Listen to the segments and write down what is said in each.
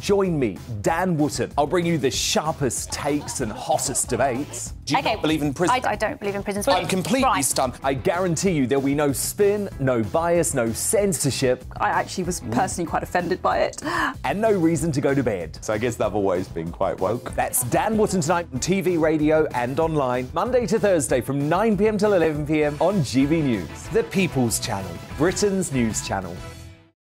Join me, Dan Wootton. I'll bring you the sharpest takes and hottest debates. Do you not believe in prisons? I don't believe in prisons. I'm completely stunned. I guarantee you there will be no spin, no bias, no censorship. I actually was personally quite offended by it. And no reason to go to bed. So I guess they've always been quite woke. That's Dan Wootton tonight on TV, radio and online. Monday to Thursday from 9pm till 11pm on GB News. The People's Channel. Britain's news channel.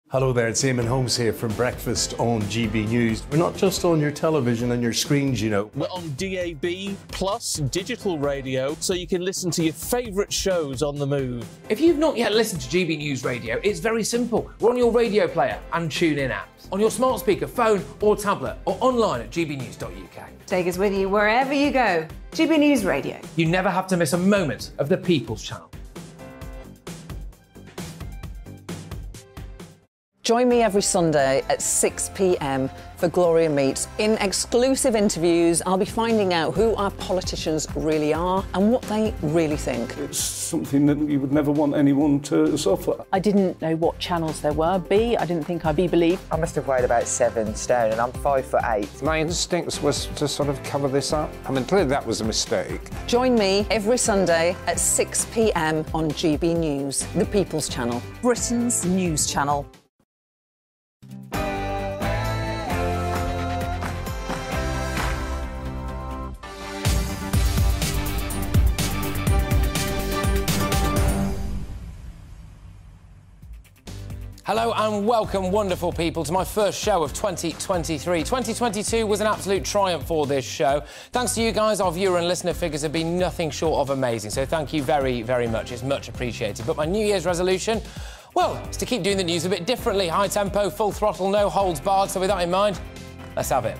Hello there, it's Eamon Holmes here from Breakfast on GB News. We're not just on your television and your screens, you know. We're on DAB plus digital radio, so you can listen to your favourite shows on the move. If you've not yet listened to GB News Radio, it's very simple. We're on your radio player and TuneIn apps, on your smart speaker, phone or tablet, or online at gbnews.uk. Take us with you wherever you go. GB News Radio. You never have to miss a moment of the People's Channel. Join me every Sunday at 6pm for Gloria Meets. In exclusive interviews, I'll be finding out who our politicians really are and what they really think. It's something that you would never want anyone to suffer. I didn't know what channels there were. B, I didn't think I'd be believed. I must have weighed about 7 stone and I'm 5'8". My instincts was to sort of cover this up. I mean, clearly that was a mistake. Join me every Sunday at 6pm on GB News, the People's Channel, Britain's news channel. Hello and welcome, wonderful people, to my first show of 2023. 2022 was an absolute triumph for this show. Thanks to you guys, our viewer and listener figures have been nothing short of amazing, so thank you very, very much. It's much appreciated. But my New Year's resolution, well, is to keep doing the news a bit differently. High tempo, full throttle, no holds barred. So with that in mind, let's have it.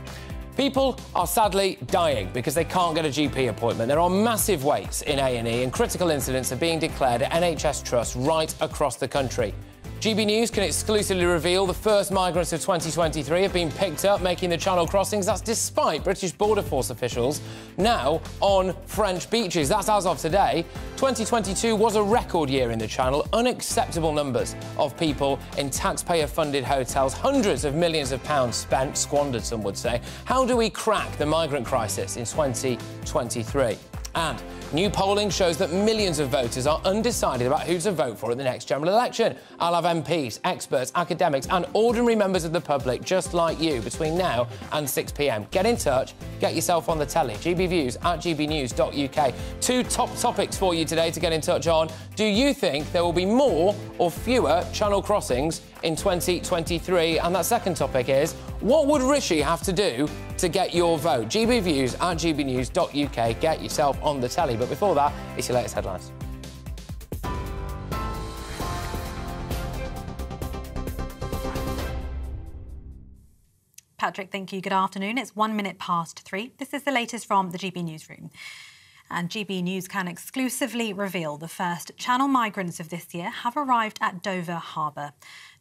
People are sadly dying because they can't get a GP appointment. There are massive waits in A&E and critical incidents are being declared at NHS trusts right across the country. GB News can exclusively reveal the first migrants of 2023 have been picked up making the Channel crossings. That's despite British Border Force officials now on French beaches. That's as of today. 2022 was a record year in the Channel. Unacceptable numbers of people in taxpayer-funded hotels. Hundreds of millions of pounds spent, squandered, some would say. How do we crack the migrant crisis in 2023? And new polling shows that millions of voters are undecided about who to vote for at the next general election. I'll have MPs, experts, academics and ordinary members of the public just like you between now and 6pm. Get in touch, get yourself on the telly, gbviews@gbnews.uk. Two top topics for you today to get in touch on. Do you think there will be more or fewer Channel crossings in 2023? And that second topic is, what would Rishi have to do to get your vote? gbviews@gbnews.uk. Get yourself on the telly. But before that, it's your latest headlines. Patrick, thank you. Good afternoon. It's 3:01. This is the latest from the GB Newsroom. And GB News can exclusively reveal the first Channel migrants of this year have arrived at Dover Harbour.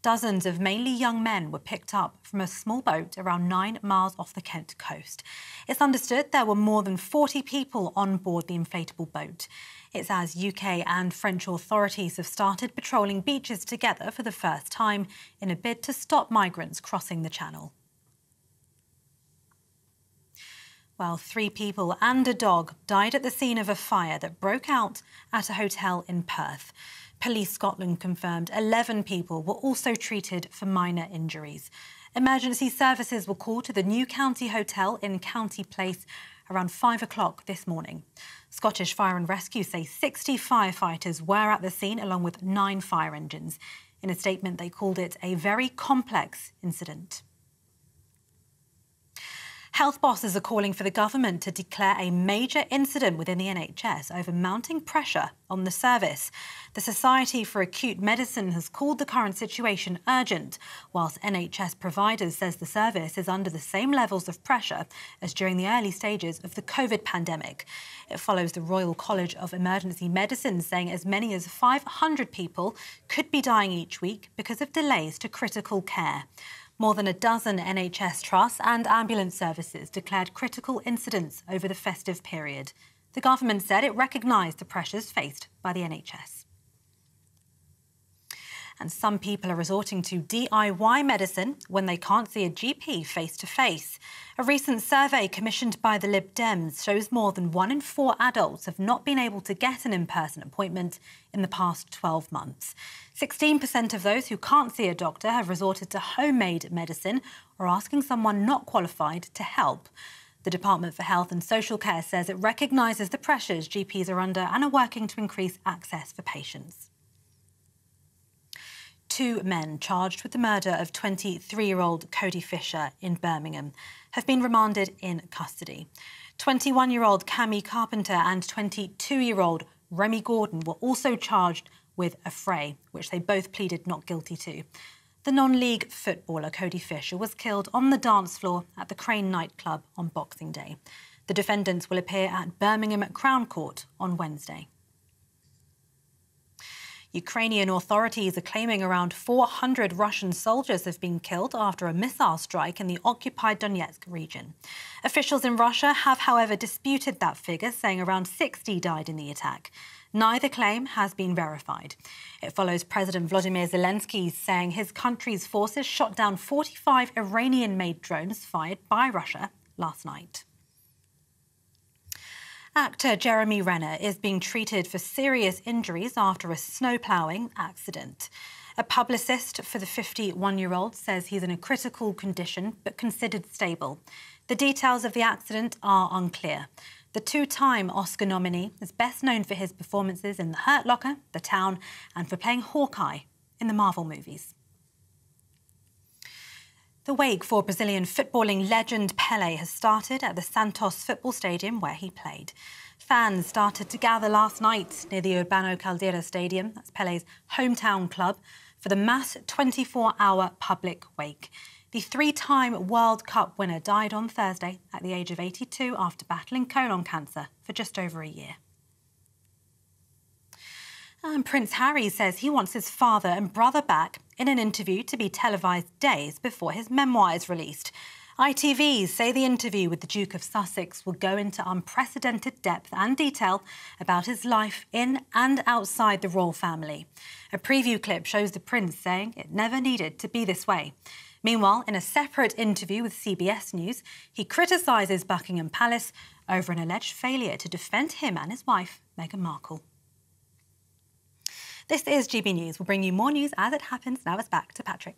Dozens of mainly young men were picked up from a small boat around 9 miles off the Kent coast. It's understood there were more than 40 people on board the inflatable boat. It's as UK and French authorities have started patrolling beaches together for the first time in a bid to stop migrants crossing the Channel. Well, 3 people and a dog died at the scene of a fire that broke out at a hotel in Perth. Police Scotland confirmed 11 people were also treated for minor injuries. Emergency services were called to the New County Hotel in County Place around 5 o'clock this morning. Scottish Fire and Rescue say 60 firefighters were at the scene along with 9 fire engines. In a statement, they called it a very complex incident. Health bosses are calling for the government to declare a major incident within the NHS over mounting pressure on the service. The Society for Acute Medicine has called the current situation urgent, whilst NHS providers says the service is under the same levels of pressure as during the early stages of the COVID pandemic. It follows the Royal College of Emergency Medicine saying as many as 500 people could be dying each week because of delays to critical care. More than a dozen NHS trusts and ambulance services declared critical incidents over the festive period. The government said it recognised the pressures faced by the NHS. And some people are resorting to DIY medicine when they can't see a GP face-to-face. A recent survey commissioned by the Lib Dems shows more than 1 in 4 adults have not been able to get an in-person appointment in the past 12 months. 16% of those who can't see a doctor have resorted to homemade medicine or asking someone not qualified to help. The Department for Health and Social Care says it recognises the pressures GPs are under and are working to increase access for patients. Two men charged with the murder of 23-year-old Cody Fisher in Birmingham have been remanded in custody. 21-year-old Cammy Carpenter and 22-year-old Remy Gordon were also charged with affray, which they both pleaded not guilty to. The non-league footballer Cody Fisher was killed on the dance floor at the Crane nightclub on Boxing Day. The defendants will appear at Birmingham Crown Court on Wednesday. Ukrainian authorities are claiming around 400 Russian soldiers have been killed after a missile strike in the occupied Donetsk region. Officials in Russia have, however, disputed that figure, saying around 60 died in the attack. Neither claim has been verified. It follows President Volodymyr Zelensky saying his country's forces shot down 45 Iranian-made drones fired by Russia last night. Actor Jeremy Renner is being treated for serious injuries after a snowploughing accident. A publicist for the 51-year-old says he's in a critical condition but considered stable. The details of the accident are unclear. The two-time Oscar nominee is best known for his performances in The Hurt Locker, The Town, and for playing Hawkeye in the Marvel movies. The wake for Brazilian footballing legend Pelé has started at the Santos football stadium where he played. Fans started to gather last night near the Urbano Caldeira Stadium, that's Pelé's hometown club, for the mass 24-hour public wake. The three-time World Cup winner died on Thursday at the age of 82 after battling colon cancer for just over a year. And Prince Harry says he wants his father and brother back in an interview to be televised days before his memoir is released. ITV say the interview with the Duke of Sussex will go into unprecedented depth and detail about his life in and outside the royal family. A preview clip shows the Prince saying it never needed to be this way. Meanwhile, in a separate interview with CBS News, he criticises Buckingham Palace over an alleged failure to defend him and his wife, Meghan Markle. This is GB News. We'll bring you more news as it happens. Now it's back to Patrick.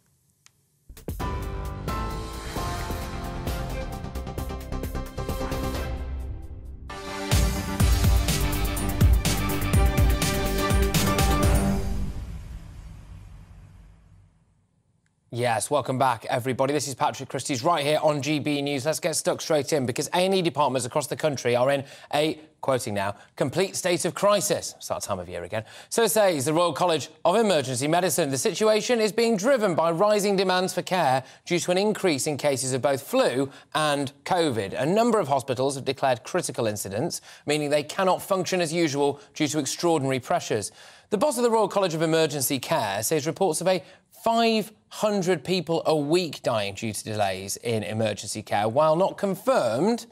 Yes, welcome back, everybody. This is Patrick Christie's right here on GB News. Let's get stuck straight in, because A&E departments across the country are in a, quoting now, complete state of crisis. It's that time of year again. So says the Royal College of Emergency Medicine. The situation is being driven by rising demands for care due to an increase in cases of both flu and COVID. A number of hospitals have declared critical incidents, meaning they cannot function as usual due to extraordinary pressures. The boss of the Royal College of Emergency Care says reports of a 500 people a week dying due to delays in emergency care, while not confirmed,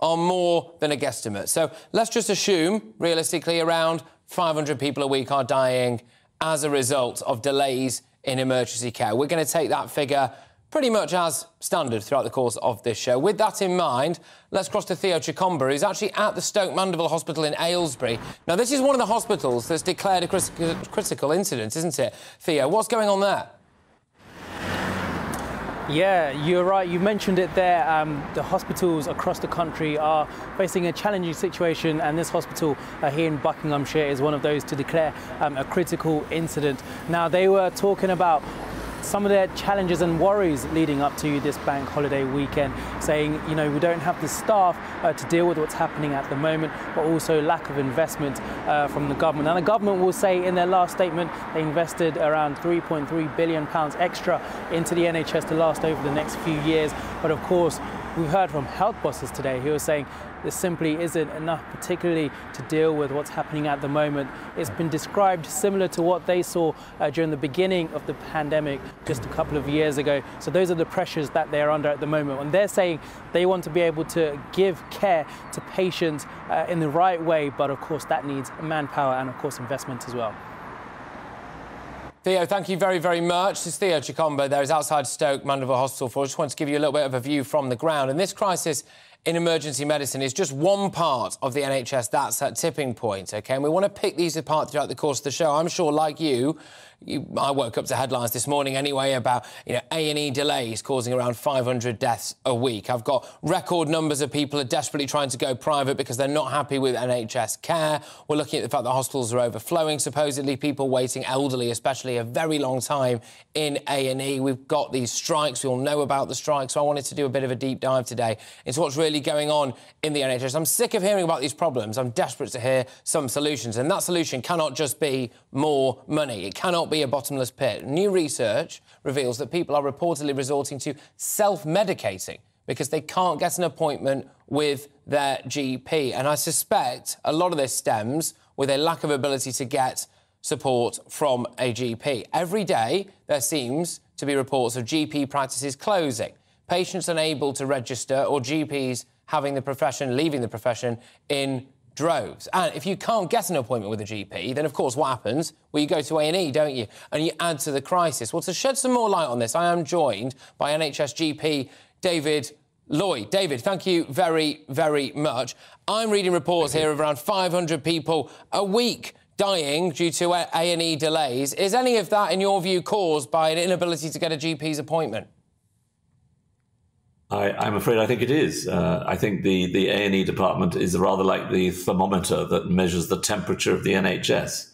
are more than a guesstimate. So let's just assume, realistically, around 500 people a week are dying as a result of delays in emergency care. We're going to take that figure pretty much as standard throughout the course of this show. With that in mind, let's cross to Theo Chikomba, who's actually at the Stoke Mandeville Hospital in Aylesbury. Now, this is one of the hospitals that's declared a critical incident, isn't it, Theo? What's going on there? Yeah, you're right. You mentioned it there. The hospitals across the country are facing a challenging situation, and this hospital here in Buckinghamshire is one of those to declare a critical incident. Now, they were talking about some of their challenges and worries leading up to this bank holiday weekend, saying, you know, we don't have the staff to deal with what's happening at the moment, but also lack of investment from the government. And the government will say in their last statement they invested around £3.3 billion extra into the NHS to last over the next few years. But of course, we've heard from health bosses today who are saying there simply isn't enough, particularly to deal with what's happening at the moment. It's been described similar to what they saw during the beginning of the pandemic just a couple of years ago. So those are the pressures that they're under at the moment. And they're saying they want to be able to give care to patients in the right way, but of course that needs manpower and of course investment as well. Theo, thank you very, very much. This is Theo Chicombo. There is outside Stoke Mandeville Hospital for. I just want to give you a little bit of a view from the ground. And this crisis in emergency medicine is just one part of the NHS that's at tipping point, OK? And we want to pick these apart throughout the course of the show. I'm sure, like you, I woke up to headlines this morning anyway about, you know, A&E delays causing around 500 deaths a week. I've got record numbers of people are desperately trying to go private because they're not happy with NHS care. We're looking at the fact that hospitals are overflowing, supposedly people waiting, elderly especially, a very long time in A&E. We've got these strikes. We all know about the strikes. So I wanted to do a bit of a deep dive today into what's really going on in the NHS. I'm sick of hearing about these problems. I'm desperate to hear some solutions. And that solution cannot just be more money. It cannot be a bottomless pit. New research reveals that people are reportedly resorting to self-medicating because they can't get an appointment with their GP. And I suspect a lot of this stems with a lack of ability to get support from a GP. Every day, there seems to be reports of GP practices closing, patients unable to register, or GPs having the profession, leaving the profession in droves. And if you can't get an appointment with a GP, then, of course, what happens? Well, you go to A&E, don't you? And you add to the crisis. Well, to shed some more light on this, I am joined by NHS GP David Lloyd. David, thank you very, very much. I'm reading reports here of around 500 people a week dying due to A&E delays. Is any of that, in your view, caused by an inability to get a GP's appointment? I'm afraid I think it is. I think the A&E department is rather like the thermometer that measures the temperature of the NHS.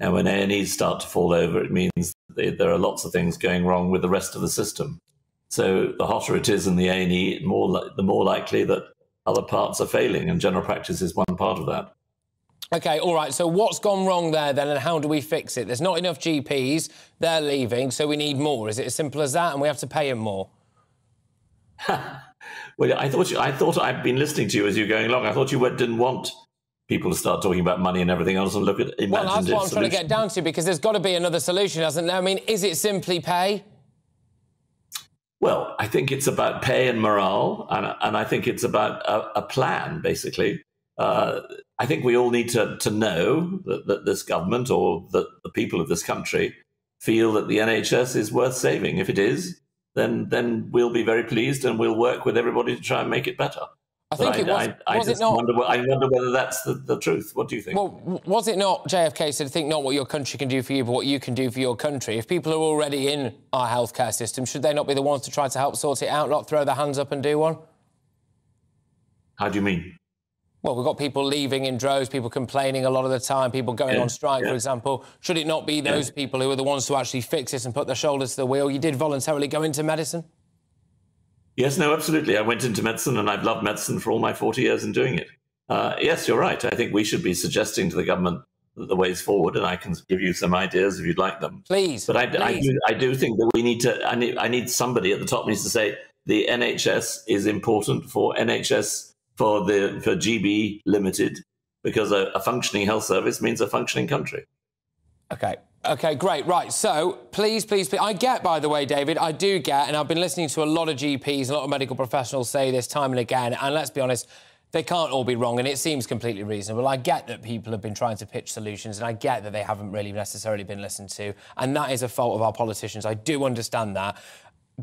And when A&Es start to fall over, it means there are lots of things going wrong with the rest of the system. So the hotter it is in the A&E, the more likely that other parts are failing, and general practice is one part of that. OK, all right, so what's gone wrong there, then, and how do we fix it? There's not enough GPs, they're leaving, so we need more. Is it as simple as that, and we have to pay them more? Well, I thought I'd been listening to you as you were going along. I thought you didn't want people to start talking about money and everything else and look at imaginative solutions. Well, that's what I'm trying to get down to, because there's got to be another solution, hasn't there? I mean, is it simply pay? Well, I think it's about pay and morale, and I think it's about a plan, basically. I think we all need to know that this government or that the people of this country feel that the NHS is worth saving. If it is, then we'll be very pleased and we'll work with everybody to try and make it better. I think I wonder whether that's the truth. What do you think? Well, was it not, JFK said, think not what your country can do for you, but what you can do for your country? If people are already in our healthcare system, should they not be the ones to try to help sort it out, not throw their hands up and do one? How do you mean? Well, we've got people leaving in droves, people complaining a lot of the time, people going on strike, for example. Should it not be those people who are the ones to actually fix this and put their shoulders to the wheel? You did voluntarily go into medicine? Yes, no, absolutely. I went into medicine and I've loved medicine for all my 40 years in doing it. Yes, you're right. I think we should be suggesting to the government the ways forward, and I can give you some ideas if you'd like them. Please. But I do think that we need to... I need somebody at the top needs to say the NHS is important for NHS... For GB Limited, because a functioning health service means a functioning country. OK. OK, great. Right, so, please... I get, by the way, David, I do get, and I've been listening to a lot of GPs, a lot of medical professionals say this time and again, and let's be honest, they can't all be wrong, and it seems completely reasonable. I get that people have been trying to pitch solutions, and I get that they haven't really necessarily been listened to, and that is a fault of our politicians. I do understand that.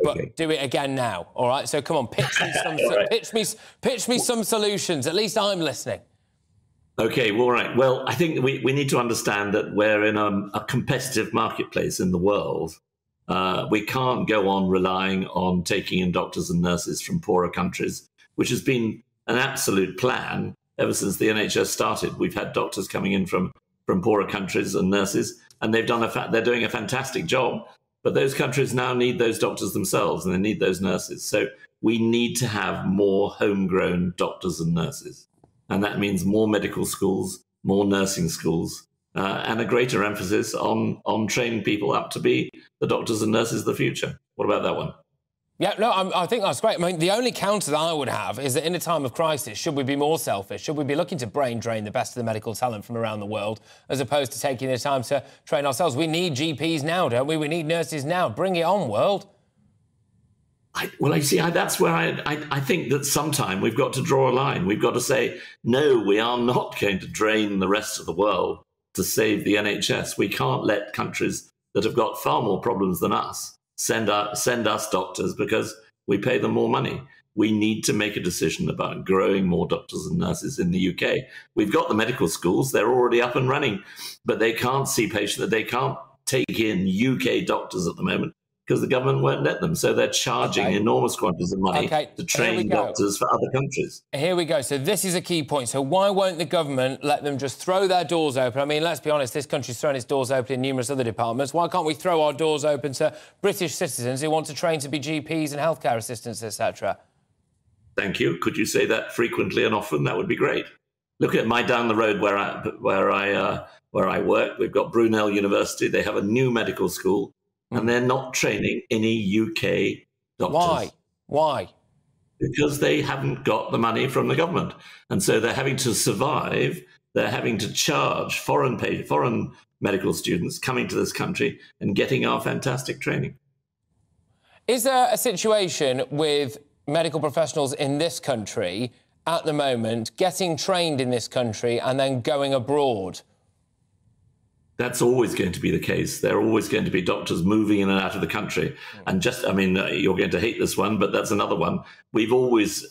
But do it again now, all right? So come on, pitch me some, pitch me some solutions. At least I'm listening. Okay, well, all right. Well, I think we need to understand that we're in a competitive marketplace in the world. We can't go on relying on taking in doctors and nurses from poorer countries, which has been an absolute plan ever since the NHS started. We've had doctors coming in from poorer countries and nurses, and they've done they're doing a fantastic job. But those countries now need those doctors themselves and they need those nurses. So we need to have more homegrown doctors and nurses. And that means more medical schools, more nursing schools, and a greater emphasis on training people up to be the doctors and nurses of the future. What about that one? Yeah, no, I think that's great. I mean, the only counter that I would have is that in a time of crisis, should we be more selfish? Should we be looking to brain drain the best of the medical talent from around the world as opposed to taking the time to train ourselves? We need GPs now, don't we? We need nurses now. Bring it on, world. That's where I think that sometime we've got to draw a line. We've got to say, no, we are not going to drain the rest of the world to save the NHS. We can't let countries that have got far more problems than us send us doctors because we pay them more money. We need to make a decision about growing more doctors and nurses in the UK. We've got the medical schools, they're already up and running, but they can't see patients, they can't take in UK doctors at the moment because the government won't let them. So they're charging enormous quantities of money to train doctors for other countries. Here we go. So this is a key point. So why won't the government let them just throw their doors open? I mean, let's be honest, this country's thrown its doors open in numerous other departments. Why can't we throw our doors open to British citizens who want to train to be GPs and healthcare assistants, etc.? Thank you. Could you say that frequently and often? That would be great. Look at my down the road where I work. We've got Brunel University. They have a new medical school, and they're not training any UK doctors. Why? Why? Because they haven't got the money from the government, and so they're having to survive. They're having to charge foreign medical students coming to this country and getting our fantastic training. Is there a situation with medical professionals in this country at the moment getting trained in this country and then going abroad? That's always going to be the case. There are always going to be doctors moving in and out of the country. And just, I mean, you're going to hate this one, but that's another one. We've always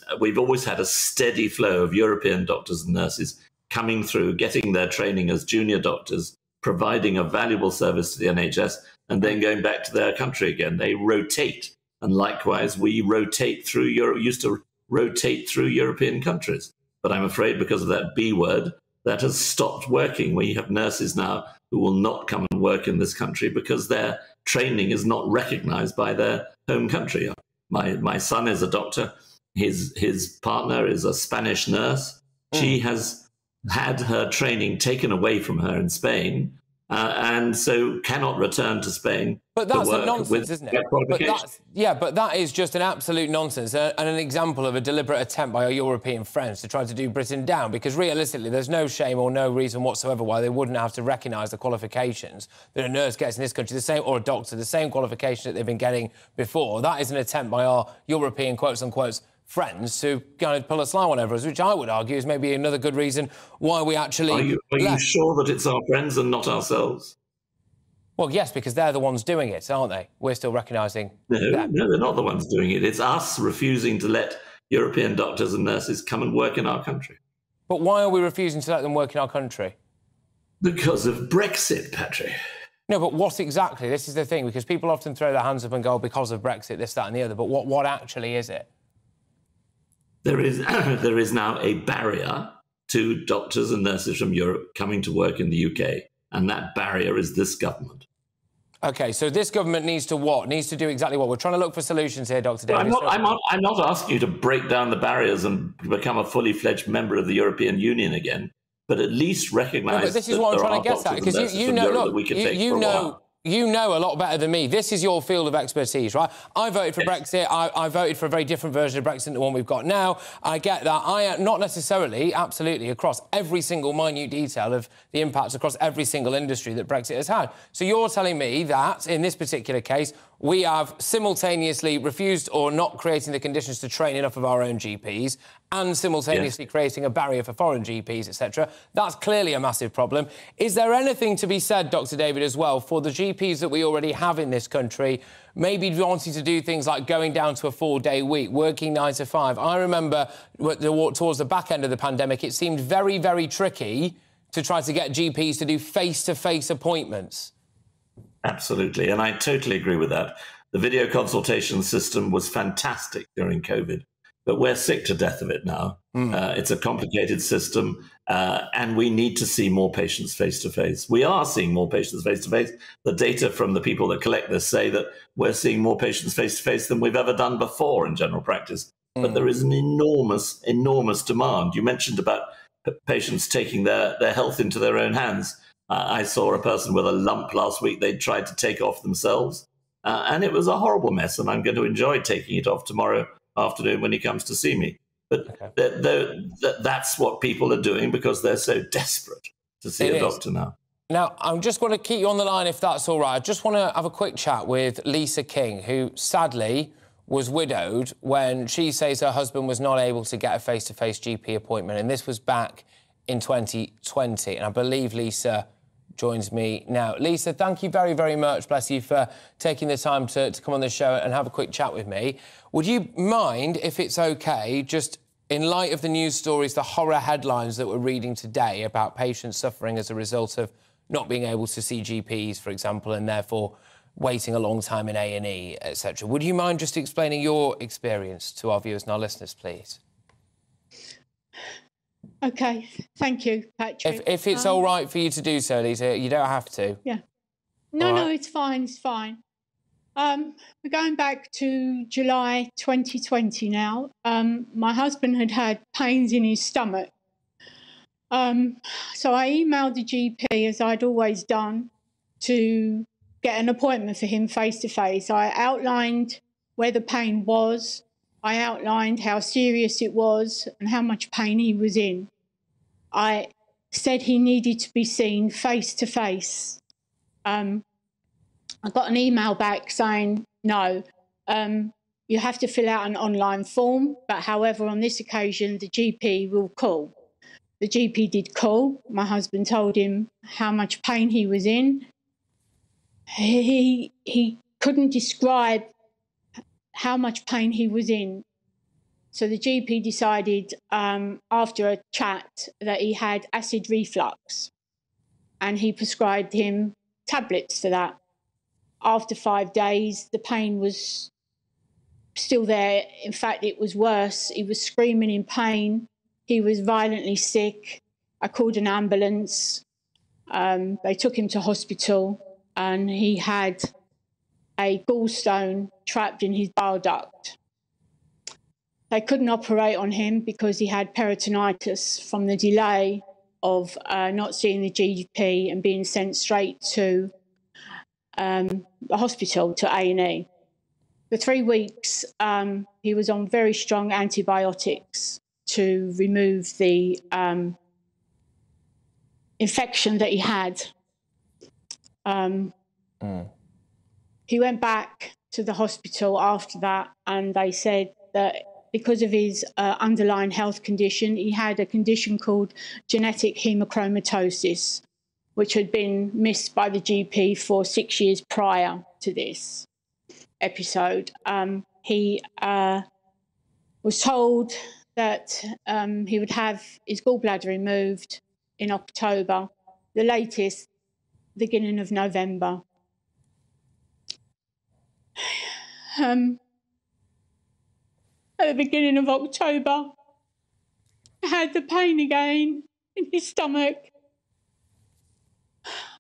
had a steady flow of European doctors and nurses coming through, getting their training as junior doctors, providing a valuable service to the NHS, and then going back to their country again. They rotate. And likewise, we rotate through Europe, used to rotate through European countries. But I'm afraid because of that B word, that has stopped working. We have nurses now who will not come and work in this country because their training is not recognized by their home country. My son is a doctor. His partner is a Spanish nurse. She has had her training taken away from her in Spain. And so cannot return to Spain. But that's a nonsense, isn't it? But that is just an absolute nonsense and an example of a deliberate attempt by our European friends to try to do Britain down, because realistically there's no shame or no reason whatsoever why they wouldn't have to recognise the qualifications that a nurse gets in this country, the same, or a doctor, the same qualification that they've been getting before. That is an attempt by our European, quotes-unquote, friends to kind of pull a sly one over us, which I would argue is maybe another good reason why we actually... Are you sure that it's our friends and not ourselves? Well, yes, because they're the ones doing it, aren't they? We're still recognising them. No, they're not the ones doing it. It's us refusing to let European doctors and nurses come and work in our country. But why are we refusing to let them work in our country? Because of Brexit, Patrick. No, but what exactly? This is the thing, because people often throw their hands up and go, oh, because of Brexit, this, that and the other, but what actually is it? There is now a barrier to doctors and nurses from Europe coming to work in the UK, and that barrier is this government. OK, so this government needs to what? Needs to do exactly what? We're trying to look for solutions here, Dr. Davies. I'm not asking you to break down the barriers and become a fully fledged member of the European Union again, but at least recognise that there are doctors and nurses from Europe that we can take for a while. You know a lot better than me. This is your field of expertise, right? I voted for Brexit. I voted for a very different version of Brexit than the one we've got now. I get that. I am not necessarily, absolutely, across every single minute detail of the impacts across every single industry that Brexit has had. So you're telling me that, in this particular case, we have simultaneously refused or not creating the conditions to train enough of our own GPs and simultaneously creating a barrier for foreign GPs, etc. That's clearly a massive problem. Is there anything to be said, Dr. David, as well, for the GPs that we already have in this country, maybe wanting to do things like going down to a four-day week, working 9 to 5? I remember towards the back end of the pandemic, it seemed very, very tricky to try to get GPs to do face-to-face appointments. Absolutely, and I totally agree with that. The video consultation system was fantastic during COVID, but we're sick to death of it now. It's a complicated system, and we need to see more patients face-to-face. We are seeing more patients face-to-face. The data from the people that collect this say that we're seeing more patients face-to-face than we've ever done before in general practice. But there is an enormous, enormous demand. You mentioned about patients taking their health into their own hands. I saw a person with a lump last week they tried to take off themselves, and it was a horrible mess, and I'm going to enjoy taking it off tomorrow afternoon when he comes to see me. But that's what people are doing because they're so desperate to see a doctor now. Now, I'm just going to keep you on the line if that's all right. I just want to have a quick chat with Lisa King, who sadly was widowed when she says her husband was not able to get a face-to-face GP appointment, and this was back in 2020. And I believe, Lisa, joins me now. Lisa, thank you very, very much, bless you, for taking the time to come on the show and have a quick chat with me. Would you mind, if it's OK, just in light of the news stories, the horror headlines that we're reading today about patients suffering as a result of not being able to see GPs, for example, and therefore waiting a long time in A&E, etc. Would you mind just explaining your experience to our viewers and our listeners, please? OK, thank you, Patrick. If it's all right for you to do so, Lisa, you don't have to. Yeah. No, no, it's fine, it's fine. We're going back to July 2020 now. My husband had had pains in his stomach. So I emailed the GP, as I'd always done, to get an appointment for him face-to-face. I outlined where the pain was. I outlined how serious it was and how much pain he was in. I said he needed to be seen face-to-face. I got an email back saying, no, you have to fill out an online form, but however, on this occasion, the GP will call. The GP did call. My husband told him how much pain he was in. He couldn't describe how much pain he was in. So the GP decided after a chat that he had acid reflux, and he prescribed him tablets for that. After 5 days, the pain was still there. In fact, it was worse. He was screaming in pain. He was violently sick. I called an ambulance. They took him to hospital, and he had a gallstone trapped in his bile duct. They couldn't operate on him because he had peritonitis from the delay of not seeing the GP and being sent straight to the hospital, to A&E. For 3 weeks, he was on very strong antibiotics to remove the infection that he had. He went back to the hospital after that, and they said that because of his underlying health condition, he had a condition called genetic hemochromatosis, which had been missed by the GP for 6 years prior to this episode. He was told that he would have his gallbladder removed in October, the latest beginning of November. At the beginning of October, I had the pain again in his stomach.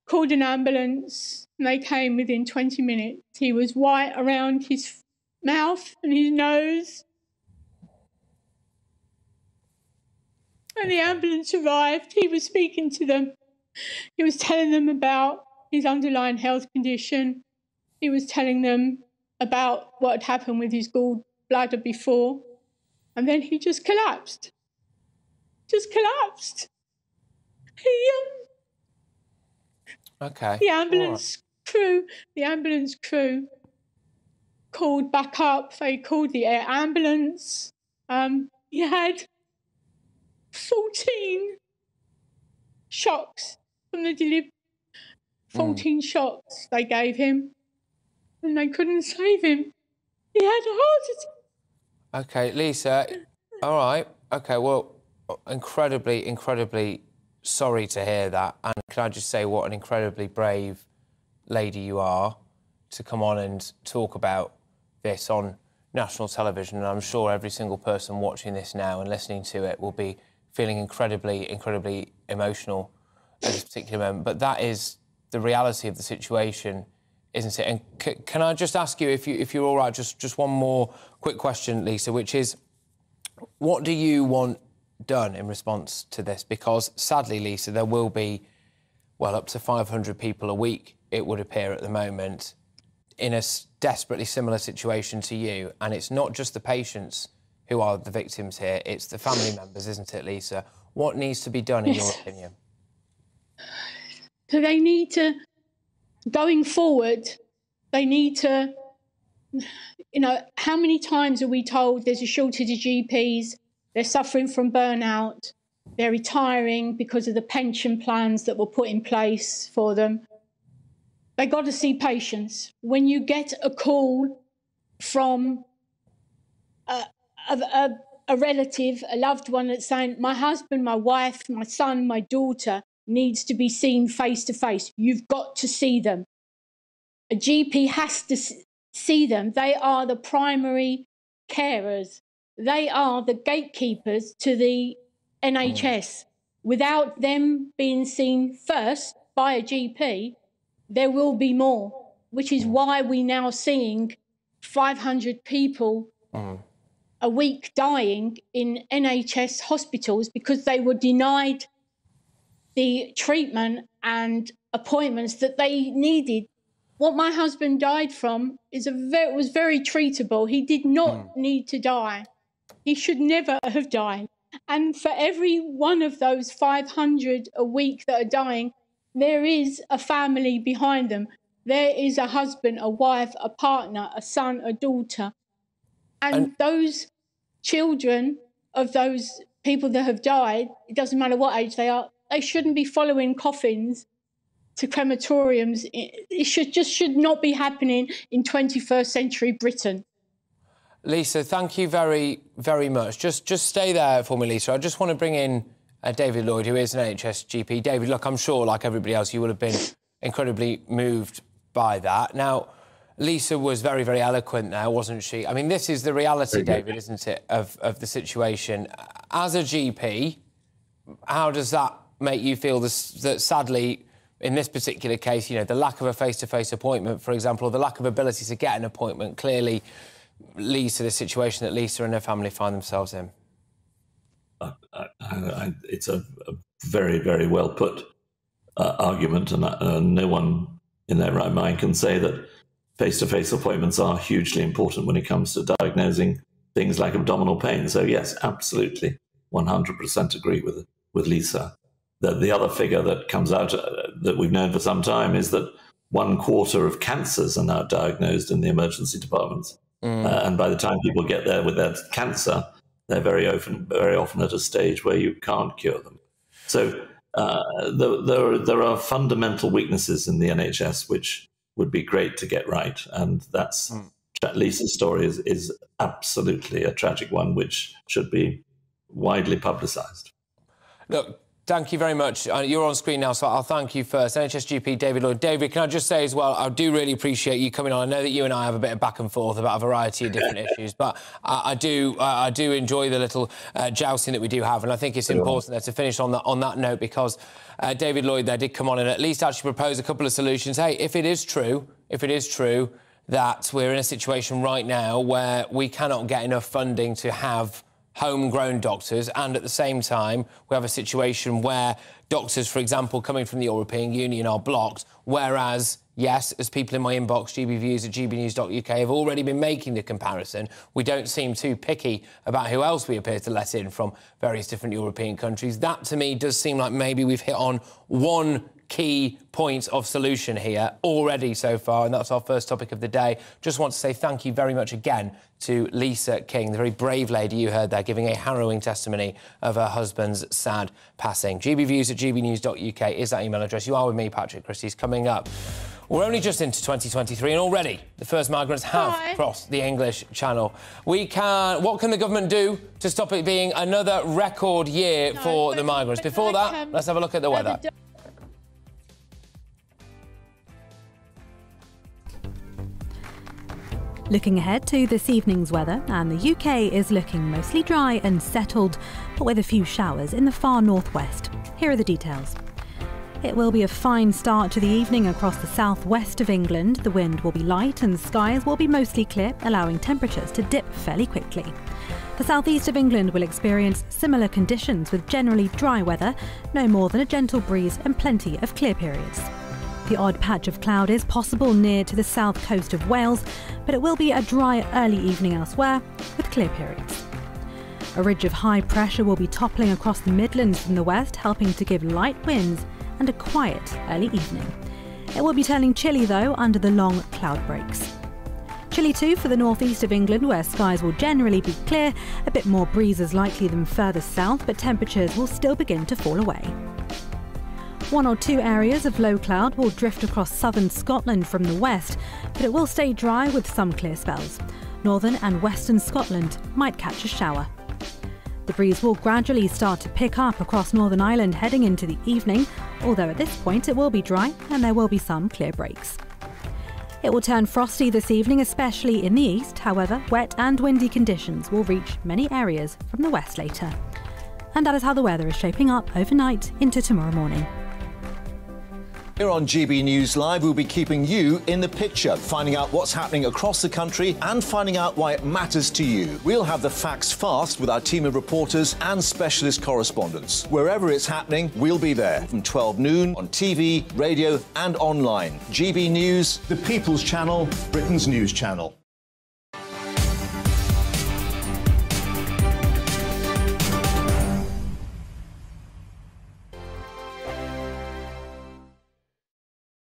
Called an ambulance, and they came within 20 minutes. He was white around his mouth and his nose. When the ambulance arrived, he was speaking to them. He was telling them about his underlying health condition. He was telling them about what had happened with his gallbladder before, and then he just collapsed. Just collapsed. He, okay. The ambulance crew called back up. They called the air ambulance. He had 14 shocks from the delivery. 14 shots they gave him, and they couldn't save him. He had a heart attack. OK, Lisa, all right. OK, well, incredibly, incredibly sorry to hear that. And can I just say what an incredibly brave lady you are to come on and talk about this on national television. And I'm sure every single person watching this now and listening to it will be feeling incredibly, incredibly emotional at this particular moment. But that is the reality of the situation, isn't it? And can I just ask you, if you're all right, just one more quick question, Lisa, which is, what do you want done in response to this? Because, sadly, Lisa, there will be, well, up to 500 people a week, it would appear at the moment, in a desperately similar situation to you. And it's not just the patients who are the victims here, it's the family members, isn't it, Lisa? What needs to be done, in your opinion? So they need to, going forward, they need to, you know, how many times are we told there's a shortage of GPs, they're suffering from burnout, They're retiring because of the pension plans that were put in place for them. They got to see patients. When you get a call from a relative, a loved one that's saying, my husband, my wife, my son, my daughter needs to be seen face to face, you've got to see them. A GP has to see them. They are the primary carers. They are the gatekeepers to the NHS. Without them being seen first by a GP, there will be more, which is why we're now seeing 500 people a week dying in NHS hospitals because they were denied the treatment and appointments that they needed. What my husband died from was very treatable. He did not need to die. He should never have died. And for every one of those 500 a week that are dying, there is a family behind them. There is a husband, a wife, a partner, a son, a daughter. And those children of those people that have died, it doesn't matter what age they are, they shouldn't be following coffins to crematoriums. It should not be happening in 21st century Britain. Lisa, thank you very, very much. Just stay there for me, Lisa. I just want to bring in David Lloyd, who is an NHS GP. David, look, I'm sure, like everybody else, you will have been incredibly moved by that. Now, Lisa was very, very eloquent there, wasn't she? I mean, this is the reality, David, isn't it, of the situation. As a GP, how does that make you feel, that sadly, in this particular case, you know, the lack of a face-to-face appointment, for example, or the lack of ability to get an appointment clearly leads to the situation that Lisa and her family find themselves in? It's a very, very well-put argument, and no one in their right mind can say that face-to-face appointments are hugely important when it comes to diagnosing things like abdominal pain. So, yes, absolutely, 100% agree with Lisa. The other figure that comes out that we've known for some time is that 1/4 of cancers are now diagnosed in the emergency departments. And by the time people get there with their cancer, they're very often at a stage where you can't cure them. So there are fundamental weaknesses in the NHS which would be great to get right. And that's Lisa's story is absolutely a tragic one, which should be widely publicised. Look, thank you very much. You're on screen now, so I'll thank you first. NHS GP David Lloyd. David, can I just say as well, I do really appreciate you coming on. I know that you and I have a bit of back and forth about a variety of different issues, but I do enjoy the little jousting that we do have, and I think it's important there to finish on that note, because David Lloyd there did come on and at least actually propose a couple of solutions. Hey, if it is true that we're in a situation right now where we cannot get enough funding to have homegrown doctors, and at the same time we have a situation where doctors, for example, coming from the European Union are blocked, whereas, yes, as people in my inbox, gbviews@gbnews.uk, have already been making the comparison, we don't seem too picky about who else we appear to let in from various different European countries. That, to me, does seem like maybe we've hit on one key points of solution here already so far, and that's our first topic of the day. Just want to say thank you very much again to Lisa King, the very brave lady you heard there, giving a harrowing testimony of her husband's sad passing. gbviews@gbnews.uk is that email address. You are with me, Patrick Christie's coming up. We're only just into 2023, and already the first migrants have crossed the English Channel. What can the government do to stop it being another record year for the migrants? Before that, let's have a look at the weather. Looking ahead to this evening's weather, and the UK is looking mostly dry and settled, but with a few showers in the far northwest. Here are the details. It will be a fine start to the evening across the southwest of England. The wind will be light and skies will be mostly clear, allowing temperatures to dip fairly quickly. The southeast of England will experience similar conditions with generally dry weather, no more than a gentle breeze and plenty of clear periods. The odd patch of cloud is possible near to the south coast of Wales, but it will be a dry early evening elsewhere with clear periods. A ridge of high pressure will be toppling across the Midlands from the west, helping to give light winds and a quiet early evening. It will be turning chilly though under the long cloud breaks. Chilly too for the northeast of England, where skies will generally be clear. A bit more breeze is likely than further south, but temperatures will still begin to fall away. One or two areas of low cloud will drift across southern Scotland from the west, but it will stay dry with some clear spells. Northern and western Scotland might catch a shower. The breeze will gradually start to pick up across Northern Ireland heading into the evening, although at this point it will be dry and there will be some clear breaks. It will turn frosty this evening, especially in the east. However, wet and windy conditions will reach many areas from the west later. And that is how the weather is shaping up overnight into tomorrow morning. Here on GB News Live, we'll be keeping you in the picture, finding out what's happening across the country and finding out why it matters to you. We'll have the facts fast with our team of reporters and specialist correspondents. Wherever it's happening, we'll be there from 12 noon on TV, radio and online. GB News, the People's Channel, Britain's News Channel.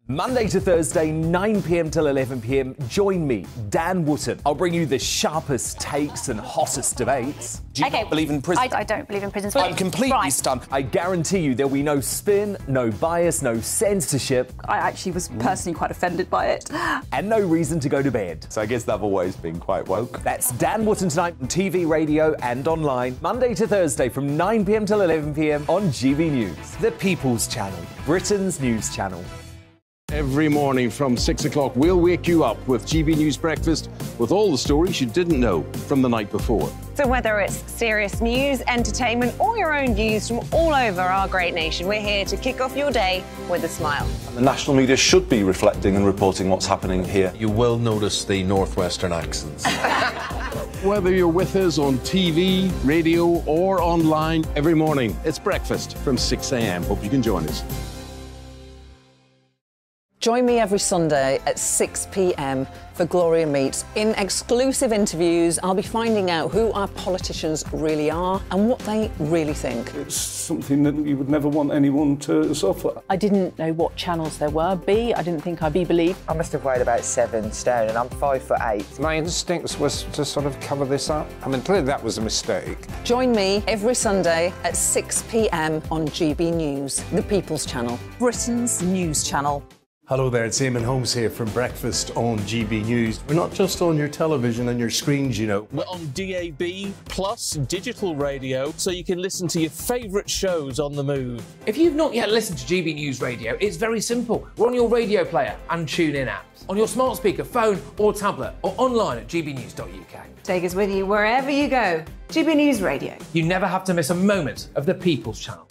Monday to Thursday, 9 PM till 11 PM, join me, Dan Wootton. I'll bring you the sharpest takes and hottest debates. Do you not believe in prison? I don't believe in prison. I'm completely stunned. I guarantee you there'll be no spin, no bias, no censorship. I actually was personally quite offended by it. And no reason to go to bed. So I guess they've always been quite woke. That's Dan Wootton tonight on TV, radio and online. Monday to Thursday from 9 PM till 11 PM on GB News. The People's Channel, Britain's News Channel. Every morning from 6 o'clock, we'll wake you up with GB News Breakfast with all the stories you didn't know from the night before. So whether it's serious news, entertainment or your own views from all over our great nation, we're here to kick off your day with a smile. And the national media should be reflecting and reporting what's happening here. You will notice the Northwestern accents. Whether you're with us on TV, radio or online, every morning it's Breakfast from 6 AM. Hope you can join us. Join me every Sunday at 6 PM for Gloria Meets. In exclusive interviews, I'll be finding out who our politicians really are and what they really think. It's something that you would never want anyone to suffer. I didn't know what channels there were. B, I didn't think I'd be believed. I must have weighed about 7 stone and I'm 5 foot 8. My instincts was to sort of cover this up. I mean, clearly that was a mistake. Join me every Sunday at 6 PM on GB News, the People's Channel, Britain's News Channel. Hello there, it's Eamon Holmes here from Breakfast on GB News. We're not just on your television and your screens, you know. We're on DAB plus digital radio, so you can listen to your favourite shows on the move. If you've not yet listened to GB News Radio, it's very simple. We're on your radio player and TuneIn apps, on your smart speaker, phone or tablet, or online at gbnews.uk. Take us with you wherever you go. GB News Radio. You never have to miss a moment of the People's Channel.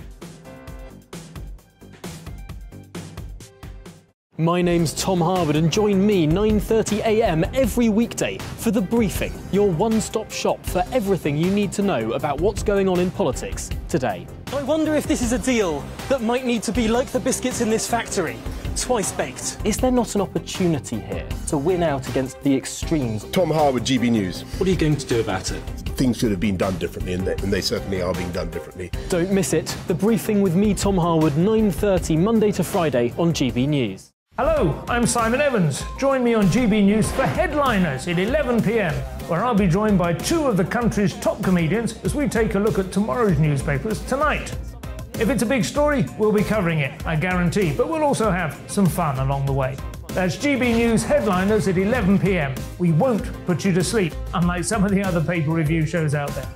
My name's Tom Harvard, and join me 9:30 AM every weekday for The Briefing, your one-stop shop for everything you need to know about what's going on in politics today. I wonder if this is a deal that might need to be like the biscuits in this factory, twice baked. Is there not an opportunity here to win out against the extremes? Tom Harvard, GB News. What are you going to do about it? Things should have been done differently, and they certainly are being done differently. Don't miss it. The Briefing with me, Tom Harvard, 9:30 Monday to Friday on GB News. Hello, I'm Simon Evans. Join me on GB News for Headliners at 11 PM, where I'll be joined by two of the country's top comedians as we take a look at tomorrow's newspapers tonight. If it's a big story, we'll be covering it, I guarantee, but we'll also have some fun along the way. That's GB News Headliners at 11 PM. We won't put you to sleep, unlike some of the other paper review shows out there.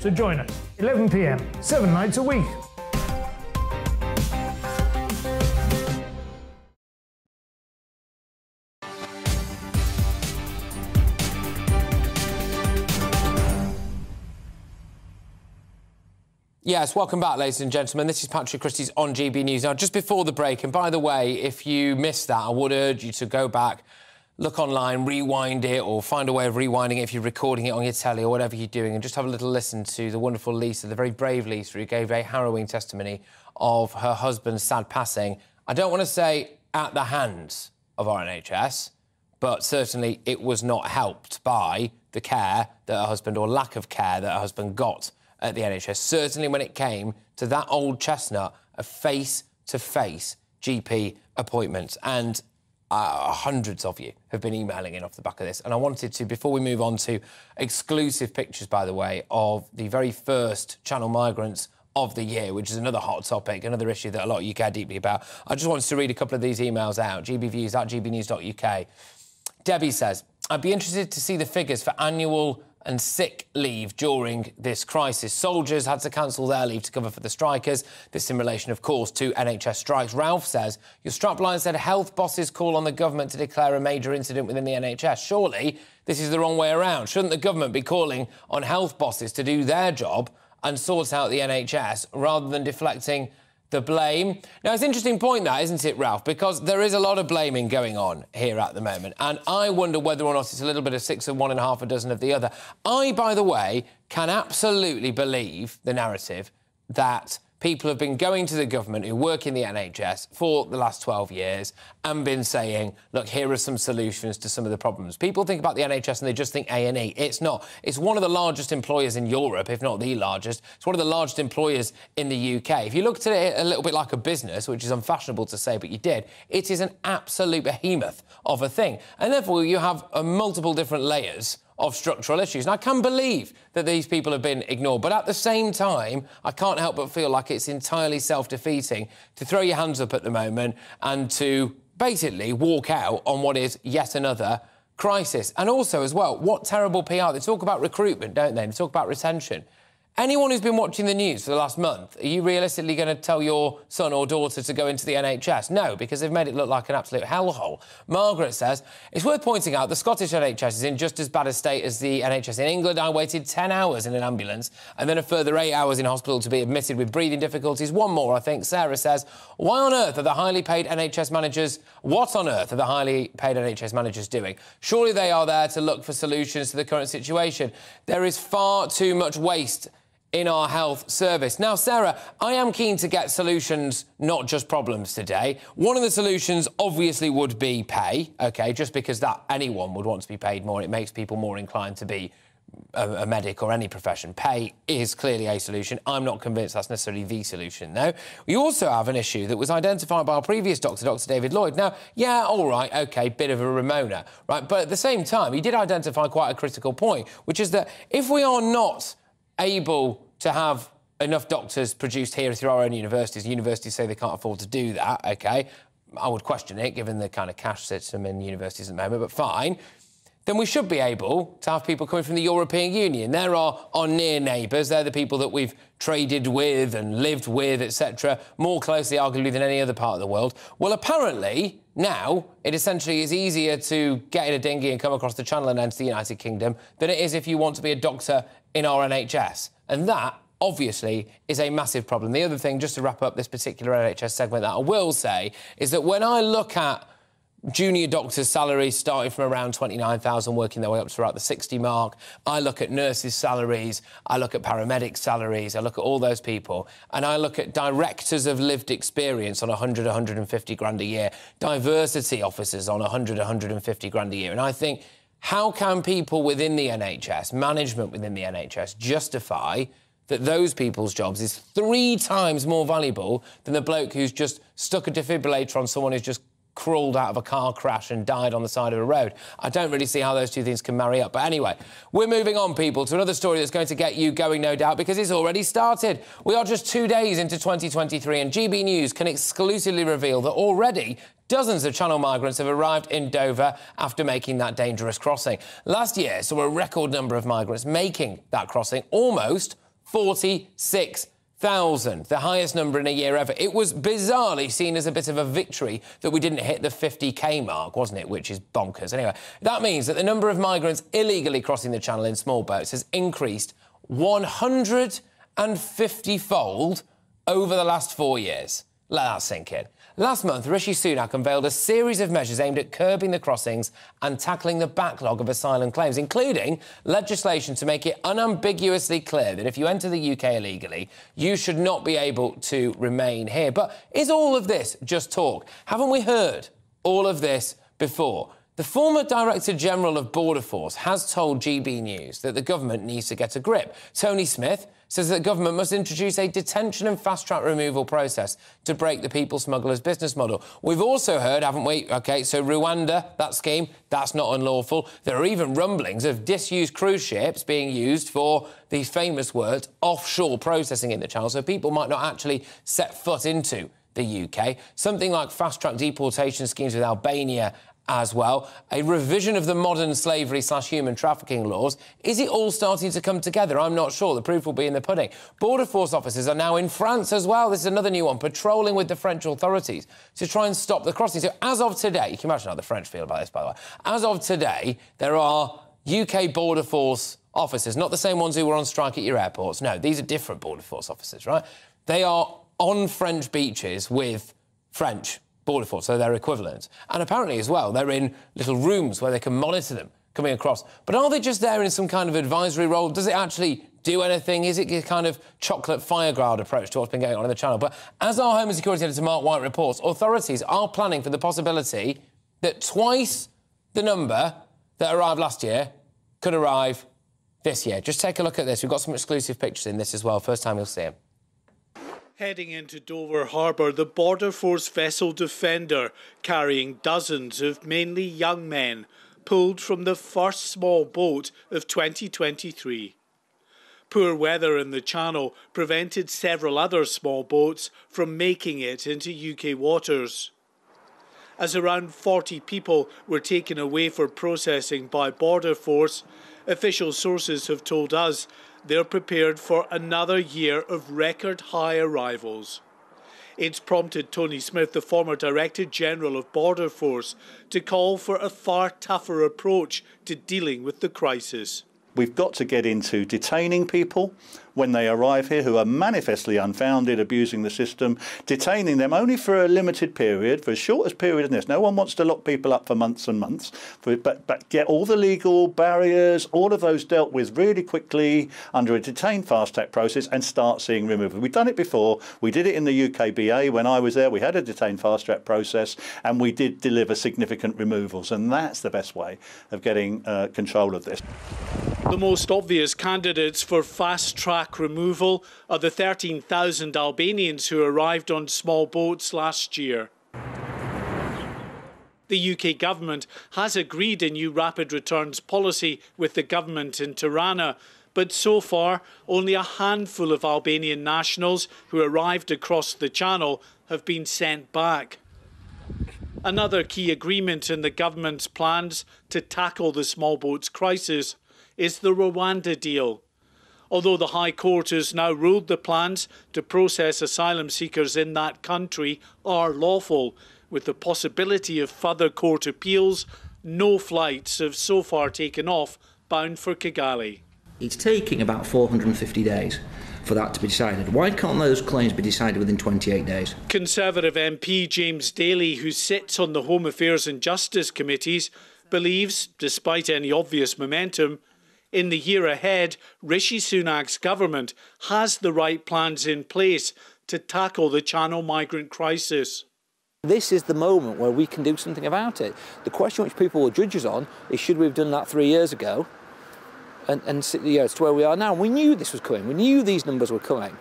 So join us, 11 PM, 7 nights a week. Yes, welcome back, ladies and gentlemen. This is Patrick Christie's on GB News. Now, just before the break, and by the way, if you missed that, I would urge you to go back, look online, rewind it, or find a way of rewinding it if you're recording it on your telly or whatever you're doing, and just have a little listen to the wonderful Lisa, the very brave Lisa, who gave a harrowing testimony of her husband's sad passing. I don't want to say at the hands of our NHS, but certainly it was not helped by the care that her husband, or lack of care that her husband got at the NHS, certainly when it came to that old chestnut of face-to-face GP appointments. And Hundreds of you have been emailing in off the back of this. And I wanted to, before we move on to exclusive pictures, by the way, of the very first Channel Migrants of the year, which is another hot topic, another issue that a lot of you care deeply about. I just wanted to read a couple of these emails out. gbviews@gbnews.uk. Debbie says, I'd be interested to see the figures for annual and sick leave during this crisis. Soldiers had to cancel their leave to cover for the strikers. This in relation, of course, to NHS strikes. Ralph says, your strapline said health bosses call on the government to declare a major incident within the NHS. Surely this is the wrong way around. Shouldn't the government be calling on health bosses to do their job and sort out the NHS rather than deflecting the blame? Now, it's an interesting point, that, isn't it, Ralph? Because there is a lot of blaming going on here at the moment, and I wonder whether or not it's a little bit of six of one and half a dozen of the other. I, by the way, can absolutely believe the narrative that people have been going to the government who work in the NHS for the last 12 years and been saying, look, here are some solutions to some of the problems. People think about the NHS and they just think A&E. It's not. It's one of the largest employers in Europe, if not the largest. It's one of the largest employers in the UK. If you looked at it a little bit like a business, which is unfashionable to say, but you did, it is an absolute behemoth of a thing. And therefore, you have multiple different layers of structural issues. And I can believe that these people have been ignored, but at the same time, I can't help but feel like it's entirely self-defeating to throw your hands up at the moment and to basically walk out on what is yet another crisis. And also, as well, what terrible PR. They talk about recruitment, don't they? They talk about retention. Anyone who's been watching the news for the last month, are you realistically going to tell your son or daughter to go into the NHS? No, because they've made it look like an absolute hellhole. Margaret says, it's worth pointing out the Scottish NHS is in just as bad a state as the NHS in England. I waited 10 hours in an ambulance and then a further 8 hours in hospital to be admitted with breathing difficulties. One more, I think. Sarah says, why on earth are the highly paid NHS managers... What on earth are the highly paid NHS managers doing? Surely they are there to look for solutions to the current situation. There is far too much waste in our health service. Now, Sarah, I am keen to get solutions, not just problems today. One of the solutions obviously would be pay, OK, just because that anyone would want to be paid more. It makes people more inclined to be a medic or any profession. Pay is clearly a solution. I'm not convinced that's necessarily the solution, though. We also have an issue that was identified by our previous doctor, Dr David Lloyd. Now, yeah, all right, OK, bit of a Ramona, right? But at the same time, he did identify quite a critical point, which is that if we are not able to have enough doctors produced here through our own universities. Universities say they can't afford to do that, OK? I would question it, given the kind of cash system in universities at the moment, but fine. Then we should be able to have people coming from the European Union. They're our near neighbours. They're the people that we've traded with and lived with, etc., more closely, arguably, than any other part of the world. Well, apparently, now, it essentially is easier to get in a dinghy and come across the Channel and enter the United Kingdom than it is if you want to be a doctor in our NHS. And that, obviously, is a massive problem. The other thing, just to wrap up this particular NHS segment that I will say, is that when I look at junior doctors' salaries starting from around 29,000, working their way up to about the 60 mark, I look at nurses' salaries, I look at paramedic salaries, I look at all those people, and I look at directors of lived experience on 100, 150 grand a year, diversity officers on 100, 150 grand a year, and I think, how can people within the NHS, management within the NHS, justify that those people's jobs is 3 times more valuable than the bloke who's just stuck a defibrillator on someone who's just crawled out of a car crash and died on the side of a road? I don't really see how those two things can marry up. But anyway, we're moving on, people, to another story that's going to get you going, no doubt, because it's already started. We are just 2 days into 2023, and GB News can exclusively reveal that already dozens of Channel migrants have arrived in Dover after making that dangerous crossing. Last year saw a record number of migrants making that crossing, almost 46,000, the highest number in a year ever. It was bizarrely seen as a bit of a victory that we didn't hit the 50k mark, wasn't it? Which is bonkers. Anyway, that means that the number of migrants illegally crossing the Channel in small boats has increased 150-fold over the last 4 years. Let that sink in. Last month, Rishi Sunak unveiled a series of measures aimed at curbing the crossings and tackling the backlog of asylum claims, including legislation to make it unambiguously clear that if you enter the UK illegally, you should not be able to remain here. But is all of this just talk? Haven't we heard all of this before? The former Director General of Border Force has told GB News that the government needs to get a grip. Tony Smith, says that government must introduce a detention and fast-track removal process to break the people smugglers' business model. We've also heard, haven't we, OK, so Rwanda, that scheme, that's not unlawful. There are even rumblings of disused cruise ships being used for the famous words offshore processing in the Channel, so people might not actually set foot into the UK. Something like fast-track deportation schemes with Albania as well, a revision of the modern slavery/human trafficking laws. Is it all starting to come together? I'm not sure. The proof will be in the pudding. Border Force officers are now in France as well. This is another new one, patrolling with the French authorities to try and stop the crossing. So as of today, you can imagine how the French feel about this, by the way. As of today, there are UK Border Force officers, not the same ones who were on strike at your airports. No, these are different Border Force officers, right? They are on French beaches with French Border Force, so they're equivalent. And apparently, as well, they're in little rooms where they can monitor them coming across. But are they just there in some kind of advisory role? Does it actually do anything? Is it a kind of chocolate fireground approach to what's been going on in the Channel? But as our Home and Security Editor Mark White reports, authorities are planning for the possibility that twice the number that arrived last year could arrive this year. Just take a look at this. We've got some exclusive pictures in this as well. First time you'll see them. Heading into Dover Harbour, the Border Force vessel Defender, carrying dozens of mainly young men, pulled from the first small boat of 2023. Poor weather in the Channel prevented several other small boats from making it into UK waters. As around 40 people were taken away for processing by Border Force, official sources have told us they're prepared for another year of record-high arrivals. It's prompted Tony Smith, the former Director General of Border Force, to call for a far tougher approach to dealing with the crisis. We've got to get into detaining people when they arrive here who are manifestly unfounded, abusing the system, detaining them only for a limited period, for as short as period as this. No one wants to lock people up for months and months, but get all the legal barriers, all of those dealt with really quickly under a detained fast-track process and start seeing removal. We've done it before. We did it in the UKBA when I was there. We had a detained fast-track process and we did deliver significant removals, and that's the best way of getting control of this. The most obvious candidates for fast-track removal are the 13,000 Albanians who arrived on small boats last year. The UK government has agreed a new rapid returns policy with the government in Tirana, but so far only a handful of Albanian nationals who arrived across the Channel have been sent back. Another key agreement in the government's plans to tackle the small boats crisis is the Rwanda deal. Although the High Court has now ruled the plans to process asylum seekers in that country are lawful, with the possibility of further court appeals, no flights have so far taken off bound for Kigali. It's taking about 450 days for that to be decided. Why can't those claims be decided within 28 days? Conservative MP James Daly, who sits on the Home Affairs and Justice Committees, believes, despite any obvious momentum, in the year ahead, Rishi Sunak's government has the right plans in place to tackle the Channel migrant crisis. This is the moment where we can do something about it. The question which people will judge us on is should we have done that 3 years ago and you know, it's where we are now. We knew this was coming. We knew these numbers were coming.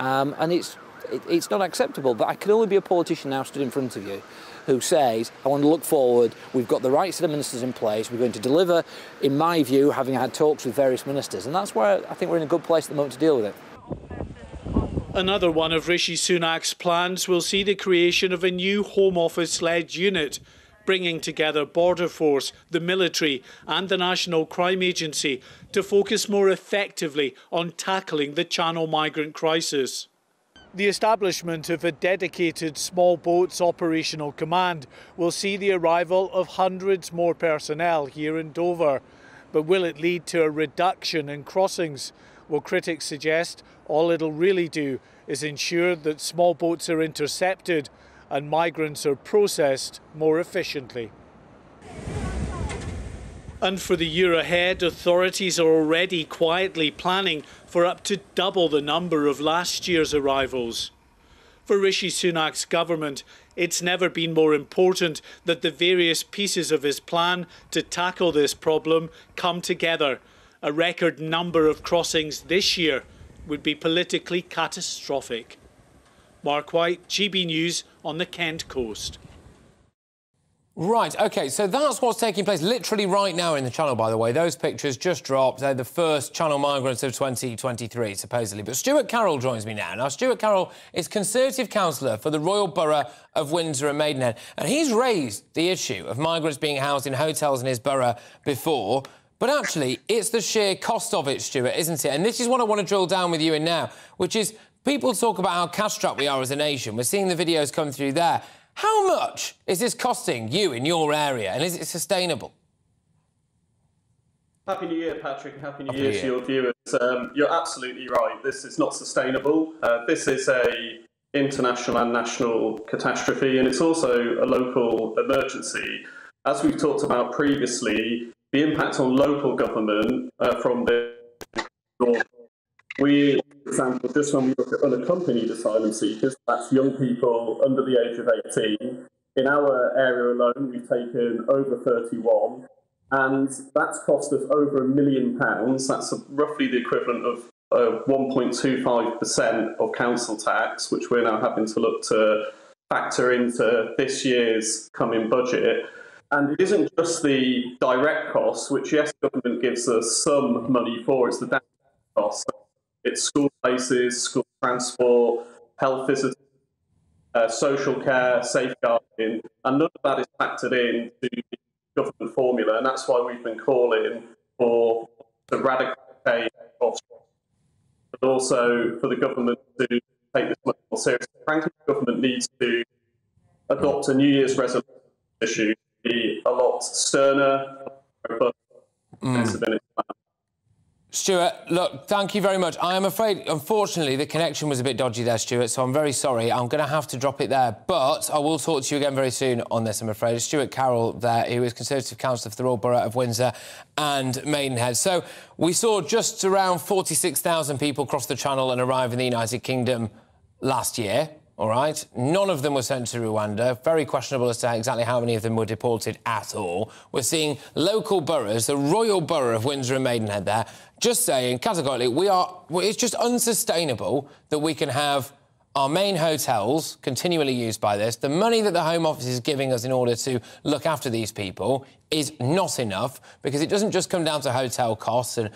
And it's not acceptable, but I can only be a politician now stood in front of you who says, I want to look forward, we've got the right set of ministers in place, we're going to deliver, in my view, having had talks with various ministers. And that's where I think we're in a good place at the moment to deal with it. Another one of Rishi Sunak's plans will see the creation of a new Home Office-led unit, bringing together Border Force, the military and the National Crime Agency to focus more effectively on tackling the Channel migrant crisis. The establishment of a dedicated small boats operational command will see the arrival of hundreds more personnel here in Dover. But will it lead to a reduction in crossings? Well, critics suggest all it'll really do is ensure that small boats are intercepted and migrants are processed more efficiently. And for the year ahead, authorities are already quietly planning for up to double the number of last year's arrivals. For Rishi Sunak's government, it's never been more important that the various pieces of his plan to tackle this problem come together. A record number of crossings this year would be politically catastrophic. Mark White, GB News on the Kent coast. Right, OK, so that's what's taking place literally right now in the Channel, by the way. Those pictures just dropped. They're the first Channel migrants of 2023, supposedly. But Stuart Carroll joins me now. Now, Stuart Carroll is Conservative councillor for the Royal Borough of Windsor and Maidenhead. And he's raised the issue of migrants being housed in hotels in his borough before. But actually, it's the sheer cost of it, Stuart, isn't it? And this is what I want to drill down with you in now, which is people talk about how cash-strapped we are as a nation. We're seeing the videos come through there. How much is this costing you in your area, and is it sustainable? Happy New Year, Patrick, and Happy New Year to your viewers. You're absolutely right. This is not sustainable. This is an international and national catastrophe, and it's also a local emergency. As we've talked about previously, the impact on local government from the... We, for example, just when we look at unaccompanied asylum seekers, that's young people under the age of 18. In our area alone, we've taken over 31, and that's cost us over £1 million. That's roughly the equivalent of 1.25% of council tax, which we're now having to look to factor into this year's coming budget. And it isn't just the direct costs, which, yes, government gives us some money for, it's the direct costs. It's school places, school transport, health visitors, social care, safeguarding, and none of that is factored in to the government formula, and that's why we've been calling for the radical change of, but also for the government to take this much more seriously. Frankly, the government needs to adopt a New Year's resolution issue, be a lot sterner, robust, sensibility. Stuart, look, thank you very much. I am afraid, unfortunately, the connection was a bit dodgy there, Stuart, so I'm very sorry. I'm going to have to drop it there, but I will talk to you again very soon on this, I'm afraid. Stuart Carroll there, who is Conservative councillor for the Royal Borough of Windsor and Maidenhead. So we saw just around 46,000 people cross the Channel and arrive in the United Kingdom last year, all right? None of them were sent to Rwanda. Very questionable as to exactly how many of them were deported at all. We're seeing local boroughs, the Royal Borough of Windsor and Maidenhead there, just saying, categorically, it's just unsustainable that we can have our main hotels continually used by this. The money that the Home Office is giving us in order to look after these people is not enough, because it doesn't just come down to hotel costs and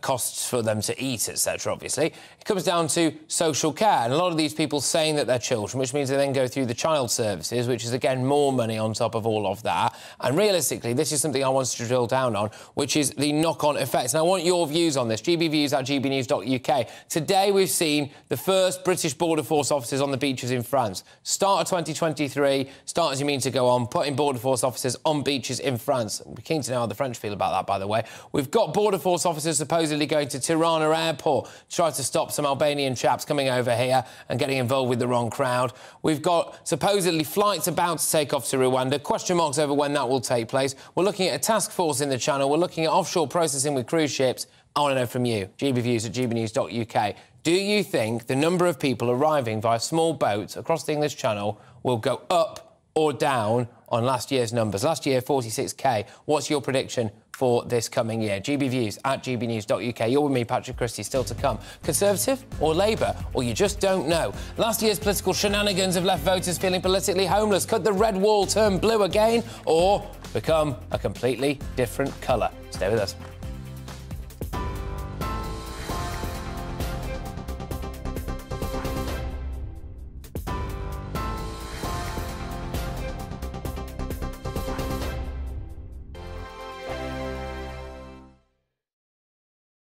costs for them to eat, etc., obviously. It comes down to social care, and a lot of these people saying that they're children, which means they then go through the child services, which is, again, more money on top of all of that. And realistically, this is something I wanted to drill down on, which is the knock-on effects. And I want your views on this, gbviews@gbnews.uk. Today, we've seen the first British Border Force officers on the beaches in France. Start of 2023, start as you mean to go on, putting Border Force officers on beaches in France. We're keen to know how the French feel about that, by the way. We've got Border Force officers supposedly going to Tirana Airport to try to stop some Albanian chaps coming over here and getting involved with the wrong crowd. We've got supposedly flights about to take off to Rwanda. Question marks over when that will take place. We're looking at a task force in the Channel. We're looking at offshore processing with cruise ships. I want to know from you, gbviews@gbnews.uk. Do you think the number of people arriving via small boats across the English Channel will go up or down on last year's numbers? Last year, 46K. What's your prediction for this coming year? gbviews@gbnews.uk. You're with me, Patrick Christie, still to come. Conservative or Labour? Or you just don't know. Last year's political shenanigans have left voters feeling politically homeless. Could the red wall turn blue again or become a completely different colour? Stay with us.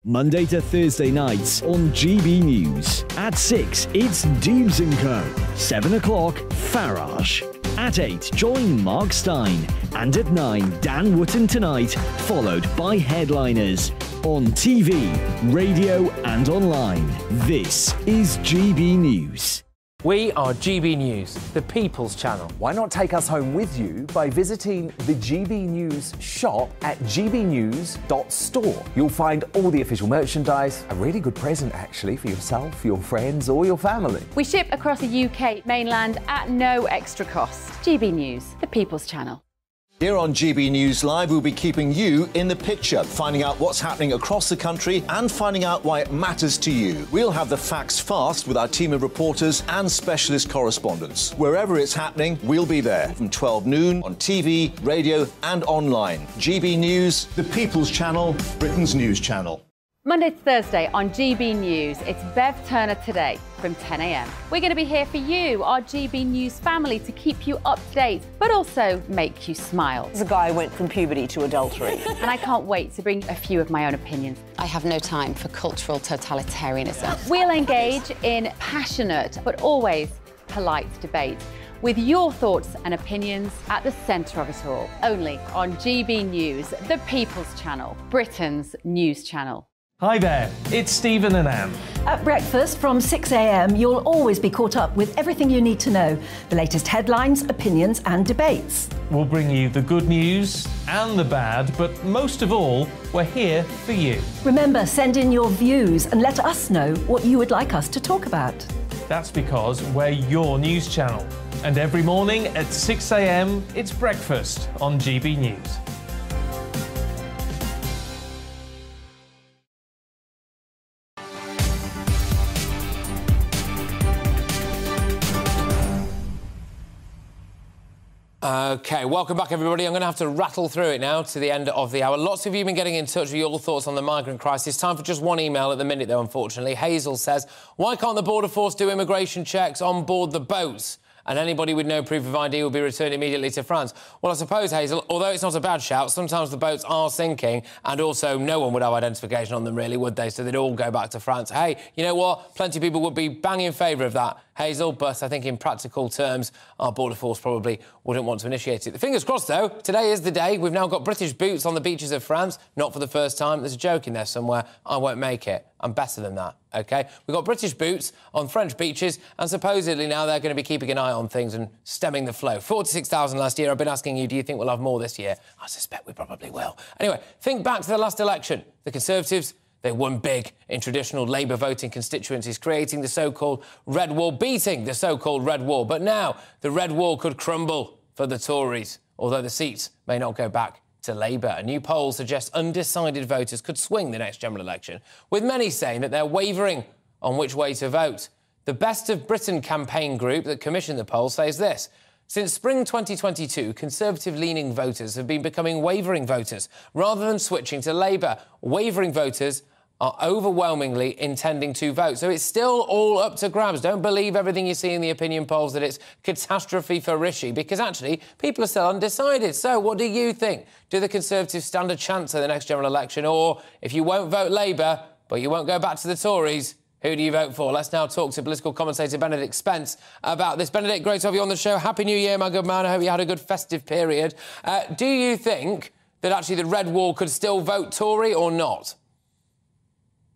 Monday to Thursday nights on GB News. At 6, it's Deeves & Co. 7 o'clock, Farage. At 8, join Mark Stein. And at 9, Dan Wootton Tonight, followed by headliners. On TV, radio and online. This is GB News. We are GB News, the People's Channel. Why not take us home with you by visiting the GB News shop at gbnews.store. You'll find all the official merchandise, a really good present, actually, for yourself, your friends or your family. We ship across the UK mainland at no extra cost. GB News, the People's Channel. Here on GB News Live, we'll be keeping you in the picture, finding out what's happening across the country and finding out why it matters to you. We'll have the facts fast with our team of reporters and specialist correspondents. Wherever it's happening, we'll be there from 12 noon on TV, radio and online. GB News, the People's Channel, Britain's News Channel. Monday to Thursday on GB News, it's Bev Turner Today from 10 a.m. We're going to be here for you, our GB News family, to keep you up to date, but also make you smile. As a guy went from puberty to adultery. And I can't wait to bring a few of my own opinions. I have no time for cultural totalitarianism. We'll engage in passionate, but always polite debate, with your thoughts and opinions at the centre of it all. Only on GB News, the People's Channel, Britain's News Channel. Hi there, it's Stephen and Anne. At breakfast from 6 a.m, you'll always be caught up with everything you need to know. The latest headlines, opinions and debates. We'll bring you the good news and the bad, but most of all, we're here for you. Remember, send in your views and let us know what you would like us to talk about. That's because we're your news channel. And every morning at 6 a.m, it's breakfast on GB News. OK, welcome back, everybody. I'm going to have to rattle through it now to the end of the hour. Lots of you have been getting in touch with your thoughts on the migrant crisis. Time for just one email at the minute, though, unfortunately. Hazel says, why can't the border force do immigration checks on board the boats? And anybody with no proof of ID will be returned immediately to France. Well, I suppose, Hazel, although it's not a bad shout, sometimes the boats are sinking and also no one would have identification on them, really, would they? So they'd all go back to France. Hey, you know what? Plenty of people would be bang in favour of that, Hazel, but I think in practical terms, our border force probably wouldn't want to initiate it. The fingers crossed, though, today is the day. We've now got British boots on the beaches of France. Not for the first time. There's a joke in there somewhere. I won't make it. I'm better than that, OK? We've got British boots on French beaches and supposedly now they're going to be keeping an eye on things and stemming the flow. 46,000 last year. I've been asking you, do you think we'll have more this year? I suspect we probably will. Anyway, think back to the last election. The Conservatives, they won big in traditional Labour voting constituencies, creating the so-called Red Wall, beating the so-called Red Wall. But now the Red Wall could crumble for the Tories, although the seats may not go back to Labour. A new poll suggests undecided voters could swing the next general election, with many saying that they're wavering on which way to vote. The Best of Britain campaign group that commissioned the poll says this. Since spring 2022, Conservative-leaning voters have been becoming wavering voters rather than switching to Labour. Wavering voters are overwhelmingly intending to vote. So it's still all up to grabs. Don't believe everything you see in the opinion polls that it's catastrophe for Rishi, because actually people are still undecided. So what do you think? Do the Conservatives stand a chance at the next general election? Or if you won't vote Labour, but you won't go back to the Tories, who do you vote for? Let's now talk to political commentator Benedict Spence about this. Benedict, great to have you on the show. Happy New Year, my good man. I hope you had a good festive period. Do you think that actually the Red Wall could still vote Tory or not?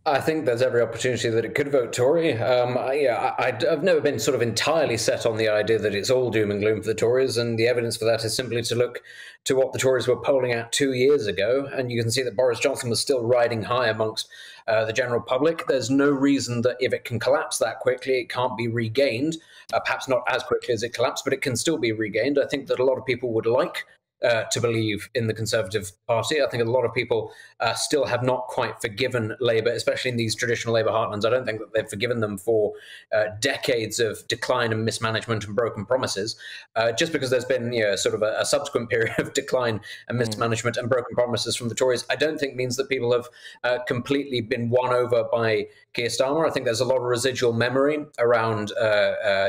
I think there's every opportunity that it could vote Tory. I've never been sort of entirely set on the idea that it's all doom and gloom for the Tories, and the evidence for that is simply to look to what the Tories were polling at 2 years ago, and you can see that Boris Johnson was still riding high amongst the general public. There's no reason that if it can collapse that quickly, it can't be regained. Perhaps not as quickly as it collapsed, but it can still be regained. I think that a lot of people would like to believe in the Conservative Party. I think a lot of people still have not quite forgiven Labour, especially in these traditional Labour heartlands. I don't think that they've forgiven them for decades of decline and mismanagement and broken promises. Just because there's been, you know, sort of a subsequent period of decline and mismanagement and broken promises from the Tories, I don't think means that people have completely been won over by Keir Starmer. I think there's a lot of residual memory around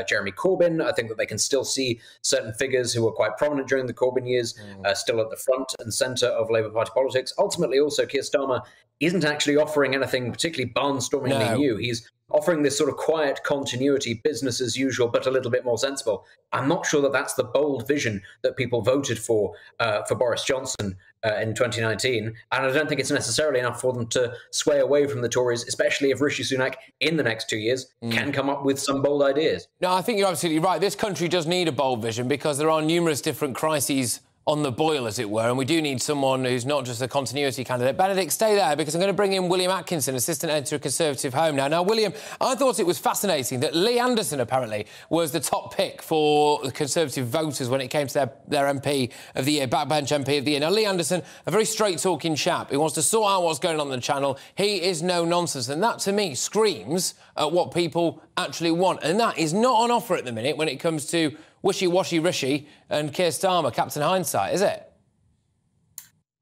Jeremy Corbyn. I think that they can still see certain figures who were quite prominent during the Corbyn years still at the front and centre of Labour Party politics. Ultimately, also, Keir Starmer isn't actually offering anything particularly barnstormingly new. He's offering this sort of quiet continuity, business as usual, but a little bit more sensible. I'm not sure that that's the bold vision that people voted for Boris Johnson in 2019. And I don't think it's necessarily enough for them to sway away from the Tories, especially if Rishi Sunak in the next 2 years can come up with some bold ideas. No, I think you're absolutely right. This country does need a bold vision because there are numerous different crises on the boil, as it were, and we do need someone who's not just a continuity candidate. Benedict, stay there, because I'm going to bring in William Atkinson, assistant editor of Conservative Home now. Now, William, I thought it was fascinating that Lee Anderson, apparently, was the top pick for the Conservative voters when it came to their MP of the year, backbench MP of the year. Now, Lee Anderson, a very straight-talking chap who wants to sort out what's going on the channel. He is no-nonsense, and that, to me, screams at what people actually want, and that is not on offer at the minute when it comes to wishy-washy Rishi and Keir Starmer, Captain Hindsight, is it?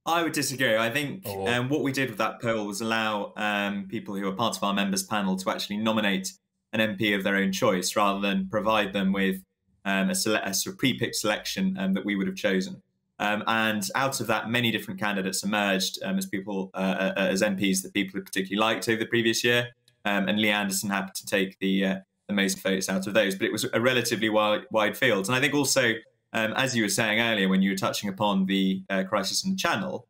I would disagree. I think what we did with that poll was allow people who are part of our members panel to actually nominate an MP of their own choice rather than provide them with a pre-pick selection that we would have chosen. And out of that, many different candidates emerged as MPs that people had particularly liked over the previous year. And Lee Anderson happened to take the most votes out of those, but it was a relatively wide field. And I think also, as you were saying earlier, when you were touching upon the crisis in the channel,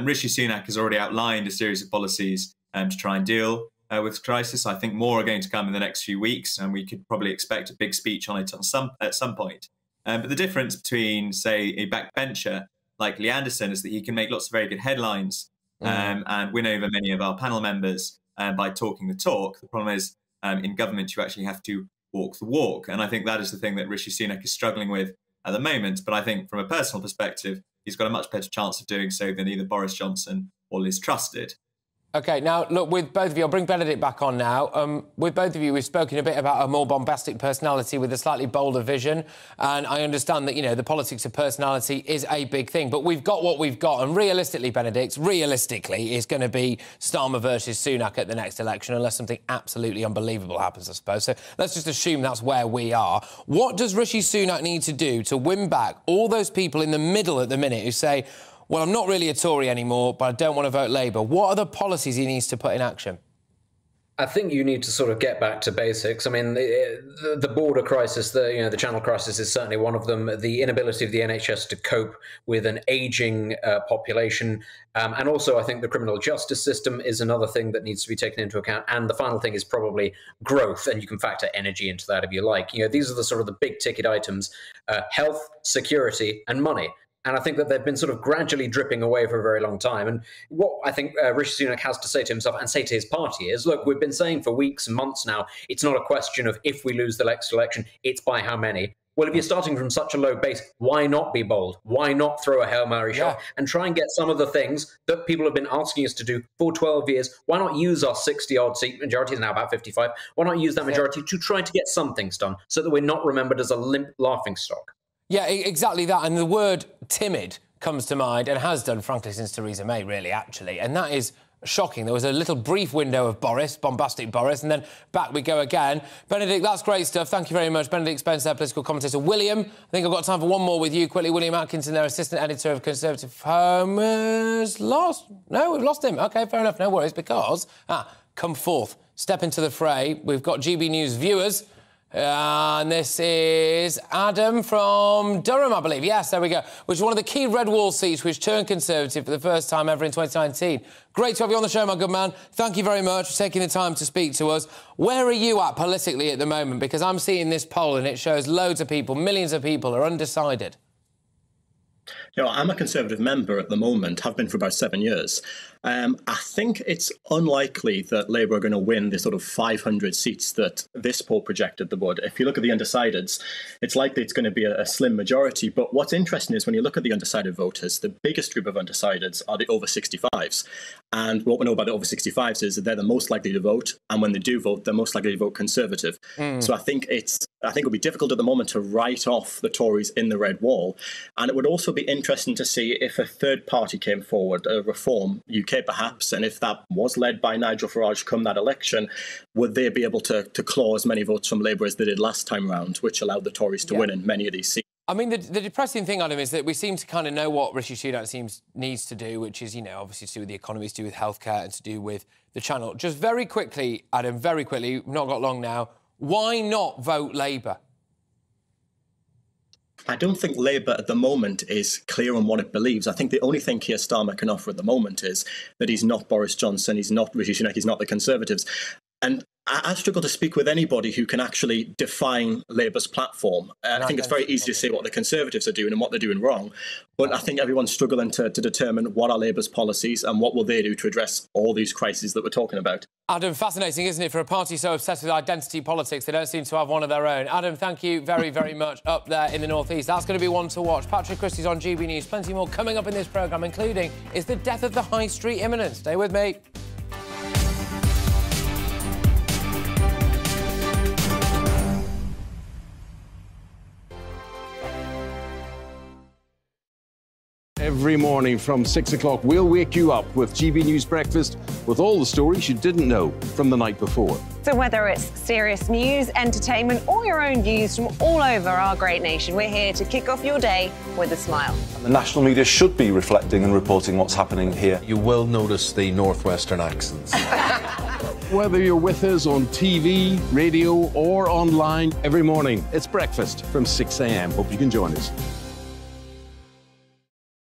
Rishi Sunak has already outlined a series of policies to try and deal with the crisis. I think more are going to come in the next few weeks, and we could probably expect a big speech on it at some point. But the difference between, say, a backbencher like Lee Anderson is that he can make lots of very good headlines and win over many of our panel members by talking the talk. The problem is, in government, you actually have to walk the walk. And I think that is the thing that Rishi Sunak is struggling with at the moment. But I think from a personal perspective, he's got a much better chance of doing so than either Boris Johnson or Liz Truss did. OK, now, look, with both of you, I'll bring Benedict back on now. With both of you, we've spoken a bit about a more bombastic personality with a slightly bolder vision. And I understand that, you know, the politics of personality is a big thing. But we've got what we've got. And realistically, Benedict, realistically, it's going to be Starmer versus Sunak at the next election, unless something absolutely unbelievable happens, I suppose. So let's just assume that's where we are. What does Rishi Sunak need to do to win back all those people in the middle at the minute who say, well, I'm not really a Tory anymore, but I don't want to vote Labour? What are the policies he needs to put in action? I think you need to sort of get back to basics. I mean, the border crisis, the channel crisis is certainly one of them. The inability of the NHS to cope with an ageing population. And also, I think the criminal justice system is another thing that needs to be taken into account. And the final thing is probably growth. And you can factor energy into that if you like. You know, these are the sort of the big ticket items, health, security and money. And I think that they've been sort of gradually dripping away for a very long time. And what I think Rishi Sunak has to say to himself and say to his party is, look, we've been saying for weeks and months now, it's not a question of if we lose the next election, it's by how many. Well, if you're starting from such a low base, why not be bold? Why not throw a Hail Mary shot and try and get some of the things that people have been asking us to do for 12 years? Why not use our 60-odd seat majority, is now about 55, why not use that majority to try to get some things done so that we're not remembered as a limp laughingstock? Yeah, exactly that. And the word timid comes to mind, and has done, frankly, since Theresa May, really, actually. And that is shocking. There was a little brief window of Boris, bombastic Boris, and then back we go again. Benedict, that's great stuff. Thank you very much. Benedict Spencer, political commentator. William, I think I've got time for one more with you quickly. William Atkinson, their assistant editor of Conservative Home, is lost. No, we've lost him. OK, fair enough. No worries, because... come forth. Step into the fray. We've got GB News viewers... and this is Adam from Durham, I believe. Yes, there we go. Which is one of the key red wall seats which turned Conservative for the first time ever in 2019. Great to have you on the show, my good man. Thank you very much for taking the time to speak to us. Where are you at politically at the moment? Because I'm seeing this poll and it shows loads of people, millions of people are undecided. You know, I'm a Conservative member at the moment, have been for about 7 years. I think it's unlikely that Labour are going to win the sort of 500 seats that this poll projected they would. If you look at the undecideds, it's likely it's going to be a slim majority. But what's interesting is when you look at the undecided voters, the biggest group of undecideds are the over 65s. And what we know about the over 65s is that they're the most likely to vote. And when they do vote, they're most likely to vote Conservative. So I think it'll be difficult at the moment to write off the Tories in the red wall. And it would also be interesting to see if a third party came forward, a Reform UK perhaps, and if that was led by Nigel Farage come that election, would they be able to claw as many votes from Labour as they did last time round, which allowed the Tories to win in many of these seats? I mean, the depressing thing on him is that we seem to kind of know what Rishi Sunak needs to do, which is, you know, obviously to do with the economy, to do with healthcare and to do with the channel. Just very quickly, Adam, very quickly, we've not got long now, why not vote Labour? I don't think Labour at the moment is clear on what it believes. I think the only thing Keir Starmer can offer at the moment is that he's not Boris Johnson, he's not Rishi Sunak, he's not the Conservatives. And I struggle to speak with anybody who can actually define Labour's platform. I think it's very easy to say what the Conservatives are doing and what they're doing wrong, but I think everyone's struggling to determine what are Labour's policies and what will they do to address all these crises that we're talking about. Adam, fascinating, isn't it, for a party so obsessed with identity politics, they don't seem to have one of their own. Adam, thank you very, very much up there in the North East. That's going to be one to watch. Patrick Christie's on GB News. Plenty more coming up in this programme, including, is the death of the high street imminent? Stay with me. Every morning from 6 o'clock, we'll wake you up with GB News Breakfast with all the stories you didn't know from the night before. So whether it's serious news, entertainment, or your own views from all over our great nation, we're here to kick off your day with a smile. And the national media should be reflecting and reporting what's happening here. You will notice the Northwestern accents. Whether you're with us on TV, radio, or online, every morning it's Breakfast from 6 a.m. Hope you can join us.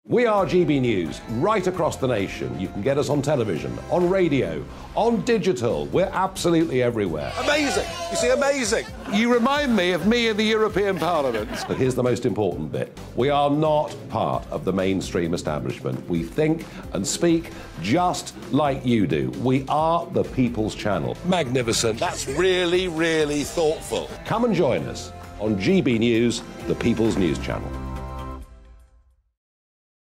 We are GB News, right across the nation. You can get us on television, on radio, on digital. We're absolutely everywhere. Amazing! You see, amazing! You remind me of me in the European Parliament. But here's the most important bit. We are not part of the mainstream establishment. We think and speak just like you do. We are the People's Channel. Magnificent. That's really, really thoughtful. Come and join us on GB News, the People's News Channel.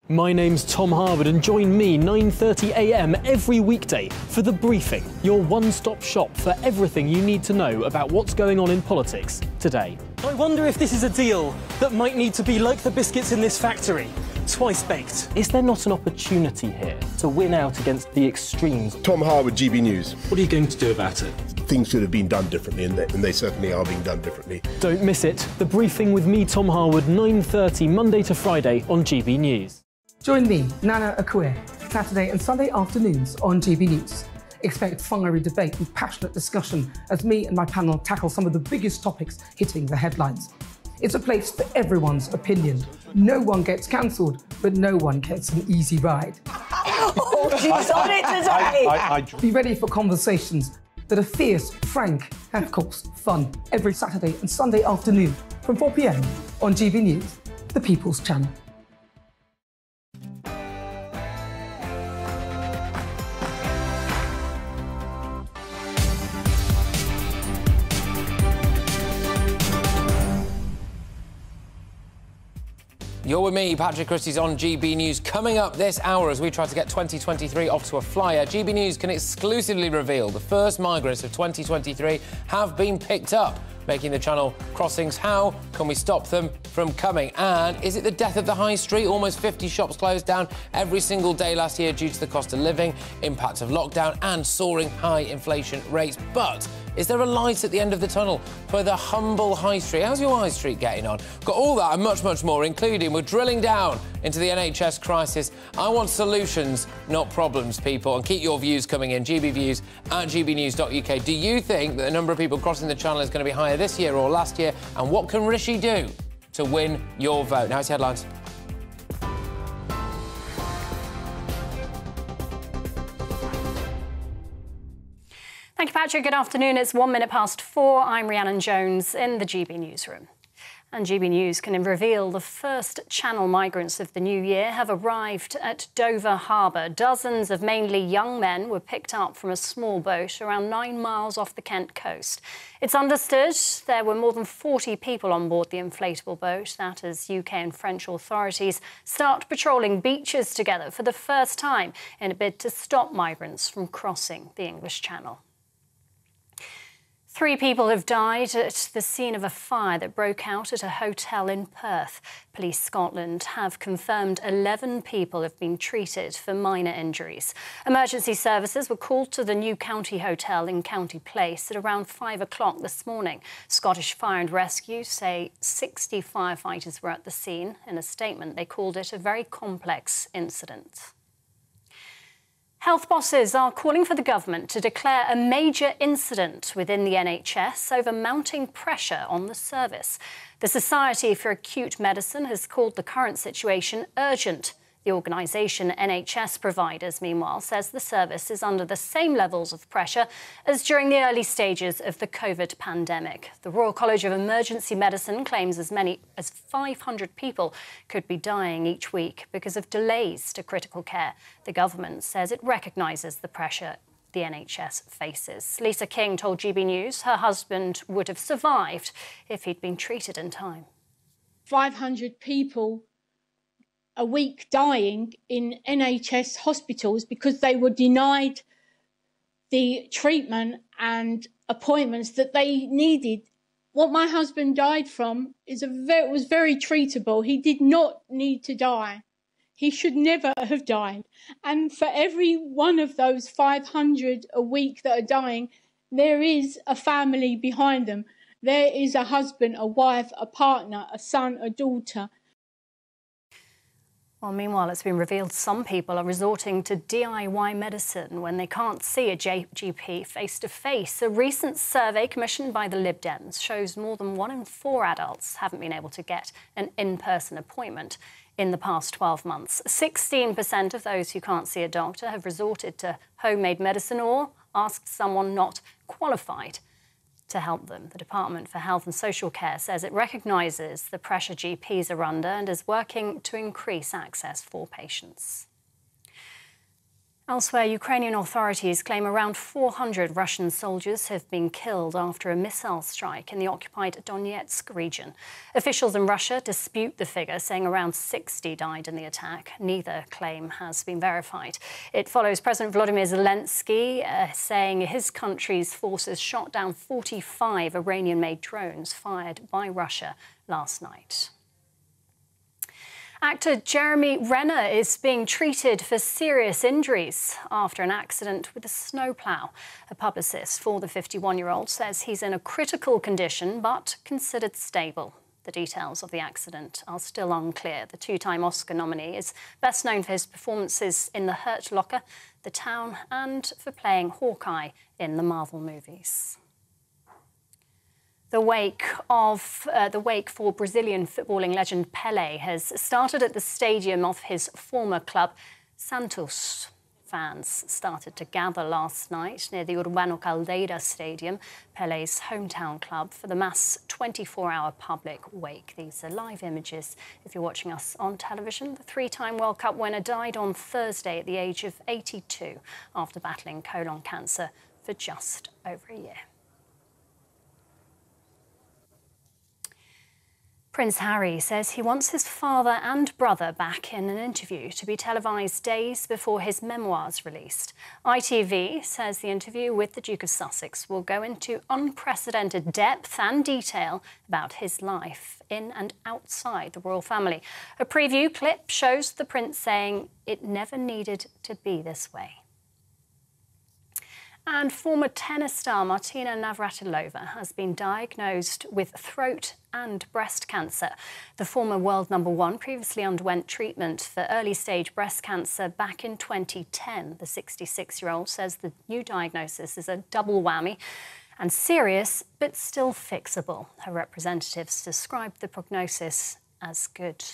My name's Tom Harwood, and join me 9:30 a.m. every weekday for The Briefing, your one-stop shop for everything you need to know about what's going on in politics today. I wonder if this is a deal that might need to be like the biscuits in this factory, twice baked. Is there not an opportunity here to win out against the extremes? Tom Harwood, GB News. What are you going to do about it? Things should have been done differently, and they certainly are being done differently. Don't miss it. The Briefing with me, Tom Harwood, 9:30 Monday to Friday on GB News. Join me, Nana Akue, Saturday and Sunday afternoons on GB News. Expect fiery debate and passionate discussion as me and my panel tackle some of the biggest topics hitting the headlines. It's a place for everyone's opinion. No one gets cancelled, but no one gets an easy ride. Oh, she's on it today! Be ready for conversations that are fierce, frank, and of course, fun. Every Saturday and Sunday afternoon from 4 p.m. on GB News, the People's Channel. You're with me, Patrick Christie's on GB News. Coming up this hour, as we try to get 2023 off to a flyer, GB News can exclusively reveal the first migrants of 2023 have been picked up, making the channel crossings. How can we stop them from coming? And is it the death of the high street? Almost 50 shops closed down every single day last year due to the cost of living, impacts of lockdown and soaring high inflation rates. But is there a light at the end of the tunnel for the humble high street? How's your high street getting on? Got all that and much, much more, including we're drilling down into the NHS crisis. I want solutions, not problems, people. And keep your views coming in, gbviews@gbnews.uk. Do you think that the number of people crossing the channel is going to be higher this year or last year? And what can Rishi do to win your vote? Now it's headlines. Thank you, Patrick. Good afternoon. It's 4:01. I'm Rhiannon Jones in the GB Newsroom. And GB News can reveal the first channel migrants of the new year have arrived at Dover Harbour. Dozens of mainly young men were picked up from a small boat around 9 miles off the Kent coast. It's understood there were more than 40 people on board the inflatable boat. That as UK and French authorities start patrolling beaches together for the first time in a bid to stop migrants from crossing the English Channel. 3 people have died at the scene of a fire that broke out at a hotel in Perth. Police Scotland have confirmed 11 people have been treated for minor injuries. Emergency services were called to the New County Hotel in County Place at around 5 o'clock this morning. Scottish Fire and Rescue say 60 firefighters were at the scene. In a statement, they called it a very complex incident. Health bosses are calling for the government to declare a major incident within the NHS over mounting pressure on the service. The Society for Acute Medicine has called the current situation urgent. The organisation NHS Providers, meanwhile, says the service is under the same levels of pressure as during the early stages of the COVID pandemic. The Royal College of Emergency Medicine claims as many as 500 people could be dying each week because of delays to critical care. The government says it recognises the pressure the NHS faces. Lisa King told GB News her husband would have survived if he'd been treated in time. 500 people a week dying in NHS hospitals because they were denied the treatment and appointments that they needed. What my husband died from was very treatable. He did not need to die. He should never have died. And for every one of those 500 a week that are dying, there is a family behind them. There is a husband, a wife, a partner, a son, a daughter. Well, meanwhile, it's been revealed some people are resorting to DIY medicine when they can't see a GP face-to-face. A recent survey commissioned by the Lib Dems shows more than 1 in 4 adults haven't been able to get an in-person appointment in the past 12 months. 16% of those who can't see a doctor have resorted to homemade medicine or asked someone not qualified to help them. The Department for Health and Social Care says it recognises the pressure GPs are under and is working to increase access for patients. Elsewhere, Ukrainian authorities claim around 400 Russian soldiers have been killed after a missile strike in the occupied Donetsk region. Officials in Russia dispute the figure, saying around 60 died in the attack. Neither claim has been verified. It follows President Volodymyr Zelensky saying his country's forces shot down 45 Iranian-made drones fired by Russia last night. Actor Jeremy Renner is being treated for serious injuries after an accident with a snowplow. A publicist for the 51-year-old says he's in a critical condition but considered stable. The details of the accident are still unclear. The two-time Oscar nominee is best known for his performances in The Hurt Locker, The Town, and for playing Hawkeye in the Marvel movies. The wake for Brazilian footballing legend Pelé has started at the stadium of his former club, Santos. Fans started to gather last night near the Urbano Caldeira Stadium, Pelé's hometown club, for the mass 24-hour public wake. These are live images if you're watching us on television. The three-time World Cup winner died on Thursday at the age of 82 after battling colon cancer for just over a year. Prince Harry says he wants his father and brother back in an interview to be televised days before his memoirs released. ITV says the interview with the Duke of Sussex will go into unprecedented depth and detail about his life in and outside the royal family. A preview clip shows the prince saying it never needed to be this way. And former tennis star Martina Navratilova has been diagnosed with throat and breast cancer. The former world number 1 previously underwent treatment for early-stage breast cancer back in 2010. The 66-year-old says the new diagnosis is a double whammy and serious but still fixable. Her representatives described the prognosis as good.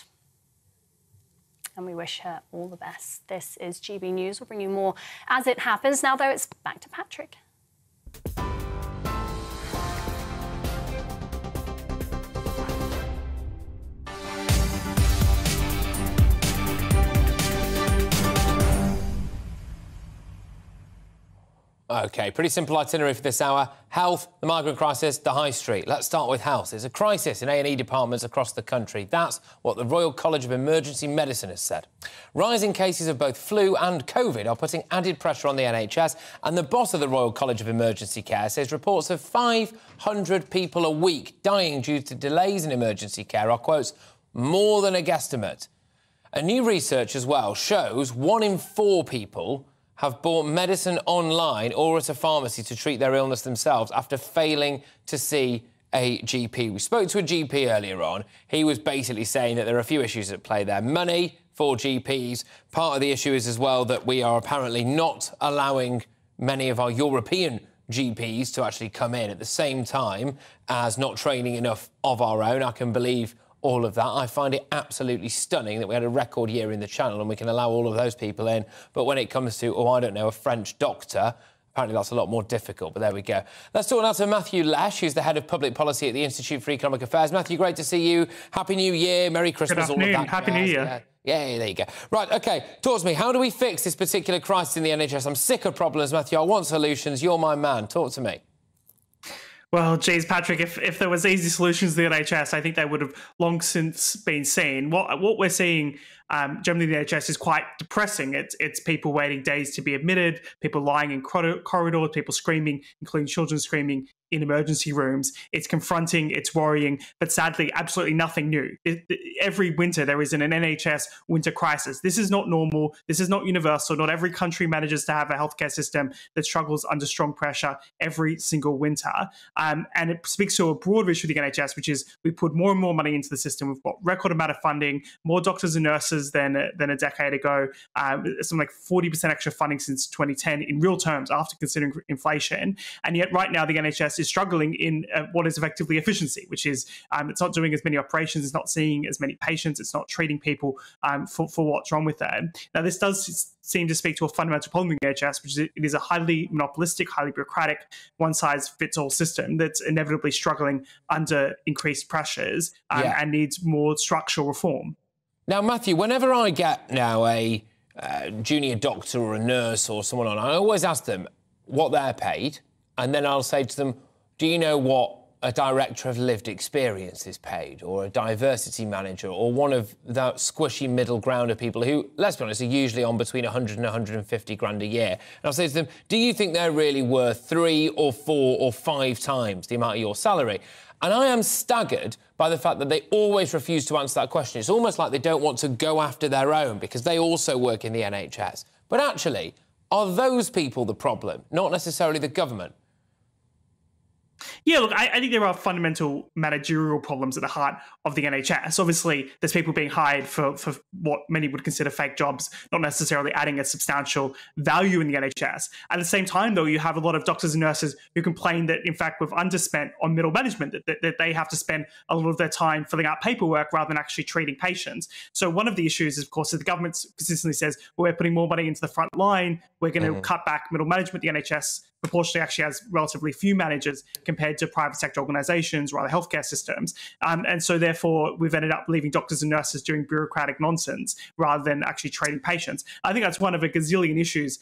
And we wish her all the best. This is GB News. We'll bring you more as it happens. Now, though, it's back to Patrick. OK, pretty simple itinerary for this hour. Health, the migrant crisis, the high street. Let's start with health. There's a crisis in A&E departments across the country. That's what the Royal College of Emergency Medicine has said. Rising cases of both flu and COVID are putting added pressure on the NHS, and the boss of the Royal College of Emergency Care says reports of 500 people a week dying due to delays in emergency care are, quotes, more than a guesstimate. A new research as well shows 1 in 4 people have bought medicine online or at a pharmacy to treat their illness themselves after failing to see a GP. We spoke to a GP earlier on. He was basically saying that there are a few issues at play there. Money for GPs. Part of the issue is as well that we are apparently not allowing many of our European GPs to actually come in at the same time as not training enough of our own. I can believe all of that. I find it absolutely stunning that we had a record year in the channel and we can allow all of those people in. But when it comes to, oh, I don't know, a French doctor, apparently that's a lot more difficult, but there we go. Let's talk now to Matthew Lash, who's the Head of Public Policy at the Institute for Economic Affairs. Matthew, great to see you. Happy New Year, Merry Christmas, all of that. Happy New Year. Yeah, there you go. Right, OK, talk to me. How do we fix this particular crisis in the NHS? I'm sick of problems, Matthew. I want solutions. You're my man. Talk to me. Well, geez, Patrick, if there was easy solutions to the NHS, I think they would have long since been seen. What we're seeing generally in the NHS is quite depressing. It's people waiting days to be admitted, people lying in corridors, people screaming, including children screaming in emergency rooms. It's confronting, it's worrying, but sadly, absolutely nothing new. Every winter, there is an NHS winter crisis. This is not normal. This is not universal. Not every country manages to have a healthcare system that struggles under strong pressure every single winter. And it speaks to a broader issue with the NHS, which is we put more and more money into the system. We've got record amount of funding, more doctors and nurses than a decade ago, something like 40% extra funding since 2010 in real terms after considering inflation. And yet right now, the NHS is struggling in what is effectively efficiency, which is it's not doing as many operations, it's not seeing as many patients, it's not treating people for what's wrong with them. Now, this does seem to speak to a fundamental problem in the NHS, which is it is a highly monopolistic, highly bureaucratic, one-size-fits-all system that's inevitably struggling under increased pressures and needs more structural reform. Now, Matthew, whenever I get now a junior doctor or a nurse or someone on, I always ask them what they're paid, and then I'll say to them, do you know what a director of lived experience is paid, or a diversity manager, or one of that squishy middle ground of people who, let's be honest, are usually on between 100 and 150 grand a year? And I'll say to them, do you think they're really worth 3 or 4 or 5 times the amount of your salary? And I am staggered by the fact that they always refuse to answer that question. It's almost like they don't want to go after their own because they also work in the NHS. But actually, are those people the problem, not necessarily the government? Yeah, look, I think there are fundamental managerial problems at the heart of the NHS. Obviously, there's people being hired for what many would consider fake jobs, not necessarily adding a substantial value in the NHS. At the same time, though, you have a lot of doctors and nurses who complain that, in fact, we've underspent on middle management, that they have to spend a lot of their time filling out paperwork rather than actually treating patients. So one of the issues is, of course, that the government consistently says, well, we're putting more money into the front line, we're going to cut back middle management. The NHS proportionally actually has relatively few managers compared to private sector organisations or other healthcare systems. And so, therefore, we've ended up leaving doctors and nurses doing bureaucratic nonsense rather than actually treating patients. I think that's one of a gazillion issues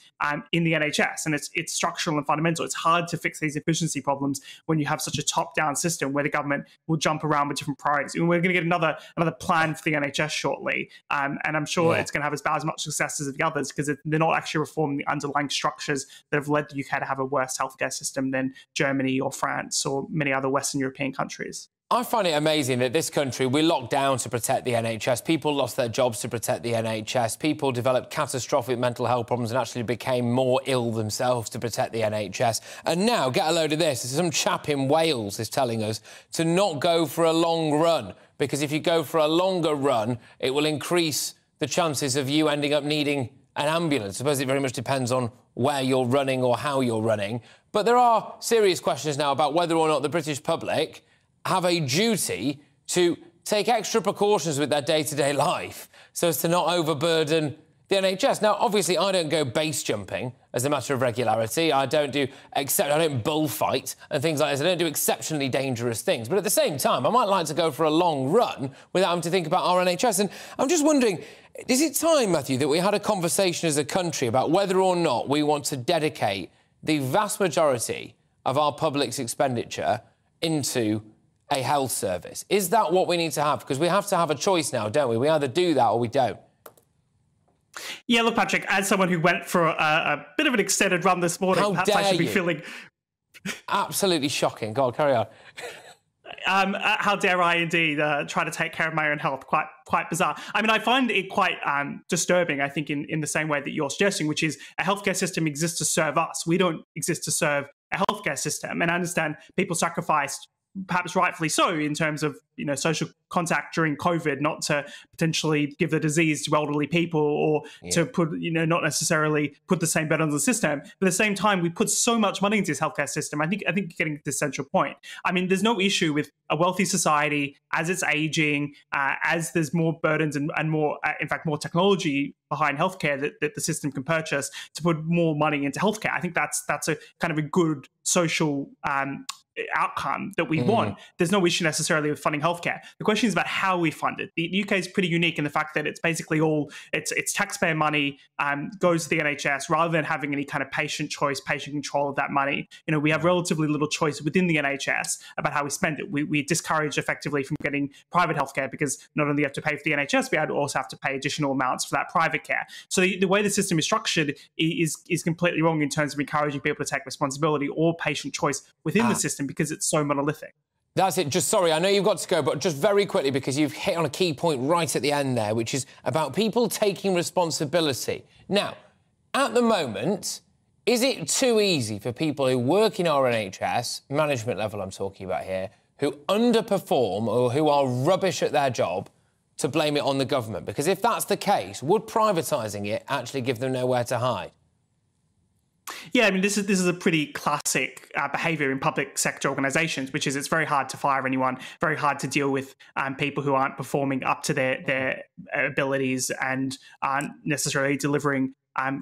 in the NHS, and it's structural and fundamental. It's hard to fix these efficiency problems when you have such a top-down system where the government will jump around with different priorities. And we're going to get another plan for the NHS shortly, and I'm sure it's going to have about as much success as the others because they're not actually reforming the underlying structures that have led the UK to have a worse healthcare system than Germany or France or many other Western European countries. I find it amazing that this country, we locked down to protect the NHS. People lost their jobs to protect the NHS. People developed catastrophic mental health problems and actually became more ill themselves to protect the NHS. And now, get a load of this, some chap in Wales is telling us to not go for a long run, because if you go for a longer run, it will increase the chances of you ending up needing an ambulance. I suppose it very much depends on where you're running or how you're running. But there are serious questions now about whether or not the British public have a duty to take extra precautions with their day-to-day life so as to not overburden the NHS. Now, obviously, I don't go base jumping as a matter of regularity. I don't bullfight and things like this. I don't do exceptionally dangerous things. But at the same time, I might like to go for a long run without having to think about our NHS. And I'm just wondering, is it time, Matthew, that we had a conversation as a country about whether or not we want to dedicate the vast majority of our public's expenditure into a health service? Is that what we need to have? Because we have to have a choice now, don't we? We either do that or we don't. Yeah, look, Patrick, as someone who went for a bit of an extended run this morning, perhaps I should be feeling... Absolutely shocking. Go on, carry on. How dare I indeed try to take care of my own health? Quite bizarre. I mean, I find it quite disturbing, I think, in the same way that you're suggesting, which is a healthcare system exists to serve us. We don't exist to serve a healthcare system. And I understand people sacrificed perhaps rightfully so, in terms of, you know, social contact during COVID, not to potentially give the disease to elderly people or to put, you know, not necessarily put the same burden on the system. But at the same time, we put so much money into this healthcare system. I think you're getting to the central point. I mean, there's no issue with a wealthy society as it's aging, as there's more burdens and more, in fact, more technology behind healthcare that the system can purchase, to put more money into healthcare. I think that's a kind of a good social outcome that we want. There's no issue necessarily with funding healthcare. The question is about how we fund it. The UK is pretty unique in the fact that it's basically all it's taxpayer money goes to the NHS, rather than having any kind of patient choice, patient control of that money. You know, we have relatively little choice within the NHS about how we spend it. We discourage effectively from getting private healthcare, because not only have to pay for the NHS, we also have to pay additional amounts for that private care. So the way the system is structured is completely wrong in terms of encouraging people to take responsibility or patient choice within the system, because it's so monolithic. That's it. Just sorry, I know you've got to go, but just very quickly, because you've hit on a key point right at the end there, which is about people taking responsibility. Now, at the moment, is it too easy for people who work in our NHS, management level I'm talking about here, who underperform or who are rubbish at their job, to blame it on the government? Because if that's the case, would privatising it actually give them nowhere to hide? Yeah, I mean, this is a pretty classic behaviour in public sector organisations, which is it's very hard to fire anyone, very hard to deal with people who aren't performing up to their abilities and aren't necessarily delivering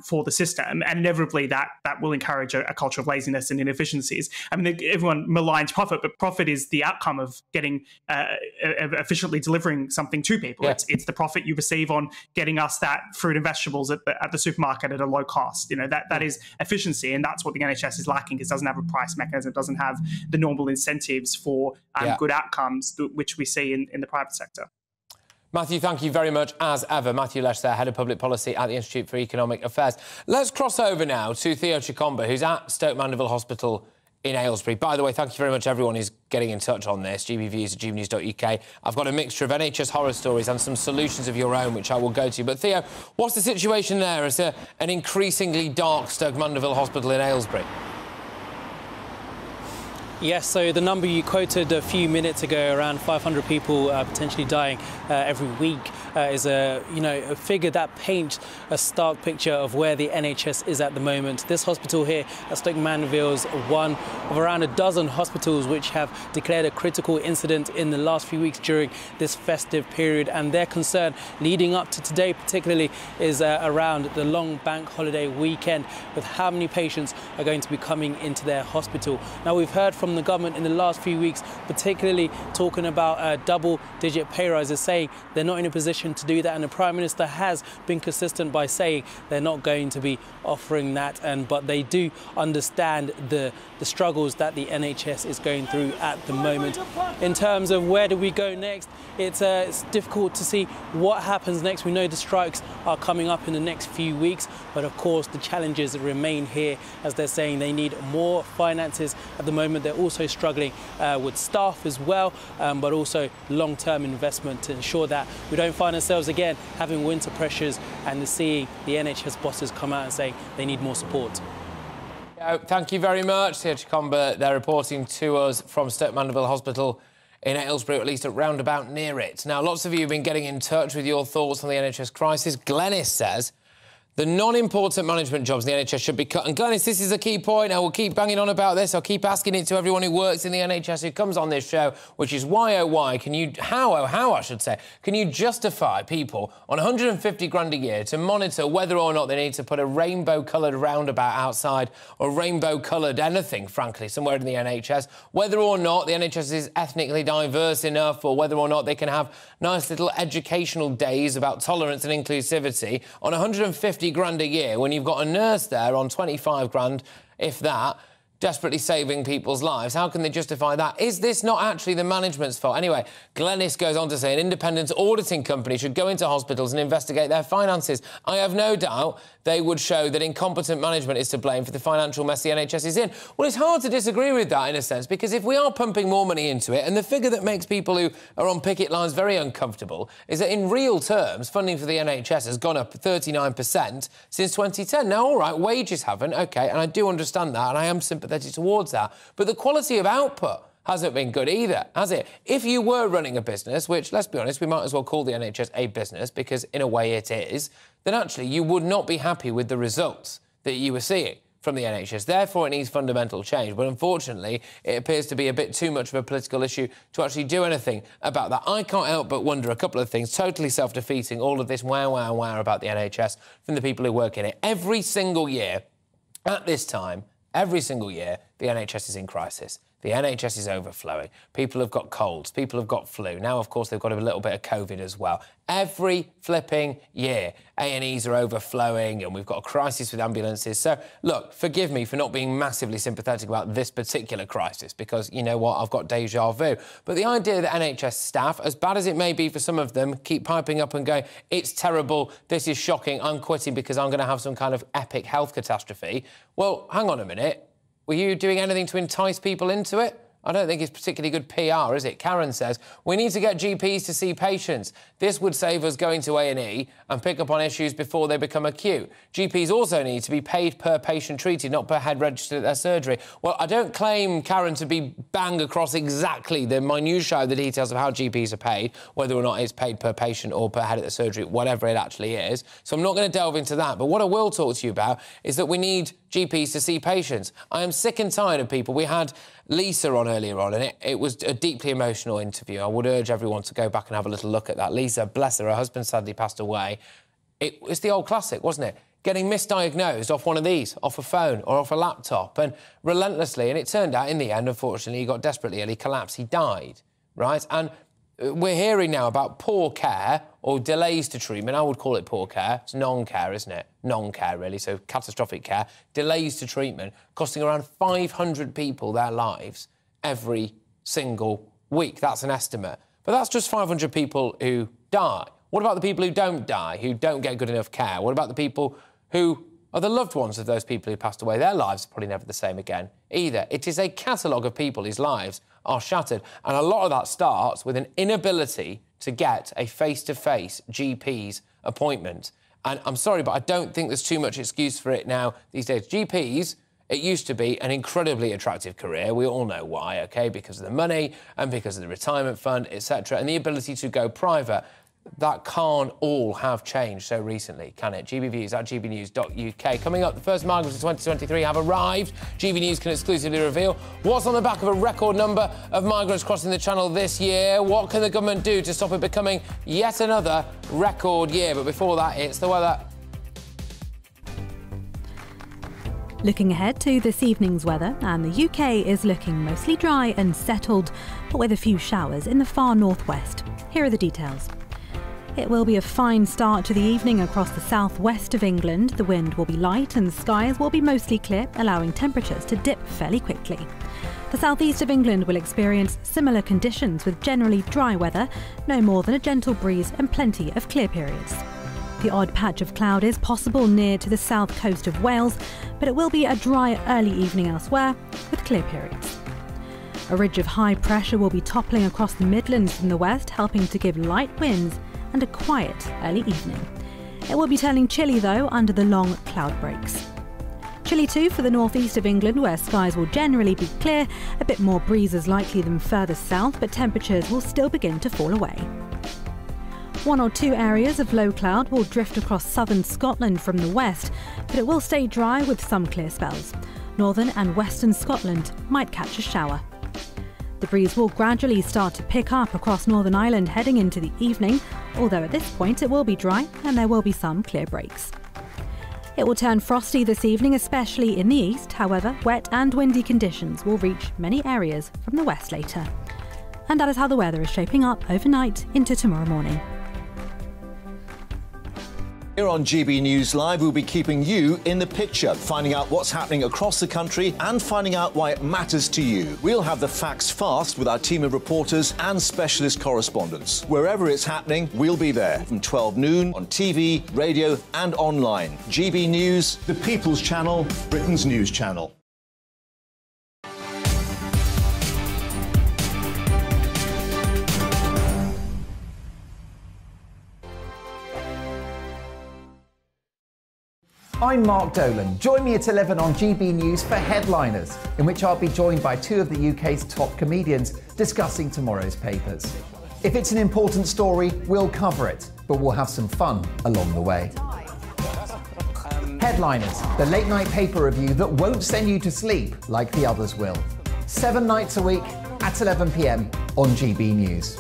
for the system. And inevitably that will encourage a culture of laziness and inefficiencies. I mean, everyone maligns profit, but profit is the outcome of getting efficiently delivering something to people. Yeah. It's the profit you receive on getting us that fruit and vegetables at the supermarket at a low cost. You know, that is efficiency, and that's what the NHS is lacking, because it doesn't have a price mechanism, it doesn't have the normal incentives for good outcomes, which we see in the private sector. Matthew, thank you very much, as ever. Matthew Lesh there, Head of Public Policy at the Institute for Economic Affairs. Let's cross over now to Theo Chikomba, who's at Stoke Mandeville Hospital in Aylesbury. By the way, thank you very much, everyone who's getting in touch on this. gbviews@gbnews.uk. I've got a mixture of NHS horror stories and some solutions of your own, which I will go to. But, Theo, what's the situation there? Is there an increasingly dark Stoke Mandeville Hospital in Aylesbury? Yes, so the number you quoted a few minutes ago, around 500 people potentially dying every week, is a figure that paints a stark picture of where the NHS is at the moment. This hospital here at Stoke Mandeville is one of around a dozen hospitals which have declared a critical incident in the last few weeks during this festive period, and their concern leading up to today particularly is around the long bank holiday weekend, with how many patients are going to be coming into their hospital. Now, we've heard from the government in the last few weeks, particularly talking about double-digit pay rises, saying they're not in a position to do that, and the Prime Minister has been consistent by saying they're not going to be offering that, but they do understand the struggles that the NHS is going through at the moment. In terms of where do we go next, it's difficult to see what happens next. We know the strikes are coming up in the next few weeks, but of course the challenges remain here, as they're saying they need more finances at the moment. They're also struggling with staff as well, but also long-term investment to ensure that we don't find ourselves again having winter pressures and seeing the NHS bosses come out and say they need more support. Thank you very much, Theo Chikomba. They're reporting to us from Stoke Mandeville Hospital in Aylesbury, at least at roundabout near it. Now, lots of you have been getting in touch with your thoughts on the NHS crisis. Glenys says the non-important management jobs in the NHS should be cut. And, Glenys, this is a key point. I will keep banging on about this. I'll keep asking it to everyone who works in the NHS who comes on this show, which is why, oh, why can you... How, I should say, can you justify people on 150 grand a year to monitor whether or not they need to put a rainbow-coloured roundabout outside, or rainbow-coloured anything, frankly, somewhere in the NHS, whether or not the NHS is ethnically diverse enough, or whether or not they can have nice little educational days about tolerance and inclusivity on 150 grand a year, when you've got a nurse there on 25 grand, if that, desperately saving people's lives? How can they justify that? Is this not actually the management's fault? Anyway, Glenys goes on to say an independent auditing company should go into hospitals and investigate their finances. I have no doubt they would show that incompetent management is to blame for the financial mess the NHS is in. Well, it's hard to disagree with that, in a sense, because if we are pumping more money into it, and the figure that makes people who are on picket lines very uncomfortable is that, in real terms, funding for the NHS has gone up 39% since 2010. Now, all right, wages haven't, OK, and I do understand that, and I am sympathetic towards that, but the quality of output hasn't been good either, has it? If you were running a business, which, let's be honest, we might as well call the NHS a business because, in a way, it is, then actually you would not be happy with the results that you were seeing from the NHS. Therefore, it needs fundamental change. But unfortunately, it appears to be a bit too much of a political issue to actually do anything about that. I can't help but wonder a couple of things, totally self-defeating, all of this wow, wow, wow about the NHS from the people who work in it. Every single year, at this time, every single year, the NHS is in crisis. The NHS is overflowing. People have got colds. People have got flu. Now, of course, they've got a little bit of COVID as well. Every flipping year, A&Es are overflowing and we've got a crisis with ambulances. So, look, forgive me for not being massively sympathetic about this particular crisis because, you know what, I've got déjà vu. But the idea that NHS staff, as bad as it may be for some of them, keep piping up and going, it's terrible, this is shocking, I'm quitting because I'm going to have some kind of epic health catastrophe. Well, hang on a minute. Were you doing anything to entice people into it? I don't think it's particularly good PR, is it? Karen says, we need to get GPs to see patients. This would save us going to A&E and pick up on issues before they become acute. GPs also need to be paid per patient treated, not per head registered at their surgery. Well, I don't claim, Karen, to be bang across exactly the minutiae of the details of how GPs are paid, whether or not it's paid per patient or per head at the surgery, whatever it actually is. So I'm not going to delve into that. But what I will talk to you about is that we need GPs to see patients. I am sick and tired of people. We had Lisa on earlier on, and it was a deeply emotional interview. I would urge everyone to go back and have a little look at that. Lisa, bless her husband sadly passed away. It's the old classic, wasn't it? Getting misdiagnosed off one of these, off a phone or off a laptop, and relentlessly, and it turned out in the end, unfortunately, he got desperately ill, he collapsed, he died, right? And we're hearing now about poor care or delays to treatment. I would call it poor care. It's non-care, isn't it? Non-care, really, so catastrophic care. Delays to treatment costing around 500 people their lives every single week. That's an estimate. But that's just 500 people who die. What about the people who don't die, who don't get good enough care? What about the people who are the loved ones of those people who passed away? Their lives are probably never the same again either. It is a catalogue of people whose lives are shattered. And a lot of that starts with an inability to get a face-to-face GP's appointment. And I'm sorry, but I don't think there's too much excuse for it now these days. GPs, it used to be an incredibly attractive career. We all know why, OK? Because of the money and because of the retirement fund, etc. And the ability to go private. That can't all have changed so recently, can it? GB Views at gbnews.uk. Coming up, the first migrants of 2023 have arrived. GB News can exclusively reveal what's on the back of a record number of migrants crossing the channel this year. What can the government do to stop it becoming yet another record year? But before that, it's the weather. Looking ahead to this evening's weather, and the UK is looking mostly dry and settled, but with a few showers in the far northwest. Here are the details. It will be a fine start to the evening across the southwest of England. The wind will be light and skies will be mostly clear, allowing temperatures to dip fairly quickly. The southeast of England will experience similar conditions with generally dry weather, no more than a gentle breeze and plenty of clear periods. The odd patch of cloud is possible near to the south coast of Wales, but it will be a dry early evening elsewhere with clear periods. A ridge of high pressure will be toppling across the Midlands from the west, helping to give light winds and a quiet early evening. It will be turning chilly though under the long cloud breaks. Chilly too for the northeast of England, where skies will generally be clear, a bit more breeze is likely than further south, but temperatures will still begin to fall away. One or two areas of low cloud will drift across southern Scotland from the west, but it will stay dry with some clear spells. Northern and western Scotland might catch a shower. The breeze will gradually start to pick up across Northern Ireland heading into the evening, although at this point it will be dry and there will be some clear breaks. It will turn frosty this evening, especially in the east. However, wet and windy conditions will reach many areas from the west later. And that is how the weather is shaping up overnight into tomorrow morning. Here on GB News Live, we'll be keeping you in the picture, finding out what's happening across the country and finding out why it matters to you. We'll have the facts fast with our team of reporters and specialist correspondents. Wherever it's happening, we'll be there from 12 noon on TV, radio and online. GB News, the People's Channel, Britain's news channel. I'm Mark Dolan. Join me at 11 on GB News for Headliners, in which I'll be joined by two of the UK's top comedians discussing tomorrow's papers. If it's an important story, we'll cover it, but we'll have some fun along the way. Headliners, the late-night paper review that won't send you to sleep like the others will. 7 nights a week at 11 PM on GB News.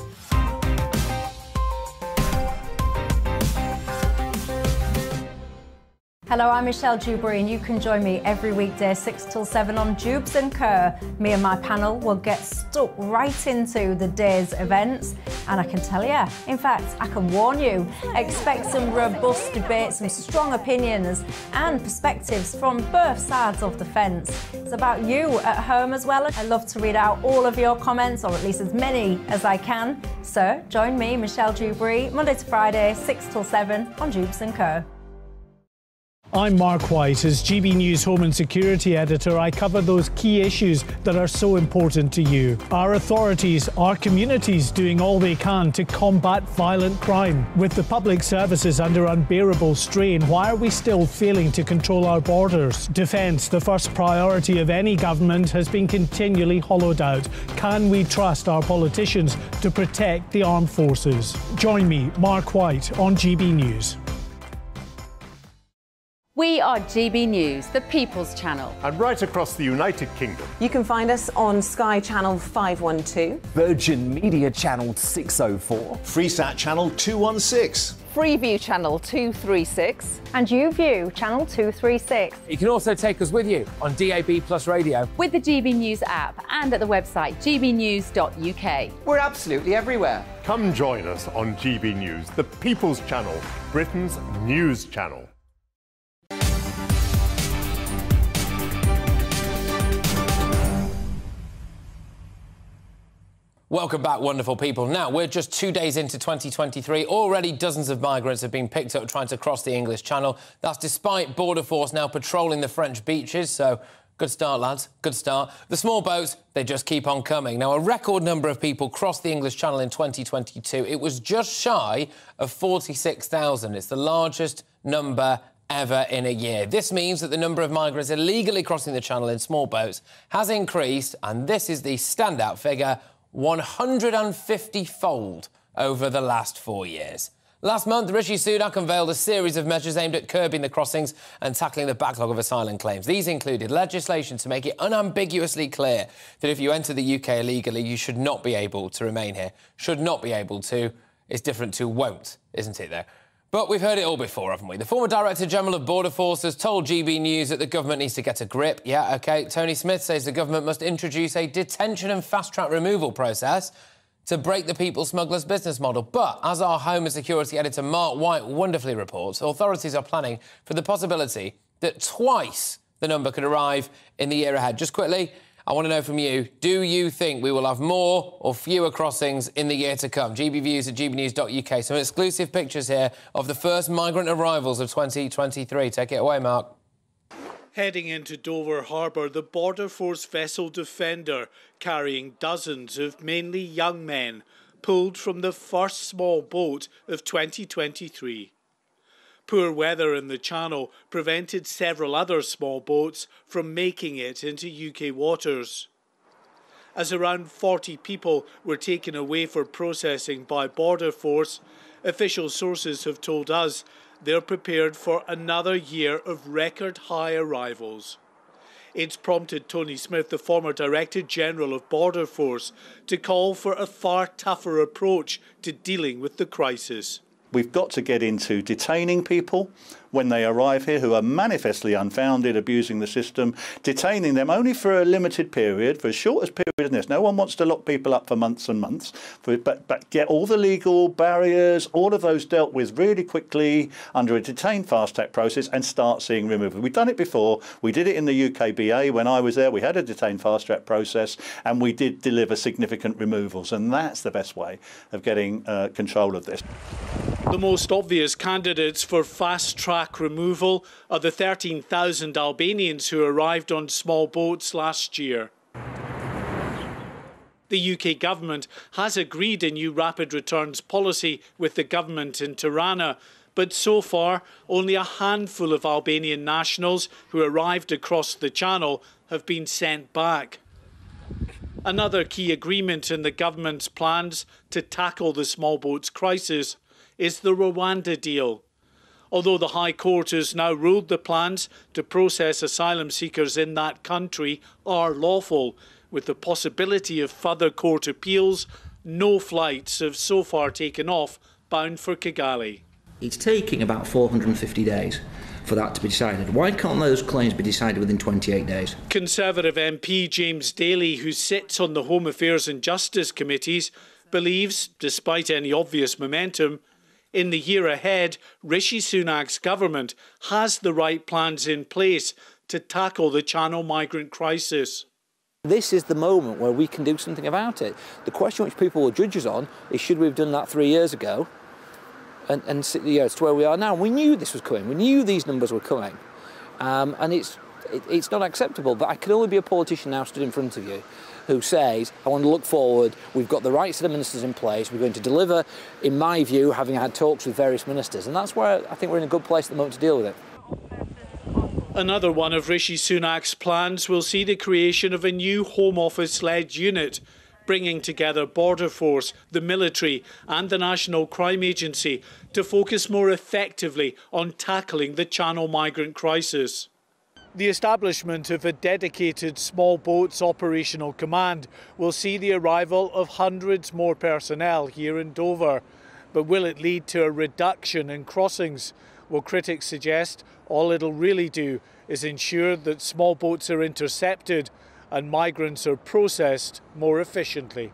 Hello, I'm Michelle Dewberry and you can join me every weekday 6 till 7 on Dubes & Kerr. Me and my panel will get stuck right into the day's events, and I can tell you, in fact, I can warn you, expect some robust debates, some strong opinions and perspectives from both sides of the fence. It's about you at home as well. I love to read out all of your comments, or at least as many as I can. So join me, Michelle Dewberry, Monday to Friday, 6 till 7 on Dubes & Kerr. I'm Mark White. As GB News Home and Security Editor, I cover those key issues that are so important to you. Our authorities, our communities doing all they can to combat violent crime. With the public services under unbearable strain, why are we still failing to control our borders? Defence, the first priority of any government, has been continually hollowed out. Can we trust our politicians to protect the armed forces? Join me, Mark White, on GB News. We are GB News, the People's Channel. And right across the United Kingdom. You can find us on Sky Channel 512. Virgin Media Channel 604. Freesat Channel 216. Freeview Channel 236. And YouView Channel 236. You can also take us with you on DAB Plus Radio. With the GB News app and at the website gbnews.uk. We're absolutely everywhere. Come join us on GB News, the People's Channel, Britain's news channel. Welcome back, wonderful people. Now, we're just 2 days into 2023. Already dozens of migrants have been picked up trying to cross the English Channel. That's despite border force now patrolling the French beaches, so good start, lads, good start. The small boats, they just keep on coming. Now, a record number of people crossed the English Channel in 2022. It was just shy of 46,000. It's the largest number ever in a year. This means that the number of migrants illegally crossing the Channel in small boats has increased, and this is the standout figure, 150-fold over the last 4 years. Last month, Rishi Sunak unveiled a series of measures aimed at curbing the crossings and tackling the backlog of asylum claims. These included legislation to make it unambiguously clear that if you enter the UK illegally, you should not be able to remain here. Should not be able to. It's different to won't, isn't it, though? But we've heard it all before, haven't we? The former Director General of Border Force has told GB News that the government needs to get a grip. Yeah, OK. Tony Smith says the government must introduce a detention and fast-track removal process to break the people smugglers' business model. But, as our Home and Security Editor Mark White wonderfully reports, authorities are planning for the possibility that twice the number could arrive in the year ahead. Just quickly, I want to know from you, do you think we will have more or fewer crossings in the year to come? GBviews at gbnews.uk. Some exclusive pictures here of the first migrant arrivals of 2023. Take it away, Mark. Heading into Dover Harbour, the Border Force vessel Defender, carrying dozens of mainly young men, pulled from the first small boat of 2023. Poor weather in the Channel prevented several other small boats from making it into UK waters. As around 40 people were taken away for processing by Border Force, official sources have told us they're prepared for another year of record high arrivals. It's prompted Tony Smith, the former Director General of Border Force, to call for a far tougher approach to dealing with the crisis. We've got to get into detaining people when they arrive here who are manifestly unfounded, abusing the system, detaining them only for a limited period, for as short as period as this. No one wants to lock people up for months and months, but get all the legal barriers, all of those dealt with really quickly under a detained fast-track process and start seeing removal. We've done it before. We did it in the UKBA when I was there. We had a detained fast-track process and we did deliver significant removals, and that's the best way of getting control of this. The most obvious candidates for fast-track removal are the 13,000 Albanians who arrived on small boats last year. The UK government has agreed a new rapid returns policy with the government in Tirana, but so far only a handful of Albanian nationals who arrived across the channel have been sent back. Another key agreement in the government's plans to tackle the small boats crisis is the Rwanda deal. Although the High Court has now ruled the plans to process asylum seekers in that country are lawful, with the possibility of further court appeals, no flights have so far taken off bound for Kigali. It's taking about 450 days for that to be decided. Why can't those claims be decided within 28 days? Conservative MP James Daly, who sits on the Home Affairs and Justice Committees, believes, despite any obvious momentum, in the year ahead, Rishi Sunak's government has the right plans in place to tackle the Channel migrant crisis. This is the moment where we can do something about it. The question which people will judge us on is, should we have done that 3 years ago? And you know, it's where we are now. We knew this was coming. We knew these numbers were coming. And it's not acceptable. But I can only be a politician now stood in front of you who says, I want to look forward, we've got the right set of ministers in place, we're going to deliver, in my view, having had talks with various ministers. And that's where I think we're in a good place at the moment to deal with it. Another one of Rishi Sunak's plans will see the creation of a new Home Office-led unit, bringing together Border Force, the military and the National Crime Agency to focus more effectively on tackling the Channel migrant crisis. The establishment of a dedicated small boats operational command will see the arrival of hundreds more personnel here in Dover. But will it lead to a reduction in crossings? Well, critics suggest all it'll really do is ensure that small boats are intercepted and migrants are processed more efficiently.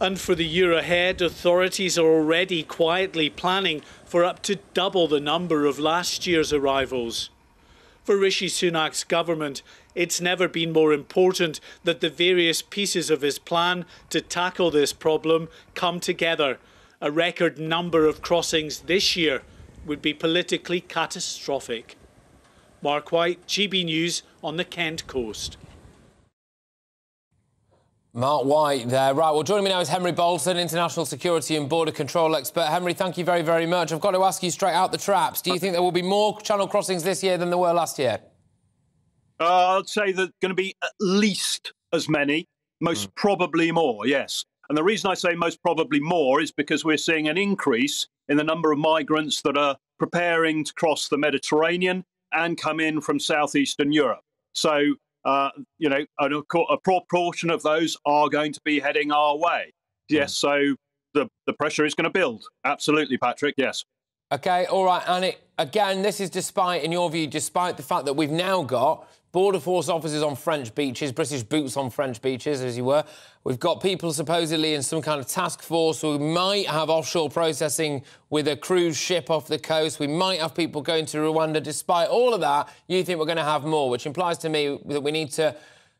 And for the year ahead, authorities are already quietly planning for up to double the number of last year's arrivals. For Rishi Sunak's government, it's never been more important that the various pieces of his plan to tackle this problem come together. A record number of crossings this year would be politically catastrophic. Mark White, GB News on the Kent coast. Mark White there. Right, well, joining me now is Henry Bolton, international security and border control expert. Henry, thank you very, very much. I've got to ask you straight out the traps. Do you think there will be more channel crossings this year than there were last year? I'd say there's going to be at least as many, most probably more, yes. And the reason I say most probably more is because we're seeing an increase in the number of migrants that are preparing to cross the Mediterranean and come in from southeastern Europe. So, you know, a proportion of those are going to be heading our way. Yes, so the pressure is going to build. Absolutely, Patrick, yes. OK, all right, and again, this is despite, in your view, despite the fact that we've now got Border Force officers on French beaches, British boots on French beaches, as you were. We've got people supposedly in some kind of task force who might have offshore processing with a cruise ship off the coast. We might have people going to Rwanda. Despite all of that, you think we're going to have more, which implies to me that we need to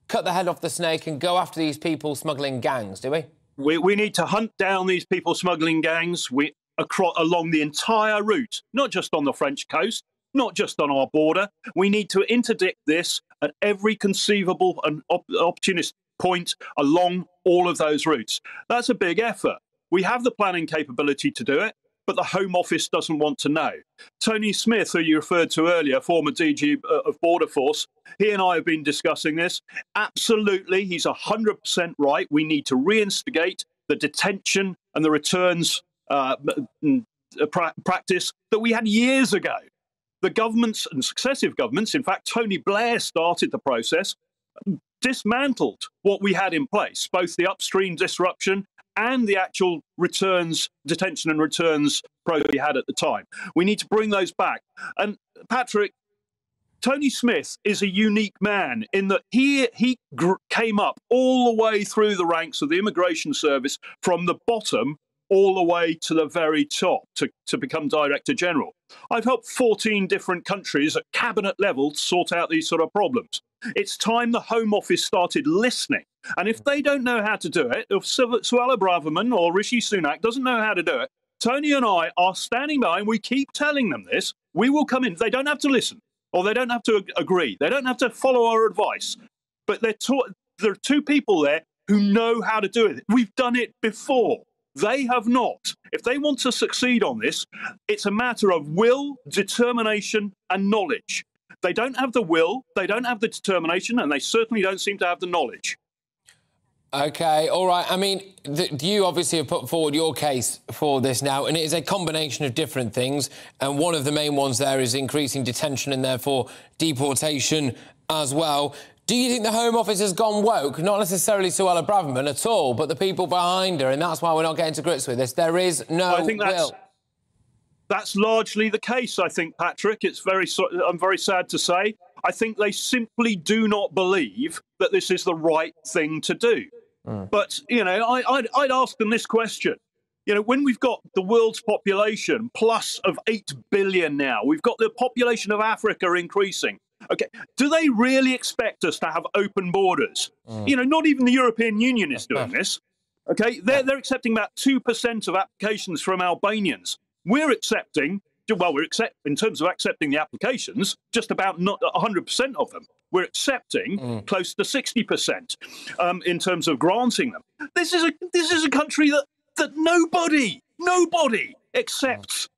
cut the head off the snake and go after these people smuggling gangs, do we? We need to hunt down these people smuggling gangs along the entire route, not just on the French coast, not just on our border. We need to interdict this at every conceivable and opportunist point along all of those routes. That's a big effort. We have the planning capability to do it, but the Home Office doesn't want to know. Tony Smith, who you referred to earlier, former DG of Border Force, he and I have been discussing this. Absolutely, he's 100% right. We need to reinstigate the detention and the returns practice that we had years ago. The governments and successive governments, in fact, Tony Blair started the process, dismantled what we had in place, both the upstream disruption and the actual returns, detention and returns program we had at the time. We need to bring those back. And Patrick, Tony Smith is a unique man in that he came up all the way through the ranks of the Immigration Service from the bottom all the way to the very top to become Director General. I've helped 14 different countries at cabinet level sort out these sort of problems. It's time the Home Office started listening. And if they don't know how to do it, if Suella Braverman or Rishi Sunak doesn't know how to do it, Tony and I are standing by and we keep telling them this. We will come in. They don't have to listen or they don't have to agree. They don't have to follow our advice. But there are two people there who know how to do it. We've done it before. They have not. If they want to succeed on this, it's a matter of will, determination and knowledge. They don't have the will, they don't have the determination, and they certainly don't seem to have the knowledge. OK, all right. I mean, you obviously have put forward your case for this now, and it is a combination of different things, and one of the main ones there is increasing detention and, therefore, deportation as well. Do you think the Home Office has gone woke? Not necessarily Suella Braverman at all, but the people behind her, and that's why we're not getting to grips with this. There is no will. That's largely the case, I think, Patrick. I'm very sad to say. I think they simply do not believe that this is the right thing to do. But, you know, I'd ask them this question. You know, when we've got the world's population plus of 8 billion now, we've got the population of Africa increasing. OK, do they really expect us to have open borders? You know, not even the European Union is doing this. OK, they're accepting about 2% of applications from Albanians. We're accepting... Well, in terms of accepting the applications, just about not 100% of them. We're accepting close to 60% in terms of granting them. This is a country that nobody accepts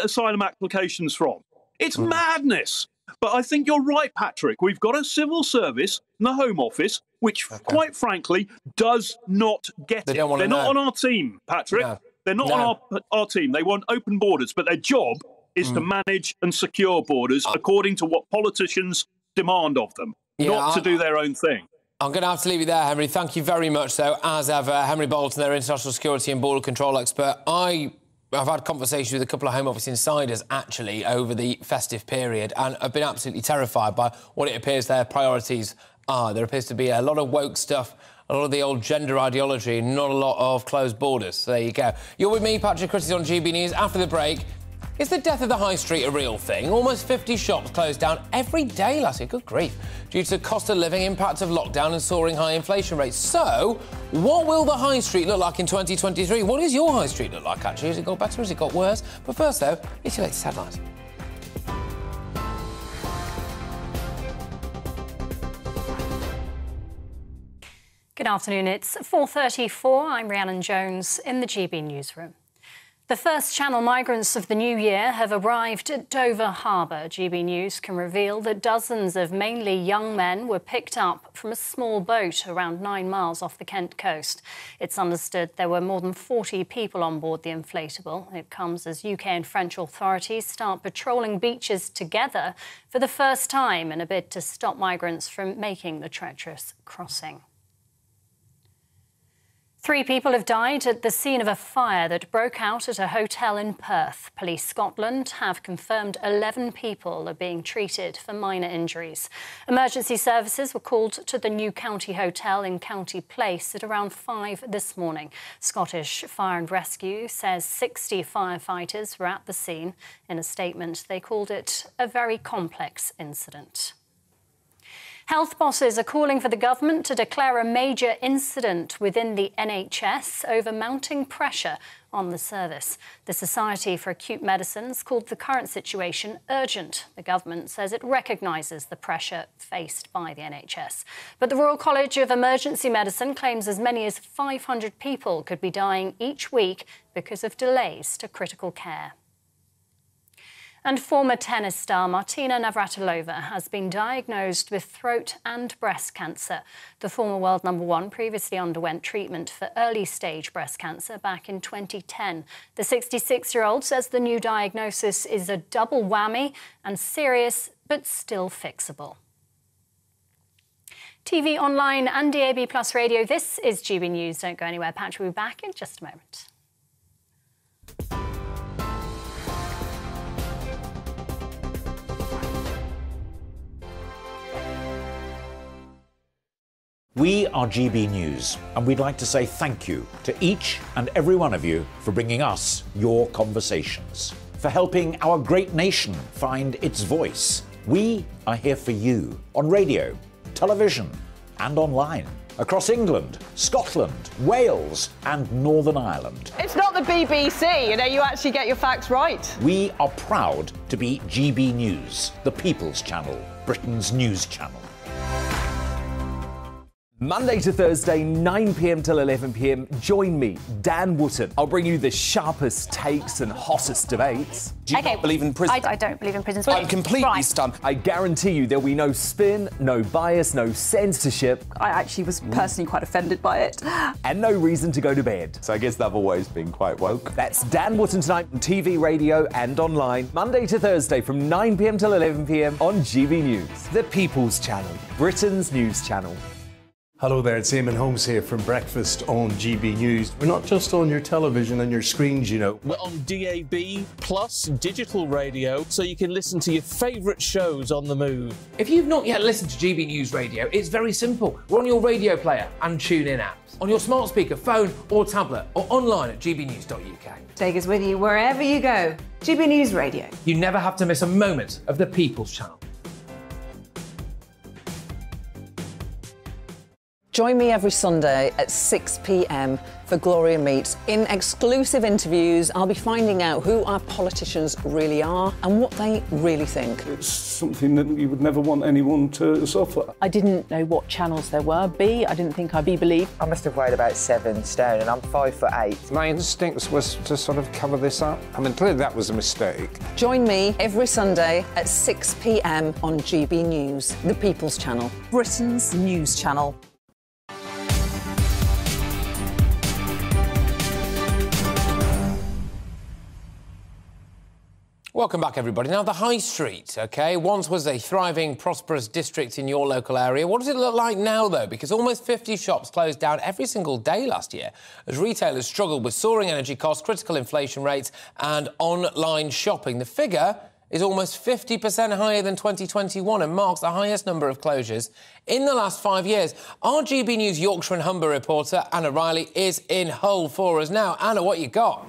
asylum applications from. It's madness. But I think you're right, Patrick. We've got a civil service and the Home Office, which, quite frankly, does not get it. They're not on our team, Patrick. No. They're not on our team. They want open borders, but their job is to manage and secure borders according to what politicians demand of them, not to do their own thing. I'm going to have to leave you there, Henry. Thank you very much, though. As ever, Henry Bolton, their international security and border control expert. I've had conversations with a couple of Home Office insiders, actually, over the festive period, and I've been absolutely terrified by what it appears their priorities are. There appears to be a lot of woke stuff, a lot of the old gender ideology, not a lot of closed borders. So there you go. You're with me, Patrick Christie, on GB News. After the break, is the death of the high street a real thing? Almost 50 shops closed down every day last year. Good grief. Due to the cost of living, impact of lockdown and soaring high inflation rates. So, what will the high street look like in 2023? What does your high street look like, actually? Has it got better? Has it got worse? But first, though, it's your latest headlines. Good afternoon, it's 4:34. I'm Rhiannon Jones in the GB Newsroom. The first Channel migrants of the new year have arrived at Dover Harbour. GB News can reveal that dozens of mainly young men were picked up from a small boat around 9 miles off the Kent coast. It's understood there were more than 40 people on board the inflatable. It comes as UK and French authorities start patrolling beaches together for the first time in a bid to stop migrants from making the treacherous crossing. 3 people have died at the scene of a fire that broke out at a hotel in Perth. Police Scotland have confirmed 11 people are being treated for minor injuries. Emergency services were called to the New County Hotel in County Place at around 5 this morning. Scottish Fire and Rescue says 60 firefighters were at the scene. In a statement, they called it a very complex incident. Health bosses are calling for the government to declare a major incident within the NHS over mounting pressure on the service. The Society for Acute Medicine has called the current situation urgent. The government says it recognises the pressure faced by the NHS. But the Royal College of Emergency Medicine claims as many as 500 people could be dying each week because of delays to critical care. And former tennis star Martina Navratilova has been diagnosed with throat and breast cancer. The former world #1 previously underwent treatment for early-stage breast cancer back in 2010. The 66-year-old says the new diagnosis is a double whammy and serious but still fixable. TV online and DAB Plus radio, this is GB News. Don't go anywhere, Patrick. We'll be back in just a moment. We are GB News, and we'd like to say thank you to each and every one of you for bringing us your conversations, for helping our great nation find its voice. We are here for you on radio, television, and online, across England, Scotland, Wales, and Northern Ireland. It's not the BBC, you know, you actually get your facts right. We are proud to be GB News, the People's Channel, Britain's news channel. Monday to Thursday, 9 PM till 11 PM, join me, Dan Wootton. I'll bring you the sharpest takes and hottest debates. Do you not believe in prisons? I don't believe in prisons. I'm completely stumped. I guarantee you there'll be no spin, no bias, no censorship. I actually was personally quite offended by it. And no reason to go to bed. So I guess they've always been quite woke. That's Dan Wootton tonight on TV, radio and online. Monday to Thursday from 9 PM till 11 PM on GB News. The People's Channel, Britain's news channel. Hello there, it's Eamon Holmes here from Breakfast on GB News. We're not just on your television and your screens, you know. We're on DAB plus digital radio, so you can listen to your favourite shows on the move. If you've not yet listened to GB News Radio, it's very simple. We're on your radio player and TuneIn apps, on your smart speaker, phone or tablet, or online at gbnews.uk. Take us with you wherever you go. GB News Radio. You never have to miss a moment of the People's Channel. Join me every Sunday at 6 PM for Gloria Meets. In exclusive interviews, I'll be finding out who our politicians really are and what they really think. It's something that you would never want anyone to suffer. I didn't know what channels there were. B, I didn't think I'd be believed. I must have weighed about 7 stone and I'm 5 foot 8. My instincts was to sort of cover this up. I mean, clearly that was a mistake. Join me every Sunday at 6 PM on GB News, the People's Channel, Britain's news channel. Welcome back, everybody. Now, the High Street, OK? Once was a thriving, prosperous district in your local area. What does it look like now, though? Because almost 50 shops closed down every single day last year as retailers struggled with soaring energy costs, critical inflation rates and online shopping. The figure is almost 50% higher than 2021 and marks the highest number of closures in the last 5 years. Our GB News Yorkshire and Humber reporter Anna Riley is in Hull for us now. Anna, what you got?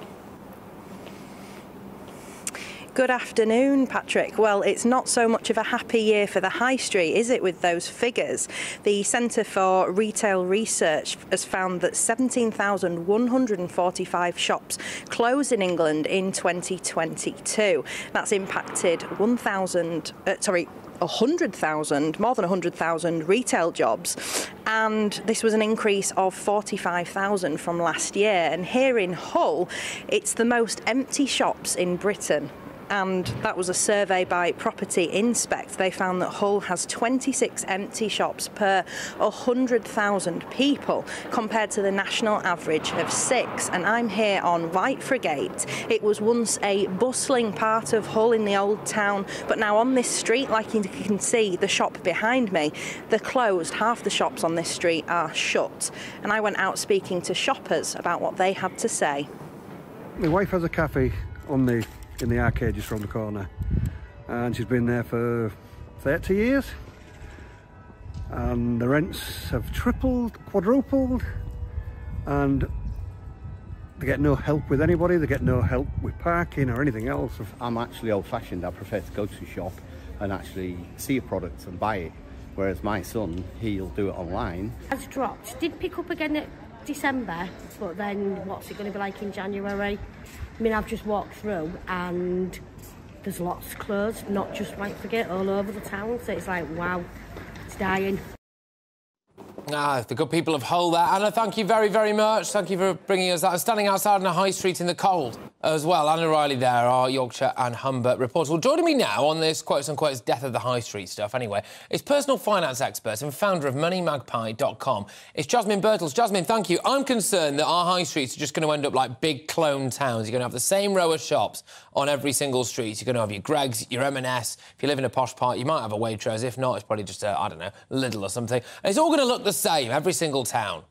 Good afternoon, Patrick. Well, it's not so much of a happy year for the High Street, is it, with those figures? The Centre for Retail Research has found that 17,145 shops closed in England in 2022. That's impacted 100,000 retail jobs, and this was an increase of 45,000 from last year. And here in Hull, it's the most empty shops in Britain. And that was a survey by Property Inspect. They found that Hull has 26 empty shops per 100,000 people, compared to the national average of 6. And I'm here on Whitefrigate. It was once a bustling part of Hull in the old town, but now on this street, like you can see, the shop behind me, they're closed. Half the shops on this street are shut. And I went out speaking to shoppers about what they had to say. My wife has a cafe on the in the arcade just round the corner, and she's been there for 30 years, and the rents have tripled, quadrupled, and they get no help with anybody. They get no help with parking or anything else. I'm actually old-fashioned. I prefer to go to the shop and actually see a product and buy it, whereas my son, he'll do it online. Has dropped. Did pick up again at December, but then what's it going to be like in January? I mean, I've just walked through and there's lots closed, not just Whitefrigate, all over the town, so it's like, wow, it's dying. Ah, the good people of Hull there. Anna, thank you very, very much. Thank you for bringing us that. I'm standing outside on a high street in the cold as well. Anna Riley there, our Yorkshire and Humber reporter. Well, joining me now on this quotes-unquote death of the high street stuff anyway is personal finance expert and founder of moneymagpie.com. It's Jasmine Birtles. Jasmine, thank you. I'm concerned that our high streets are just going to end up like big clone towns. You're going to have the same row of shops on every single street. You're going to have your Greggs, your M&S. If you live in a posh part, you might have a Waitrose. If not, it's probably just a, I don't know, Lidl or something. And it's all going to look the same, every single town.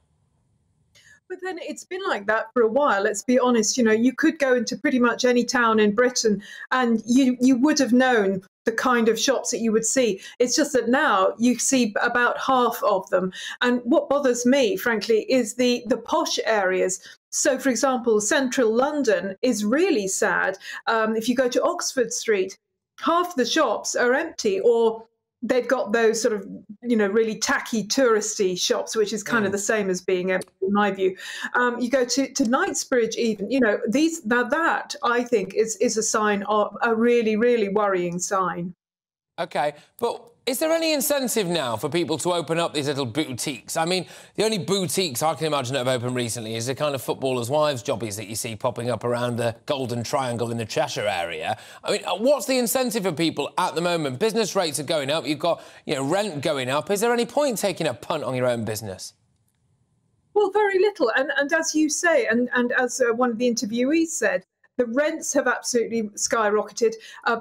But then it's been like that for a while, let's be honest. You know, you could go into pretty much any town in Britain and you would have known the kind of shops that you would see. It's just that now you see about half of them. And what bothers me, frankly, is the posh areas. So, for example, central London is really sad. If you go to Oxford Street, half the shops are empty, or they've got those sort of, you know, really tacky touristy shops, which is kind of the same as being empty, in my view. You go to Knightsbridge even, you know, these, now that I think is a sign of a really, really worrying sign. OK, but Is there any incentive now for people to open up these little boutiques? I mean, the only boutiques I can imagine that have opened recently is the kind of footballers' wives' jobbies that you see popping up around the Golden Triangle in the Cheshire area. I mean, what's the incentive for people at the moment? Business rates are going up, you've got, you know, rent going up. Is there any point taking a punt on your own business? Well, very little. And as you say, and as one of the interviewees said, the rents have absolutely skyrocketed.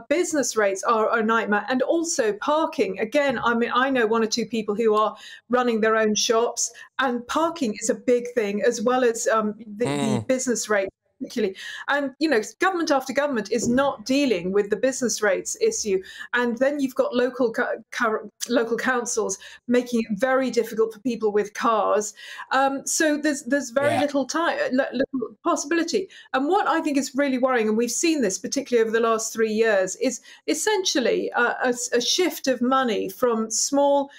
Business rates are a nightmare. And also parking. Again, I mean, I know one or two people who are running their own shops, and parking is a big thing, as well as the business rate particularly. And, you know, government after government is not dealing with the business rates issue. And then you've got local councils making it very difficult for people with cars. So there's very little time, little possibility. And what I think is really worrying, and we've seen this particularly over the last 3 years, is essentially a shift of money from small,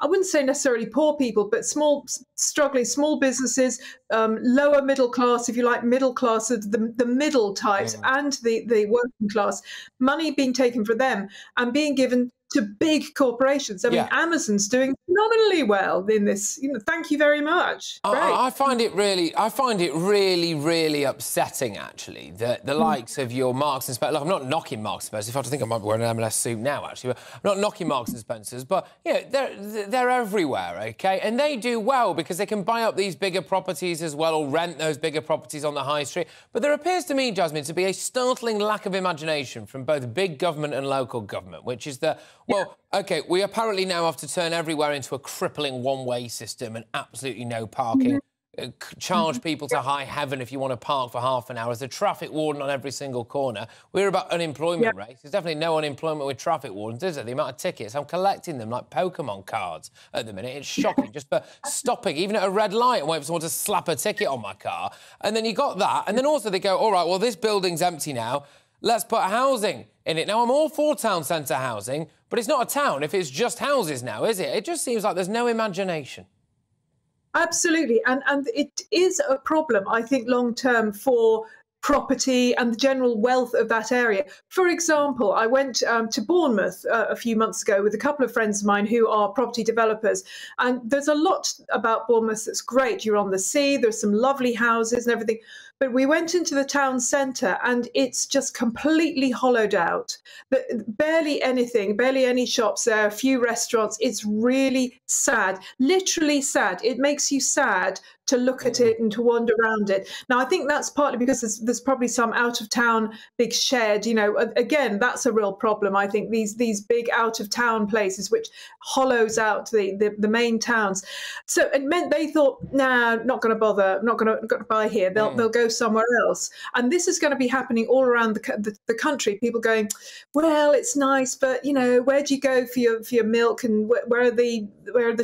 I wouldn't say necessarily poor people, but small, struggling small businesses, lower middle class, if you like, middle class, the middle types and the working class, money being taken from them and being given to big corporations. I mean, Amazon's doing phenomenally well in this. You know, thank you very much. I find it really upsetting, actually, that the likes of your Marks and Spencer. Look, I'm not knocking Marks and Spencer. In fact, I think I might be wearing an MLS suit now, actually. But I'm not knocking Marks and Spencers, but you know, they're everywhere, okay? And they do well because they can buy up these bigger properties as well, or rent those bigger properties on the high street. But there appears to me, Jasmine, to be a startling lack of imagination from both big government and local government, which is that. Well, OK, we apparently now have to turn everywhere into a crippling one-way system and absolutely no parking. Charge people to high heaven if you want to park for half an hour. There's a traffic warden on every single corner. We're about unemployment rates. There's definitely no unemployment with traffic wardens, is there? The amount of tickets, I'm collecting them like Pokemon cards at the minute. It's shocking just for stopping, even at a red light, and waiting for someone to slap a ticket on my car. And then you got that. And then also they go, all right, well, this building's empty now. Let's put housing in it. Now, I'm all for town centre housing, but it's not a town if it's just houses now, is it? It just seems like there's no imagination. Absolutely. And it is a problem, I think, long-term for property and the general wealth of that area. For example, I went to Bournemouth a few months ago with a couple of friends of mine who are property developers, and there's a lot about Bournemouth that's great. You're on the sea, there's some lovely houses and everything, but we went into the town centre and it's just completely hollowed out. Barely anything, barely any shops there, a few restaurants. It's really sad, literally sad. It makes you sad to look at it and to wander around it. Now, I think that's partly because there's probably some out-of-town big shed, you know. Again, that's a real problem, I think, these big out-of-town places which hollows out the main towns. So it meant they thought, nah, not going to bother, not going to buy here, they'll go somewhere else. And this is going to be happening all around the country, people going, well, it's nice, but, you know, where do you go for your milk, and where are the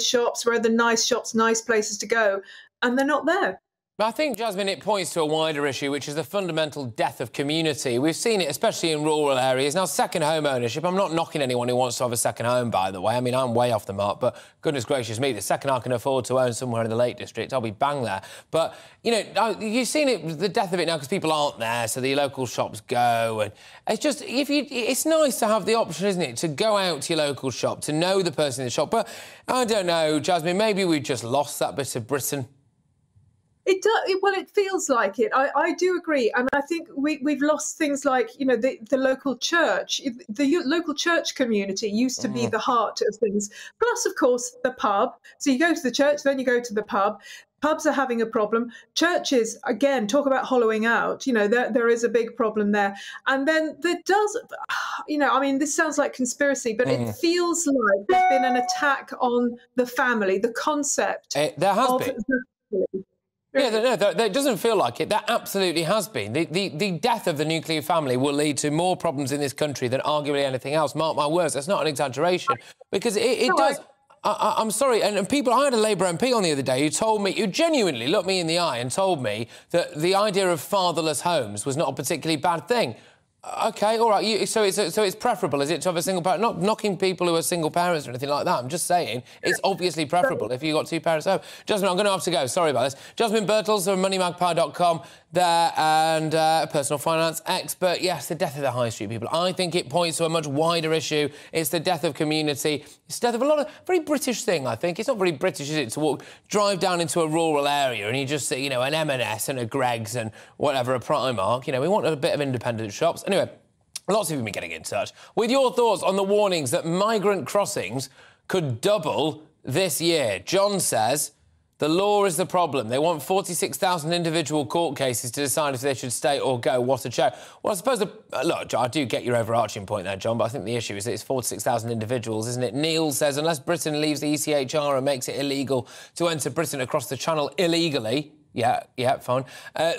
shops, where are the nice shops, nice places to go? And they're not there. But I think, Jasmine, it points to a wider issue, which is the fundamental death of community. We've seen it, especially in rural areas. Now, second home ownership, I'm not knocking anyone who wants to have a second home, by the way. I mean, I'm way off the mark, but goodness gracious me, the second I can afford to own somewhere in the Lake District, I'll be bang there. But, you know, you've seen it, the death of it now, because people aren't there, so the local shops go. And it's just, it's nice to have the option, isn't it, to go out to your local shop, to know the person in the shop. But I don't know, Jasmine, maybe we've just lost that bit of Britain. It does. Well, it feels like it. I do agree. And I think we've lost things like, you know, the local church. The local church community used to be the heart of things. Plus, of course, the pub. So you go to the church, then you go to the pub. Pubs are having a problem. Churches, again, talk about hollowing out. You know, there is a big problem there. And then there does, you know, I mean, this sounds like conspiracy, but it feels like there's been an attack on the family, the concept. There has been. Yeah, no, it doesn't feel like it. That absolutely has been. The death of the nuclear family will lead to more problems in this country than arguably anything else. Mark my words, that's not an exaggeration. Because it does... I'm sorry, and people... I had a Labour MP on the other day who told me... who genuinely looked me in the eye and told me that the idea of fatherless homes was not a particularly bad thing. OK, all right, so it's preferable, is it, to have a single parent? Not knocking people who are single parents or anything like that, I'm just saying it's obviously preferable if you've got two parents at home. Jasmine, I'm going to have to go, sorry about this. Jasmine Birtles from moneymagpie.com, there, and a personal finance expert. Yes, the death of the high street people. I think it points to a much wider issue. It's the death of community. It's the death of a lot of... very British thing, I think. It's not very British, is it, to walk, drive down into a rural area and you just see, you know, an M&S and a Greggs and whatever, a Primark. You know, we want a bit of independent shops. Anyway, lots of you have been getting in touch with your thoughts on the warnings that migrant crossings could double this year. John says... the law is the problem. They want 46,000 individual court cases to decide if they should stay or go. What a show. Well, I suppose... look, I do get your overarching point there, John, but I think the issue is that it's 46,000 individuals, isn't it? Neil says, unless Britain leaves the ECHR and makes it illegal to enter Britain across the Channel illegally... yeah, yeah, fine.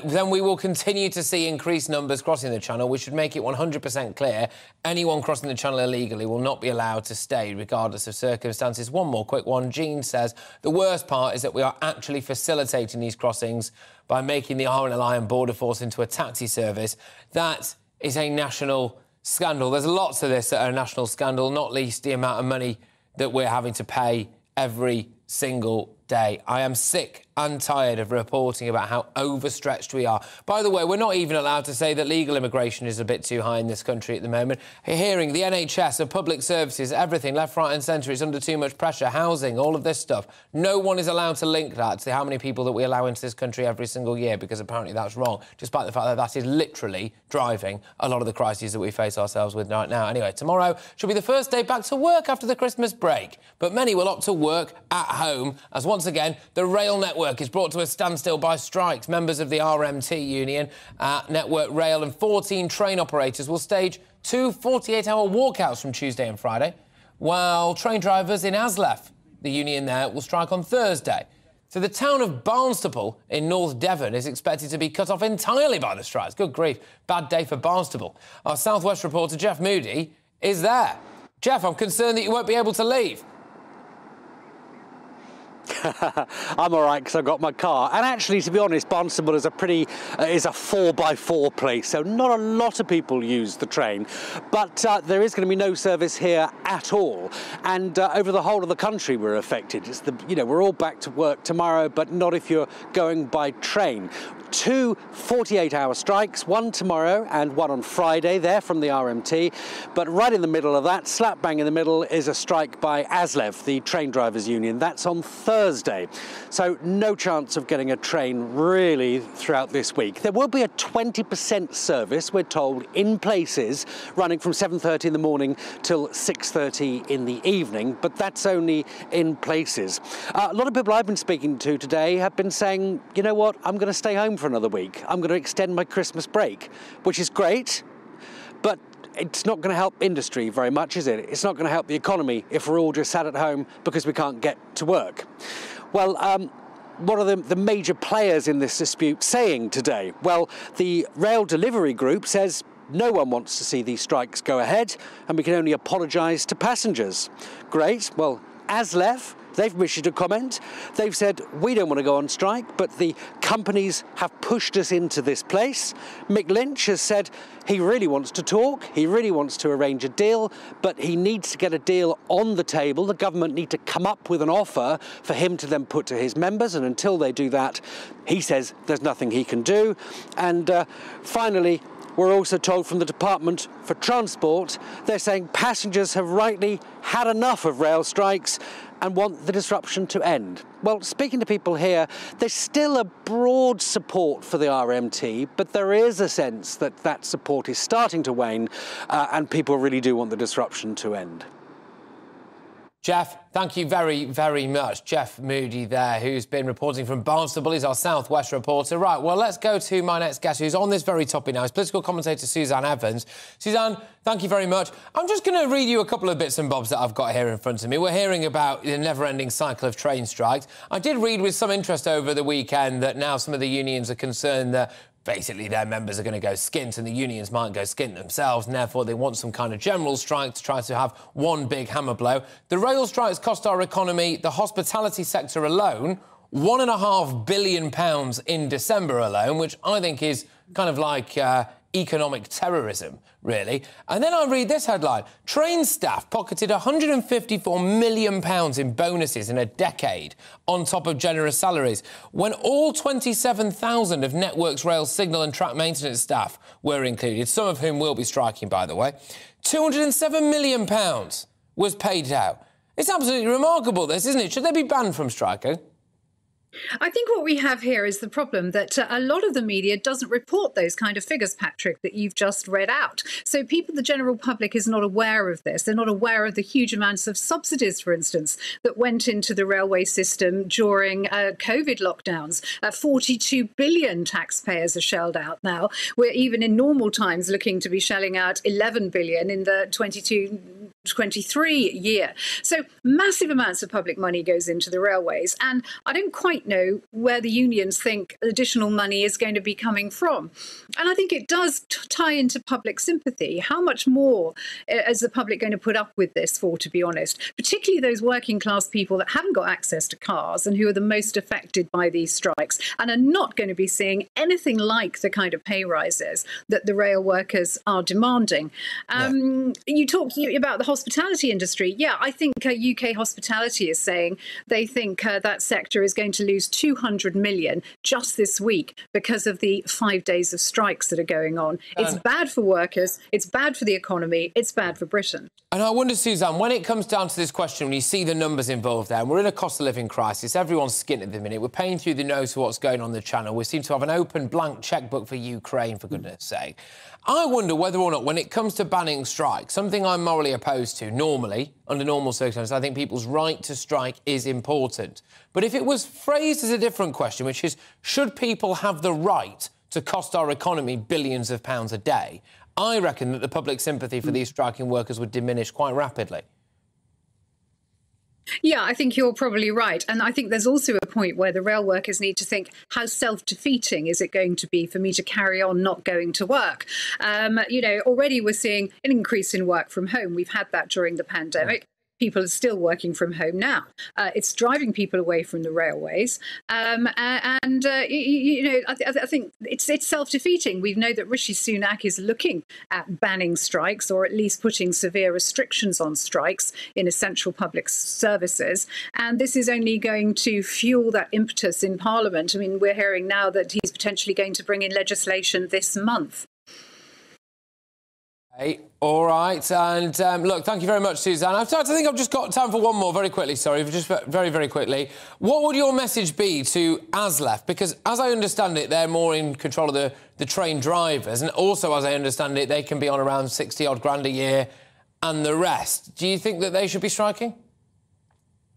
Then we will continue to see increased numbers crossing the Channel. We should make it 100% clear anyone crossing the Channel illegally will not be allowed to stay, regardless of circumstances. One more quick one. Jean says, the worst part is that we are actually facilitating these crossings by making the RNLI and Border Force into a taxi service. That is a national scandal. There's lots of this that are a national scandal, not least the amount of money that we're having to pay every single day. I am sick and tired of reporting about how overstretched we are. By the way, we're not even allowed to say that legal immigration is a bit too high in this country at the moment. Hearing the NHS, the public services, everything, left, right and centre, it's under too much pressure. Housing, all of this stuff. No one is allowed to link that to how many people that we allow into this country every single year, because apparently that's wrong, despite the fact that that is literally driving a lot of the crises that we face ourselves with right now. Anyway, tomorrow should be the first day back to work after the Christmas break, but many will opt to work at home as once again, the rail network is brought to a standstill by strikes. Members of the RMT union at Network Rail and 14 train operators will stage two 48-hour walkouts from Tuesday and Friday, while train drivers in ASLEF, the union there, will strike on Thursday. So the town of Barnstaple in North Devon is expected to be cut off entirely by the strikes. Good grief, bad day for Barnstaple. Our South West reporter, Jeff Moody, is there. Jeff, I'm concerned that you won't be able to leave. I'm all right because I've got my car, and actually, to be honest, Barnstaple is a pretty is a 4x4 place, so not a lot of people use the train, but there is going to be no service here at all, and over the whole of the country we're affected. It's the, you know, we're all back to work tomorrow, but not if you're going by train. Two 48-hour strikes, one tomorrow and one on Friday there from the RMT, but right in the middle of that, slap bang in the middle, is a strike by ASLEF, the train drivers union. That's on Thursday, so no chance of getting a train really throughout this week. There will be a 20% service, we're told, in places, running from 7:30 in the morning till 6:30 in the evening, but that's only in places. A lot of people I've been speaking to today have been saying, you know what, I'm going to stay home for another week. I'm going to extend my Christmas break, which is great, but it's not going to help industry very much, is it? It's not going to help the economy if we're all just sat at home because we can't get to work. Well, what are the major players in this dispute saying today? Well, the rail delivery group says no one wants to see these strikes go ahead and we can only apologise to passengers. Great. Well, ASLEF, they've issued a comment. They've said, we don't want to go on strike, but the companies have pushed us into this place. Mick Lynch has said he really wants to talk, he really wants to arrange a deal, but he needs to get a deal on the table. The government need to come up with an offer for him to then put to his members, and until they do that, he says there's nothing he can do. And finally, we're also told from the Department for Transport, they're saying passengers have rightly had enough of rail strikes and want the disruption to end. Well, speaking to people here, there's still a broad support for the RMT, but there is a sense that that support is starting to wane, and people really do want the disruption to end. Jeff, thank you very, very much. Jeff Moody there, who's been reporting from Barnstaple, is our South West reporter. Right, well, let's go to my next guest, who's on this very topic now. It's political commentator Suzanne Evans. Suzanne, thank you very much. I'm just going to read you a couple of bits and bobs that I've got here in front of me. We're hearing about the never-ending cycle of train strikes. I did read with some interest over the weekend that now some of the unions are concerned that basically their members are going to go skint and the unions might go skint themselves, and therefore they want some kind of general strike to try to have one big hammer blow. The rail strikes cost our economy, the hospitality sector alone, £1.5 billion in December alone, which I think is kind of like economic terrorism, really. And then I read this headline. Train staff pocketed £154 million in bonuses in a decade on top of generous salaries when all 27,000 of Networks Rail's signal and track maintenance staff were included, some of whom will be striking, by the way. £207 million was paid out. It's absolutely remarkable, this, isn't it? Should they be banned from striking? I think what we have here is the problem that a lot of the media doesn't report those kind of figures, Patrick, that you've just read out. So people, the general public, is not aware of this. They're not aware of the huge amounts of subsidies, for instance, that went into the railway system during COVID lockdowns. 42 billion taxpayers are shelled out now. We're even in normal times looking to be shelling out 11 billion in the 22-23 year. So massive amounts of public money goes into the railways. And I don't quite know where the unions think additional money is going to be coming from. And I think it does tie into public sympathy. How much more is the public going to put up with this for, to be honest? Particularly those working class people that haven't got access to cars and who are the most affected by these strikes and are not going to be seeing anything like the kind of pay rises that the rail workers are demanding. You talked about the hospitality industry. Yeah, I think UK Hospitality is saying they think that sector is going to lose 200 million just this week because of the 5 days of strikes that are going on. It's bad for workers, it's bad for the economy, it's bad for Britain. And I wonder, Suzanne, when it comes down to this question, when you see the numbers involved there, and we're in a cost of living crisis, everyone's skint at the minute, we're paying through the nose for what's going on the channel, we seem to have an open blank chequebook for Ukraine, for goodness sake. I wonder whether or not, when it comes to banning strikes, something I'm morally opposed to, normally, under normal circumstances, I think people's right to strike is important. But if it was phrased as a different question, which is, should people have the right to cost our economy billions of pounds a day, I reckon that the public sympathy for these striking workers would diminish quite rapidly. Yeah, I think you're probably right. And I think there's also a point where the rail workers need to think, how self-defeating is it going to be for me to carry on not going to work? You know, already we're seeing an increase in work from home. We've had that during the pandemic. Yeah. People are still working from home now. It's driving people away from the railways. I think it's self-defeating. We know that Rishi Sunak is looking at banning strikes, or at least putting severe restrictions on strikes in essential public services. And this is only going to fuel that impetus in Parliament. I mean, we're hearing now that he's potentially going to bring in legislation this month. Hey, all right, and look, thank you very much, Suzanne. I think I've just got time for one more, very quickly, sorry, just very, very quickly. What would your message be to ASLEF? Because, as I understand it, they're more in control of the train drivers, and also, as I understand it, they can be on around 60-odd grand a year and the rest. Do you think that they should be striking?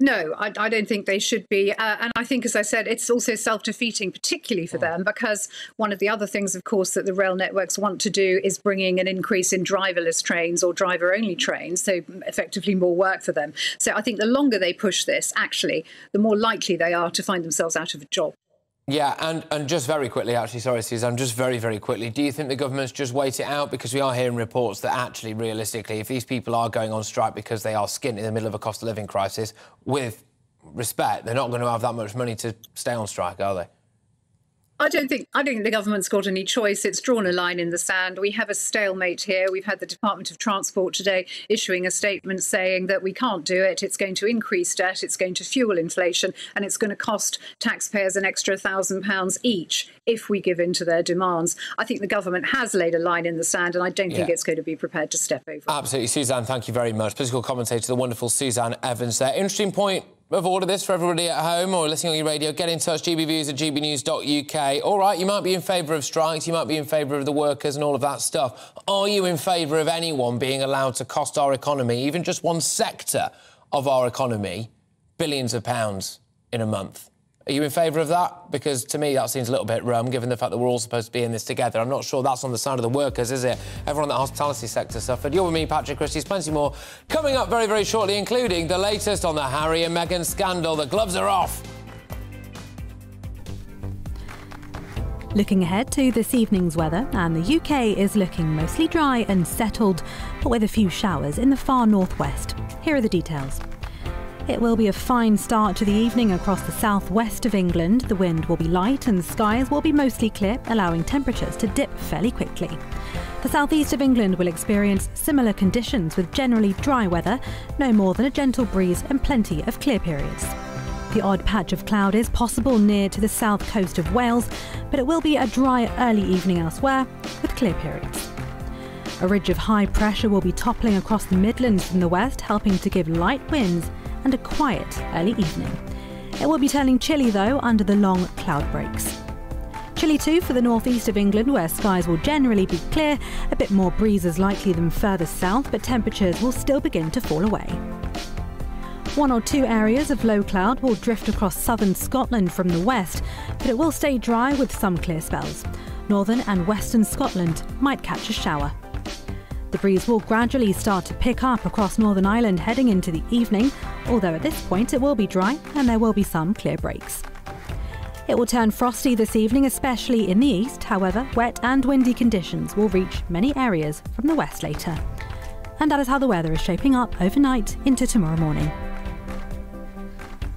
No, I don't think they should be. And I think, as I said, it's also self-defeating, particularly for them, because one of the other things, of course, that the rail networks want to do is bringing an increase in driverless trains or driver-only trains, so effectively more work for them. So I think the longer they push this, actually, the more likely they are to find themselves out of a job. Yeah, and just very quickly, actually, sorry, Suzanne, just very, very quickly, do you think the government's just wait it out? Because we are hearing reports that actually, realistically, if these people are going on strike because they are skint in the middle of a cost of living crisis, with respect, they're not going to have that much money to stay on strike, are they? I don't think the government's got any choice. It's drawn a line in the sand. We have a stalemate here. We've had the Department of Transport today issuing a statement saying that we can't do it. It's going to increase debt, it's going to fuel inflation, and it's going to cost taxpayers an extra £1,000 each if we give in to their demands. I think the government has laid a line in the sand, and I don't think it's going to be prepared to step over. Absolutely. Suzanne, thank you very much. Political commentator, the wonderful Suzanne Evans there. Interesting point of all of this for everybody at home or listening on your radio. Get in touch, gbviews@gbnews.uk. All right, you might be in favour of strikes, you might be in favour of the workers and all of that stuff. Are you in favour of anyone being allowed to cost our economy, even just one sector of our economy, billions of pounds in a month? Are you in favour of that? Because to me that seems a little bit rum, given the fact that we're all supposed to be in this together. I'm not sure that's on the side of the workers, is it? Everyone in the hospitality sector suffered. You're with me, Patrick Christie. Plenty more coming up very, very shortly, including the latest on the Harry and Meghan scandal. The gloves are off. Looking ahead to this evening's weather, and the UK is looking mostly dry and settled, but with a few showers in the far northwest. Here are the details. It will be a fine start to the evening across the southwest of England. The wind will be light and skies will be mostly clear, allowing temperatures to dip fairly quickly. The southeast of England will experience similar conditions with generally dry weather, no more than a gentle breeze and plenty of clear periods. The odd patch of cloud is possible near to the south coast of Wales, but it will be a dry early evening elsewhere with clear periods. A ridge of high pressure will be toppling across the Midlands from the west, helping to give light winds and a quiet early evening. It will be turning chilly though under the long cloud breaks. Chilly too for the northeast of England, where skies will generally be clear, a bit more breeze is likely than further south, but temperatures will still begin to fall away. One or two areas of low cloud will drift across southern Scotland from the west, but it will stay dry with some clear spells. Northern and western Scotland might catch a shower. The breeze will gradually start to pick up across Northern Ireland heading into the evening, although at this point it will be dry and there will be some clear breaks. It will turn frosty this evening, especially in the east. However, wet and windy conditions will reach many areas from the west later. And that is how the weather is shaping up overnight into tomorrow morning.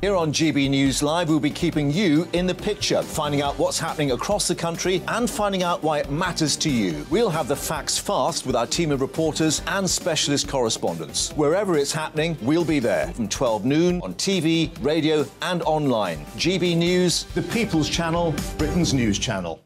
Here on GB News Live, we'll be keeping you in the picture, finding out what's happening across the country and finding out why it matters to you. We'll have the facts fast with our team of reporters and specialist correspondents. Wherever it's happening, we'll be there from 12 noon on TV, radio and online. GB News, the People's Channel, Britain's News Channel.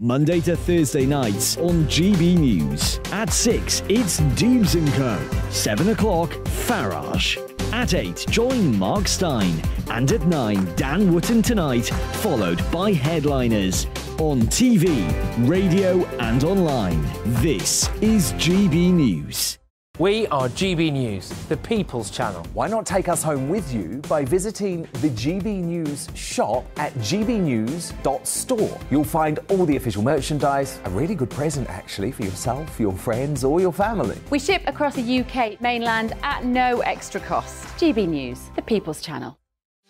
Monday to Thursday nights on GB News. At 6, it's Debs & Co. 7 o'clock, Farage. At 8, join Mark Stein. And at 9, Dan Wootton Tonight, followed by headliners. On TV, radio and online. This is GB News. We are GB News, the People's Channel. Why not take us home with you by visiting the GB News shop at gbnews.store. You'll find all the official merchandise, a really good present actually for yourself, your friends or your family. We ship across the UK mainland at no extra cost. GB News, the People's Channel.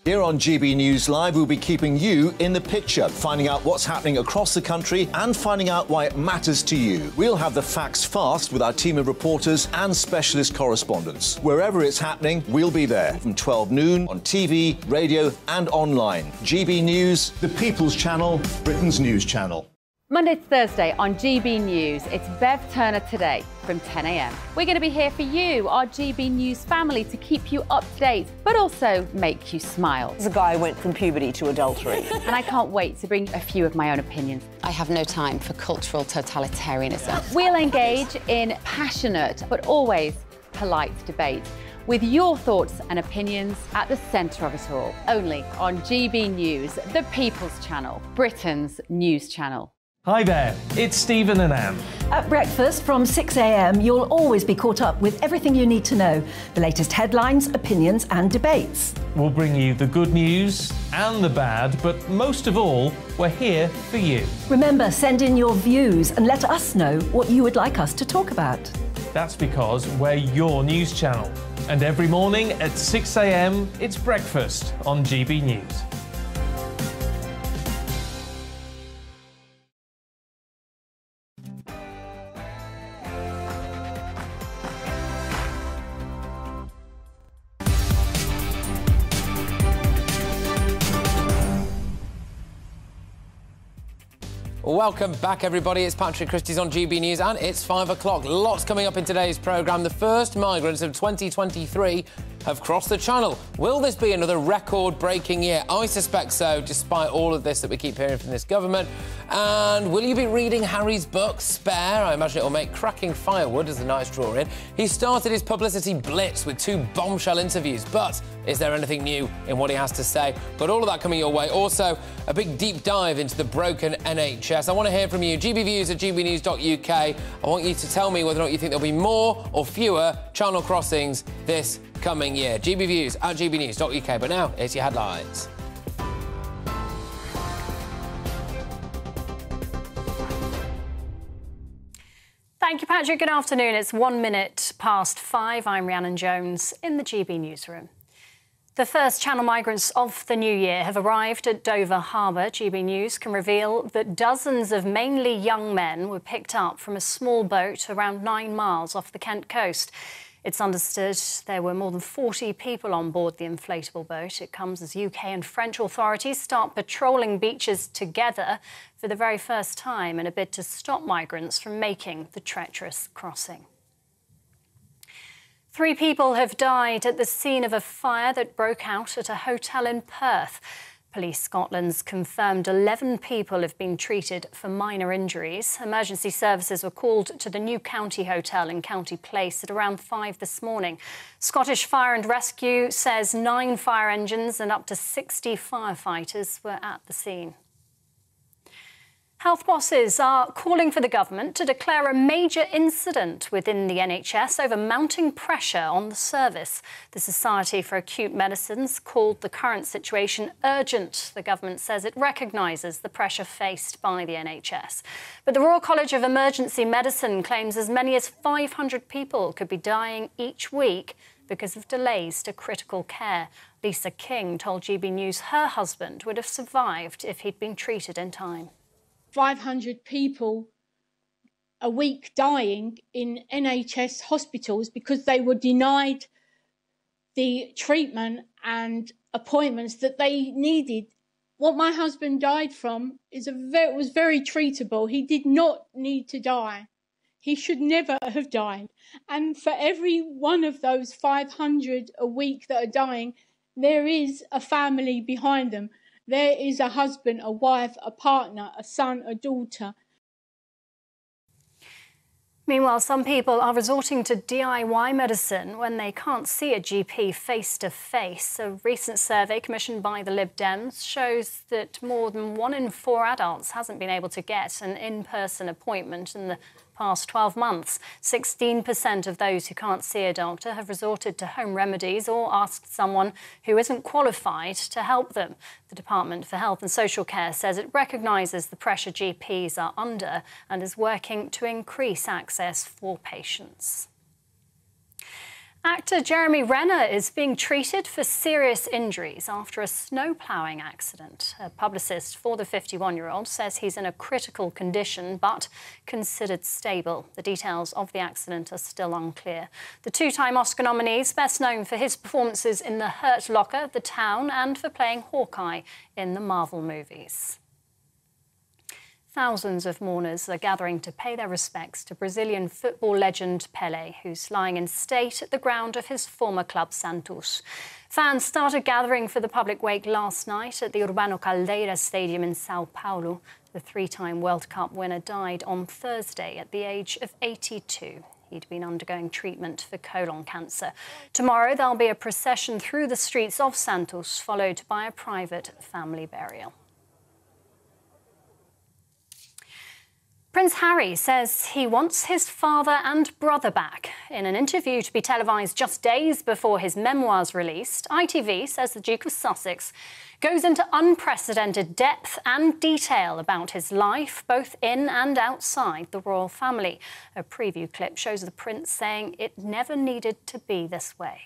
Here on GB News Live, we'll be keeping you in the picture, finding out what's happening across the country and finding out why it matters to you. We'll have the facts fast with our team of reporters and specialist correspondents. Wherever it's happening, we'll be there from 12 noon on TV, radio and online. GB News, the People's Channel, Britain's News Channel. Monday to Thursday on GB News, it's Bev Turner Today from 10 a.m. We're going to be here for you, our GB News family, to keep you up to date, but also make you smile. There's a guy who went from puberty to adultery. And I can't wait to bring a few of my own opinions. I have no time for cultural totalitarianism. We'll engage in passionate, but always polite debate, with your thoughts and opinions at the centre of it all. Only on GB News, the People's Channel, Britain's News Channel. Hi there, it's Stephen and Anne. At breakfast from 6 a.m, you'll always be caught up with everything you need to know. The latest headlines, opinions and debates. We'll bring you the good news and the bad, but most of all, we're here for you. Remember, send in your views and let us know what you would like us to talk about. That's because we're your news channel. And every morning at 6 a.m, it's breakfast on GB News. Welcome back, everybody. It's Patrick Christie on GB News, and it's 5 o'clock. Lots coming up in today's programme. The first migrants of 2023 have crossed the Channel. Will this be another record-breaking year? I suspect so, despite all of this that we keep hearing from this government. And will you be reading Harry's book, Spare? I imagine it'll make cracking firewood as the nights draw in. He started his publicity blitz with 2 bombshell interviews, but is there anything new in what he has to say? But all of that coming your way. Also, a big deep dive into the broken NHS. I want to hear from you. gbviews@gbnews.uk. I want you to tell me whether or not you think there'll be more or fewer channel crossings this coming year. gbviews@gbnews.uk. But now, it's your headlines. Thank you, Patrick. Good afternoon. It's 1 minute past 5. I'm Rhiannon Jones in the GB newsroom. The first Channel migrants of the new year have arrived at Dover Harbour. GB News can reveal that dozens of mainly young men were picked up from a small boat around 9 miles off the Kent coast. It's understood there were more than 40 people on board the inflatable boat. It comes as UK and French authorities start patrolling beaches together for the very first time in a bid to stop migrants from making the treacherous crossing. Three people have died at the scene of a fire that broke out at a hotel in Perth. Police Scotland's confirmed 11 people have been treated for minor injuries. Emergency services were called to the New County Hotel in County Place at around 5 this morning. Scottish Fire and Rescue says 9 fire engines and up to 60 firefighters were at the scene. Health bosses are calling for the government to declare a major incident within the NHS over mounting pressure on the service. The Society for Acute Medicine's called the current situation urgent. The government says it recognises the pressure faced by the NHS. But the Royal College of Emergency Medicine claims as many as 500 people could be dying each week because of delays to critical care. Lisa King told GB News her husband would have survived if he'd been treated in time. 500 people a week dying in NHS hospitals because they were denied the treatment and appointments that they needed. What my husband died from was very treatable. He did not need to die. He should never have died. And for every one of those 500 a week that are dying, there is a family behind them. There is a husband, a wife, a partner, a son, a daughter. Meanwhile, some people are resorting to DIY medicine when they can't see a GP face-to-face. A recent survey commissioned by the Lib Dems shows that more than 1 in 4 adults hasn't been able to get an in-person appointment in the past 12 months. 16% of those who can't see a doctor have resorted to home remedies or asked someone who isn't qualified to help them. The Department for Health and Social Care says it recognises the pressure GPs are under and is working to increase access for patients. Actor Jeremy Renner is being treated for serious injuries after a snow-ploughing accident. A publicist for the 51-year-old says he's in a critical condition but considered stable. The details of the accident are still unclear. The two-time Oscar nominees, best known for his performances in The Hurt Locker, The Town, and for playing Hawkeye in the Marvel movies. Thousands of mourners are gathering to pay their respects to Brazilian football legend Pelé, who's lying in state at the ground of his former club Santos. Fans started gathering for the public wake last night at the Urbano Caldeira Stadium in Sao Paulo. The three-time World Cup winner died on Thursday at the age of 82. He'd been undergoing treatment for colon cancer. Tomorrow there'll be a procession through the streets of Santos, followed by a private family burial. Prince Harry says he wants his father and brother back. In an interview to be televised just days before his memoirs released, ITV says the Duke of Sussex goes into unprecedented depth and detail about his life, both in and outside the royal family. A preview clip shows the Prince saying it never needed to be this way.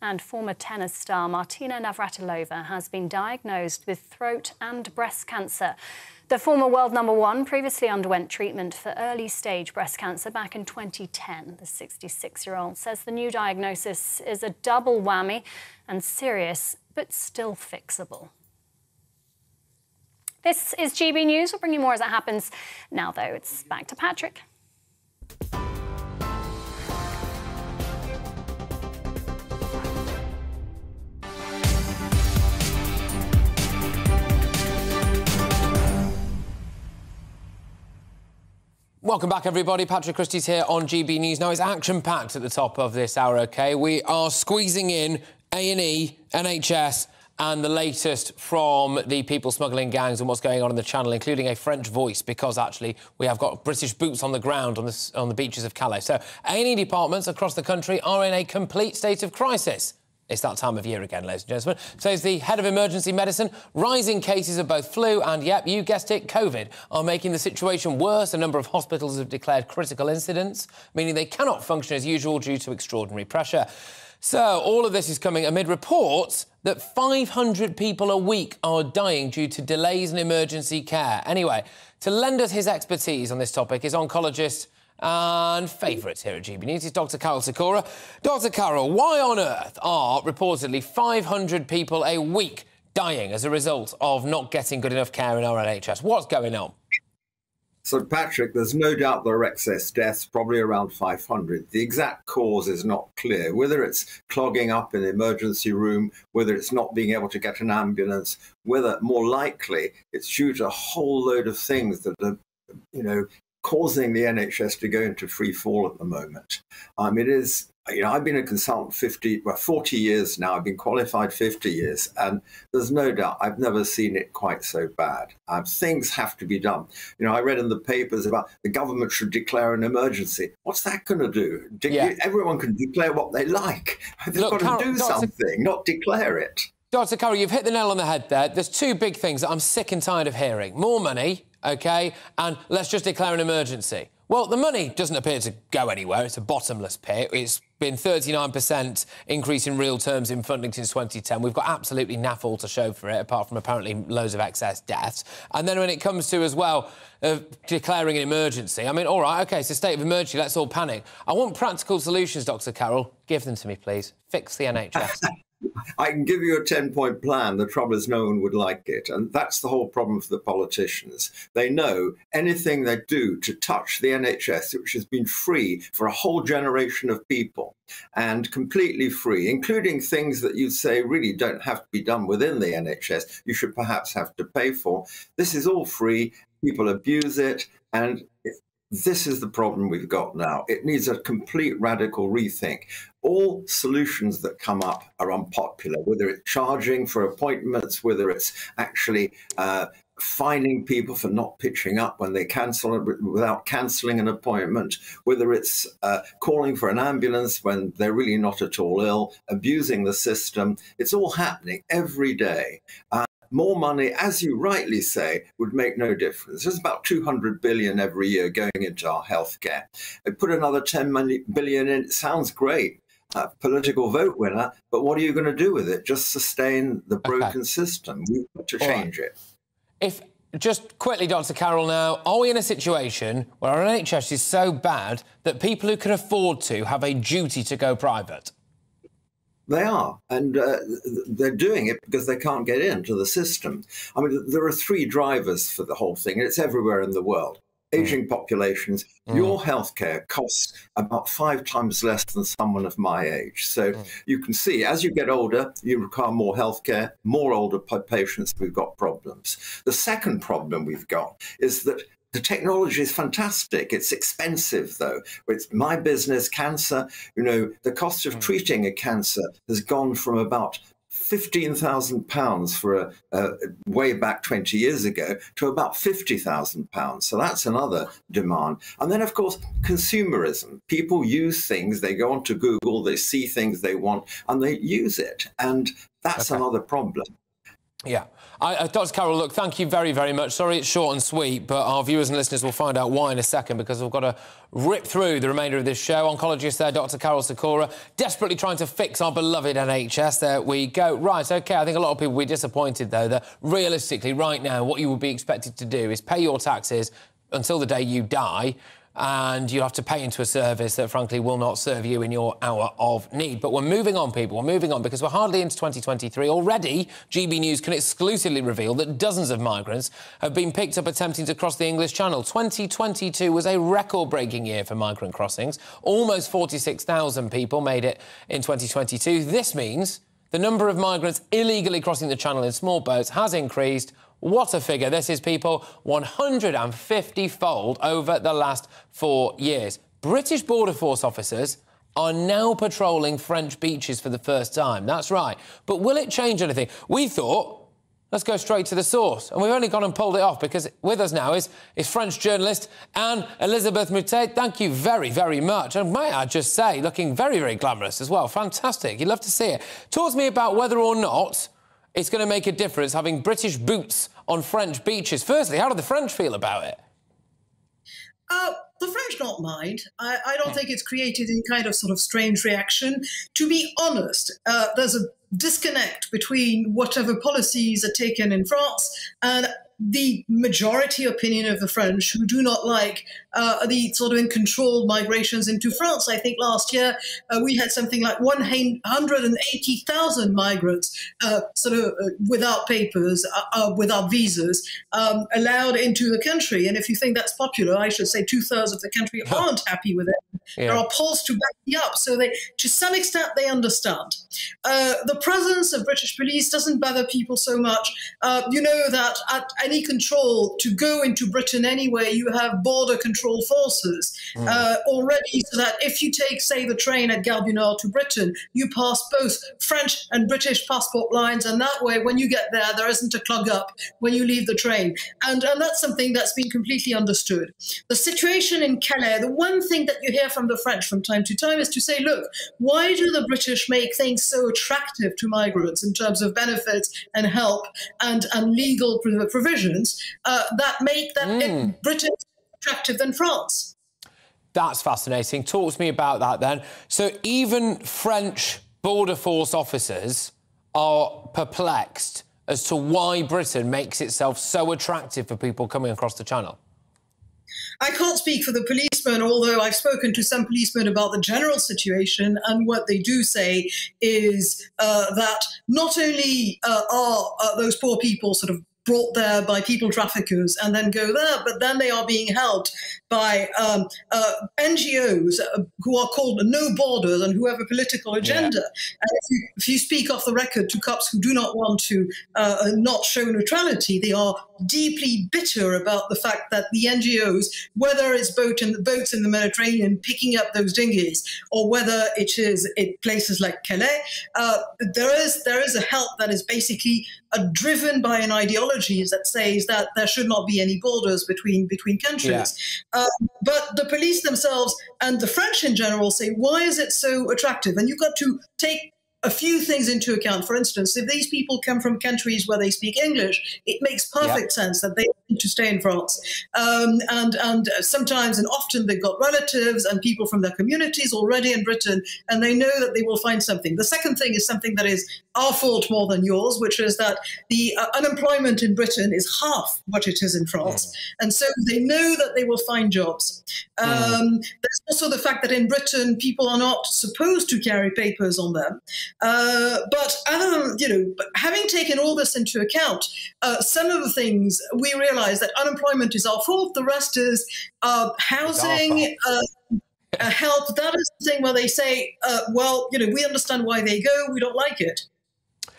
And former tennis star Martina Navratilova has been diagnosed with throat and breast cancer. The former world #1 previously underwent treatment for early-stage breast cancer back in 2010. The 66-year-old says the new diagnosis is a double whammy and serious, but still fixable. This is GB News. We'll bring you more as it happens. Now, though, it's back to Patrick. Welcome back, everybody. Patrick Christie's here on GB News. Now, it's action-packed at the top of this hour, OK? We are squeezing in A&E, NHS and the latest from the people smuggling gangs and what's going on in the Channel, including a French voice, because, actually, we have got British boots on the ground on the beaches of Calais. So A&E departments across the country are in a complete state of crisis. It's that time of year again, ladies and gentlemen. Says the head of emergency medicine, rising cases of both flu and, yep, you guessed it, COVID are making the situation worse. A number of hospitals have declared critical incidents, meaning they cannot function as usual due to extraordinary pressure. So all of this is coming amid reports that 500 people a week are dying due to delays in emergency care. Anyway, to lend us his expertise on this topic is oncologist and favourites here at GB News is Dr Carol Sikora. Dr Carol, why on earth are reportedly 500 people a week dying as a result of not getting good enough care in our NHS? What's going on? So, Patrick, there's no doubt there are excess deaths, probably around 500. The exact cause is not clear, whether it's clogging up in the emergency room, whether it's not being able to get an ambulance, whether, more likely, it's due to a whole load of things that are, you know, causing the NHS to go into free fall at the moment. It is, you know, I've been a consultant 40 years now. I've been qualified 50 years, and there's no doubt I've never seen it quite so bad. Things have to be done. You know, I read in the papers about the government should declare an emergency. What's that going to do? Everyone can declare what they like. They've got to do something, not declare it. Dr Curry, you've hit the nail on the head there. There's two big things that I'm sick and tired of hearing. More money, OK, and let's just declare an emergency. Well, the money doesn't appear to go anywhere. It's a bottomless pit. It's been 39% increase in real terms in funding since 2010. We've got absolutely naffle to show for it, apart from apparently loads of excess deaths. And then when it comes to, as well, declaring an emergency, I mean, all right, OK, it's a state of emergency, let's all panic. I want practical solutions, Dr Carroll. Give them to me, please. Fix the NHS. I can give you a 10-point plan. The trouble is no one would like it. And that's the whole problem for the politicians. They know anything they do to touch the NHS, which has been free for a whole generation of people and completely free, including things that you say really don't have to be done within the NHS, you should perhaps have to pay for. This is all free. People abuse it. And this is the problem we've got now. It needs a complete radical rethink. All solutions that come up are unpopular, whether it's charging for appointments, whether it's actually fining people for not pitching up when they cancel without cancelling an appointment, whether it's calling for an ambulance when they're really not at all ill, abusing the system. It's all happening every day. More money, as you rightly say, would make no difference. There's about 200 billion every year going into our healthcare. They put another 10 billion in. It sounds great, political vote winner, but what are you going to do with it? Just sustain the broken system. We've got to change it. Just quickly, Dr Carroll, now, are we in a situation where our NHS is so bad that people who can afford to have a duty to go private? They are, and they're doing it because they can't get into the system. I mean, there are three drivers for the whole thing, and it's everywhere in the world. Aging populations, your healthcare costs about 5 times less than someone of my age. So you can see, as you get older, you require more healthcare, more older patients, we've got problems. The second problem we've got is that the technology is fantastic. It's expensive, though. It's my business, cancer. You know, the cost of treating a cancer has gone from about £15,000 for way back 20 years ago to about £50,000. So that's another demand. And then, of course, consumerism. People use things. They go onto Google. They see things they want, and they use it. And that's another problem. Yeah. Dr Carroll, look, thank you very, very much. Sorry it's short and sweet, but our viewers and listeners will find out why in a second, because we've got to rip through the remainder of this show. Oncologist there, Dr Carroll Sikora, desperately trying to fix our beloved NHS. There we go. Right, OK, I think a lot of people will be disappointed, though, that realistically, right now, what you would be expected to do is pay your taxes until the day you die, and you'll have to pay into a service that, frankly, will not serve you in your hour of need. But we're moving on, people. We're moving on, because we're hardly into 2023. Already, GB News can exclusively reveal that dozens of migrants have been picked up attempting to cross the English Channel. 2022 was a record-breaking year for migrant crossings. Almost 46,000 people made it in 2022. This means the number of migrants illegally crossing the Channel in small boats has increased. What a figure this is, people, 150-fold over the last 4 years. British Border Force officers are now patrolling French beaches for the first time. That's right. But will it change anything? We thought Let's go straight to the source. And we've only gone and pulled it off because with us now is French journalist Anne-Elisabeth Moutet. Thank you very, very much. And might I just say, looking very, very glamorous as well. Fantastic. You'd love to see it. Talk to me about whether or not it's going to make a difference having British boots on French beaches. Firstly, how do the French feel about it? The French don't mind. I don't think it's created any kind of sort of strange reaction. To be honest, there's a disconnect between whatever policies are taken in France and the majority opinion of the French, who do not like the sort of uncontrolled migrations into France. I think last year we had something like 180,000 migrants without papers, without visas, allowed into the country. And if you think that's popular, I should say 2/3 of the country aren't happy with it. Yeah. There are polls to back me up. So they, to some extent, they understand. The presence of British police doesn't bother people so much. You know that at any control to go into Britain anyway, you have border control forces already, so that if you take, say, the train at Gare du Nord to Britain, you pass both French and British passport lines, and that way, when you get there, there isn't a clog up when you leave the train. And that's something that's been completely understood. The situation in Calais, the one thing that you hear from the French from time to time is to say, look, why do the British make things so attractive to migrants in terms of benefits and help and legal provisions that make that Britain attractive than France? That's fascinating. Talk to me about that then. So even French border force officers are perplexed as to why Britain makes itself so attractive for people coming across the Channel. I can't speak for the policemen, although I've spoken to some policemen about the general situation, and what they do say is that not only are those poor people sort of brought there by people traffickers and then go there, but then they are being helped by NGOs who are called No Borders and who have a political agenda. And if you speak off the record to cops who do not want to not show neutrality, they are deeply bitter about the fact that the NGOs, whether it's boats in the Mediterranean picking up those dinghies, or whether it is at places like Calais, there is a help that is basically driven by an ideology that says that there should not be any borders between countries. But the police themselves and the French in general say, why is it so attractive? And you've got to take a few things into account. For instance, if these people come from countries where they speak English, it makes perfect sense that they need to stay in France. And sometimes and often they've got relatives and people from their communities already in Britain, and they know that they will find something. The second thing is something that is our fault more than yours, which is that the unemployment in Britain is half what it is in France. And so they know that they will find jobs. There's also the fact that in Britain, people are not supposed to carry papers on them. But other than, having taken all this into account, some of the things we realize that unemployment is our fault. The rest is housing, help. That is the thing where they say, well, we understand why they go. We don't like it.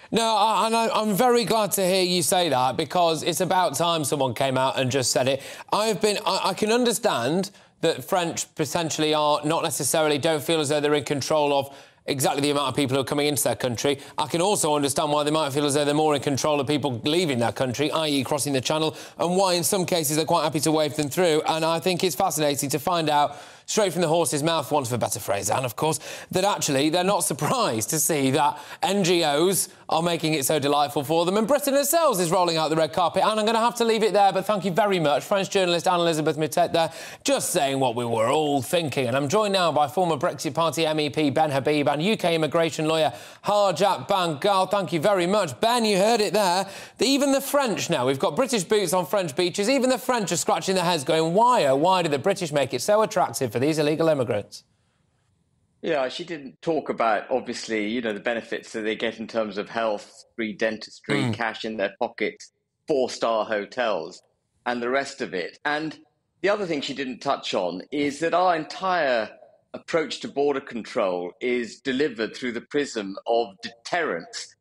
No, I'm very glad to hear you say that, because it's about time someone came out and just said it. I can understand that French potentially are not necessarily, don't feel as though they're in control of exactly the amount of people who are coming into their country. I can also understand why they might feel as though they're more in control of people leaving their country, i.e. crossing the Channel, and why in some cases they're quite happy to wave them through. And I think it's fascinating to find out, straight from the horse's mouth, once for a better phrase, Anne, of course, that actually they're not surprised to see that NGOs are making it so delightful for them, and Britain themselves is rolling out the red carpet. And I'm going to have to leave it there, but thank you very much. French journalist Anne-Elisabeth Moutet there, just saying what we were all thinking. And I'm joined now by former Brexit Party MEP Ben Habib and UK immigration lawyer Harjat Bangal. Thank you very much. Ben, you heard it there. Even the French now, we've got British boots on French beaches. Even the French are scratching their heads going, why, oh, why do the British make it so attractive for these illegal immigrants? Yeah, she didn't talk about, obviously, the benefits that they get in terms of health, free dentistry, cash in their pockets, four-star hotels and the rest of it. And the other thing she didn't touch on is that our entire approach to border control is delivered through the prism of deterrence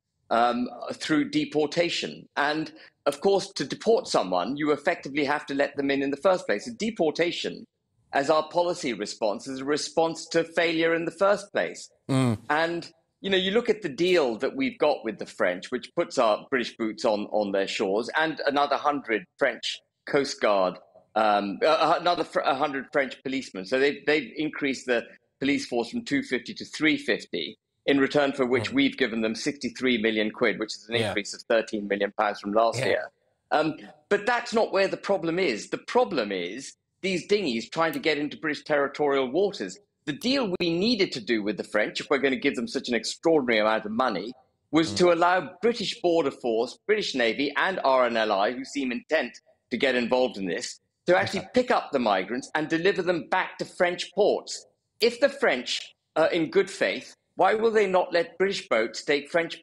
through deportation. And, of course, to deport someone, you effectively have to let them in the first place. And deportation, as our policy response, is a response to failure in the first place. And you know, you look at the deal that we've got with the French, which puts our British boots on their shores, and another 100 French Coast Guard, another 100 French policemen. So they've increased the police force from 250 to 350, in return for which we've given them 63 million quid, which is an increase of 13 million pounds from last year. But that's not where the problem is. The problem is these dinghies trying to get into British territorial waters. The deal we needed to do with the French, if we're going to give them such an extraordinary amount of money, was to allow British Border Force, British Navy and RNLI, who seem intent to get involved in this, to actually pick up the migrants and deliver them back to French ports. If the French are in good faith, why will they not let British boats take French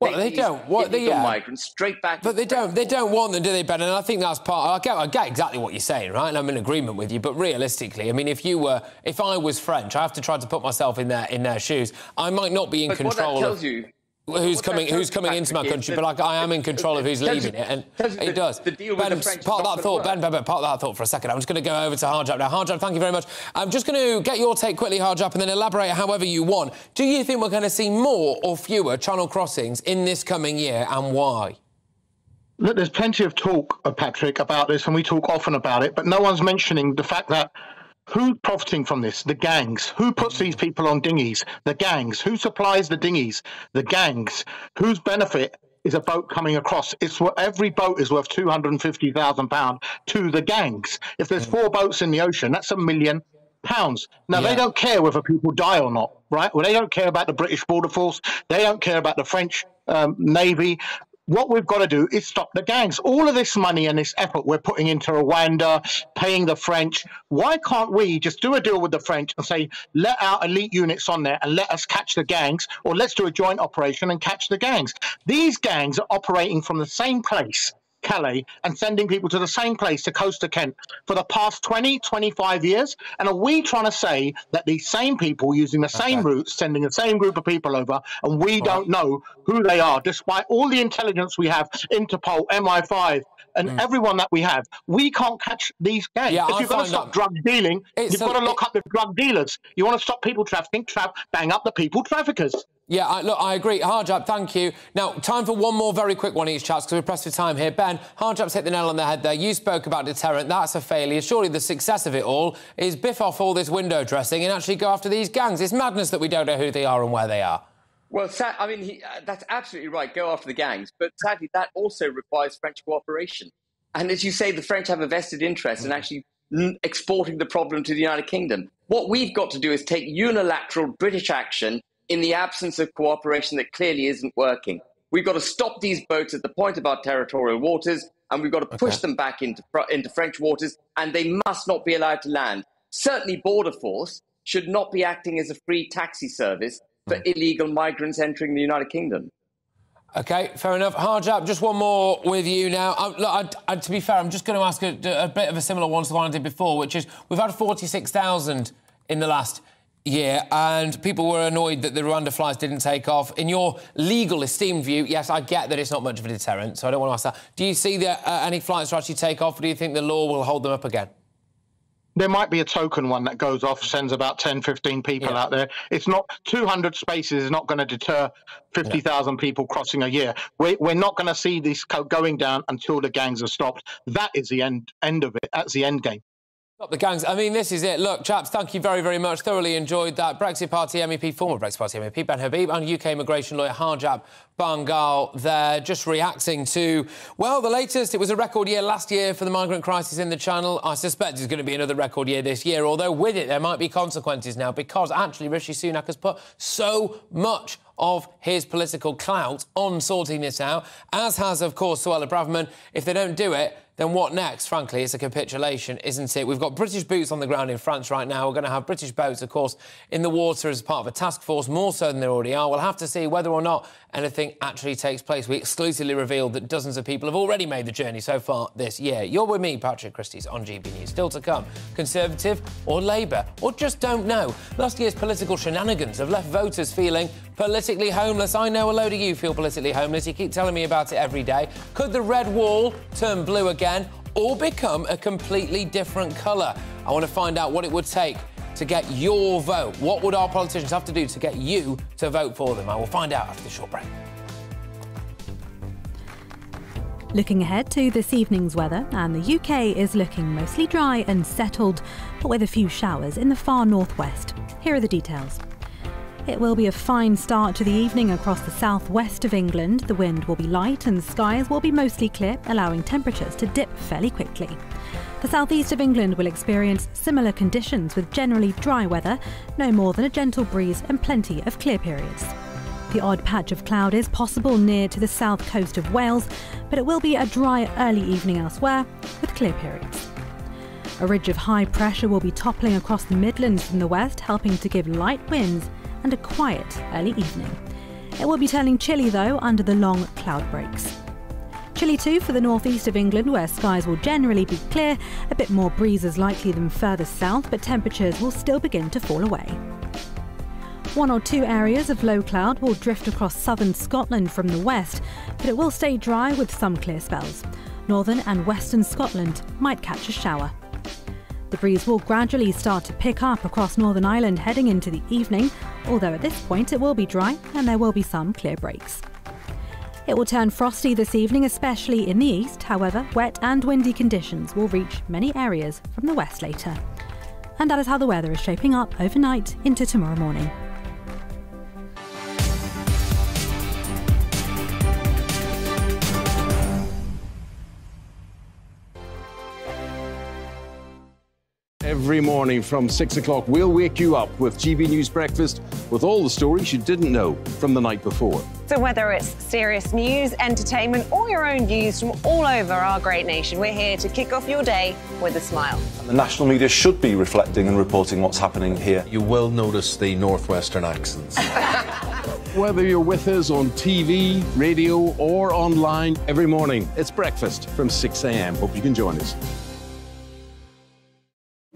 migrants straight back? But they don't want them, do they, Ben? And I think that's part. I get exactly what you're saying, right? And I'm in agreement with you. But realistically, I mean, if I was French, I have to try to put myself in their shoes. I might not be in control of who's coming into my country, but I am in control of who's leaving it, and it does. Ben, part that thought for a second. I'm just going to go over to Harjap now. Harjap, thank you very much. I'm just going to get your take quickly, Harjap, and then elaborate however you want. Do you think we're going to see more or fewer channel crossings in this coming year, and why? Look, there's plenty of talk, Patrick, about this, and we talk often about it, but no one's mentioning the fact that who's profiting from this? The gangs. Who puts these people on dinghies? The gangs. Who supplies the dinghies? The gangs. Whose benefit is a boat coming across? It's what every boat is worth £250,000 to the gangs. If there's four boats in the ocean, that's £1 million. Now, they don't care whether people die or not, right? Well, they don't care about the British Border Force. They don't care about the French Navy. What we've got to do is stop the gangs. All of this money and this effort we're putting into Rwanda, paying the French, why can't we just do a deal with the French and say, let our elite units on there and let us catch the gangs, or let's do a joint operation and catch the gangs? These gangs are operating from the same place, Calais, and sending people to the same place, the coast of Kent, for the past 20, 25 years. And are we trying to say that these same people using the same routes, sending the same group of people over, and we don't know who they are, despite all the intelligence we have, Interpol, MI5, and everyone that we have? We can't catch these gangs. Yeah, if you've got to stop drug dealing, you've got to lock up the drug dealers. You want to stop people trafficking, bang up the people traffickers. Yeah, I agree. Harjap, thank you. Now, time for one more very quick one each, chats, because we're pressed for time here. Ben, Harjap's hit the nail on the head there. You spoke about deterrent. That's a failure. Surely the success of it all is biff off all this window dressing and actually go after these gangs. It's madness that we don't know who they are and where they are. Well, I mean, that's absolutely right. Go after the gangs. But sadly, that also requires French cooperation. And as you say, the French have a vested interest in actually exporting the problem to the United Kingdom. What we've got to do is take unilateral British action in the absence of cooperation that clearly isn't working. We've got to stop these boats at the point of our territorial waters, and we've got to push them back into French waters, and they must not be allowed to land. Certainly Border Force should not be acting as a free taxi service for illegal migrants entering the United Kingdom. OK, fair enough. Harjap, just one more with you now. Look, to be fair, I'm just going to ask a bit of a similar one to the one I did before, which is we've had 46,000 in the last year, and people were annoyed that the Rwanda flights didn't take off. In your legal esteemed view, yes, I get that it's not much of a deterrent, so I don't want to ask that. Do you see that any flights will actually take off, or do you think the law will hold them up again? There might be a token one that goes off, sends about 10, 15 people out there. It's not 200 spaces is not going to deter 50,000 people crossing a year. We're not going to see this going down until the gangs are stopped. That is the end of it. That's the end game. Stop the gangs. I mean, this is it. Look, chaps, thank you very, very much. Thoroughly enjoyed that. Brexit Party MEP, former Brexit Party MEP Ben Habib, and UK immigration lawyer Harjap Bangal there, just reacting to, well, the latest. It was a record year last year for the migrant crisis in the Channel. I suspect it's going to be another record year this year, although with it there might be consequences now, because actually Rishi Sunak has put so much of his political clout on sorting this out, as has, of course, Suella Braverman. If they don't do it, then what next? Frankly, it's a capitulation, isn't it? We've got British boots on the ground in France right now. We're going to have British boats, of course, in the water as part of a task force, more so than there already are. We'll have to see whether or not anything actually takes place. We exclusively revealed that dozens of people have already made the journey so far this year. You're with me, Patrick Christie, on GB News. Still to come, Conservative or Labour, or just don't know. Last year's political shenanigans have left voters feeling politically homeless. I know a load of you feel politically homeless. You keep telling me about it every day. Could the red wall turn blue again, or become a completely different colour? I want to find out what it would take to get your vote? What would our politicians have to do to get you to vote for them? I will find out after the short break. Looking ahead to this evening's weather, and the UK is looking mostly dry and settled, but with a few showers in the far northwest. Here are the details. It will be a fine start to the evening across the southwest of England. The wind will be light and skies will be mostly clear, allowing temperatures to dip fairly quickly. The southeast of England will experience similar conditions with generally dry weather, no more than a gentle breeze and plenty of clear periods. The odd patch of cloud is possible near to the south coast of Wales, but it will be a dry early evening elsewhere with clear periods. A ridge of high pressure will be toppling across the Midlands from the west, helping to give light winds and a quiet early evening. It will be turning chilly though under the long cloud breaks. Chilly too for the northeast of England, where skies will generally be clear, a bit more breezes likely than further south, but temperatures will still begin to fall away. One or two areas of low cloud will drift across southern Scotland from the west, but it will stay dry with some clear spells. Northern and western Scotland might catch a shower. The breeze will gradually start to pick up across Northern Ireland heading into the evening, although at this point it will be dry and there will be some clear breaks. It will turn frosty this evening, especially in the east. However, wet and windy conditions will reach many areas from the west later. And that is how the weather is shaping up overnight into tomorrow morning. Every morning from 6 o'clock, we'll wake you up with GB News Breakfast with all the stories you didn't know from the night before. So whether it's serious news, entertainment, or your own views from all over our great nation, we're here to kick off your day with a smile. And the national media should be reflecting and reporting what's happening here. You will notice the northwestern accents. Whether you're with us on TV, radio, or online, every morning it's Breakfast from 6 a.m. Hope you can join us.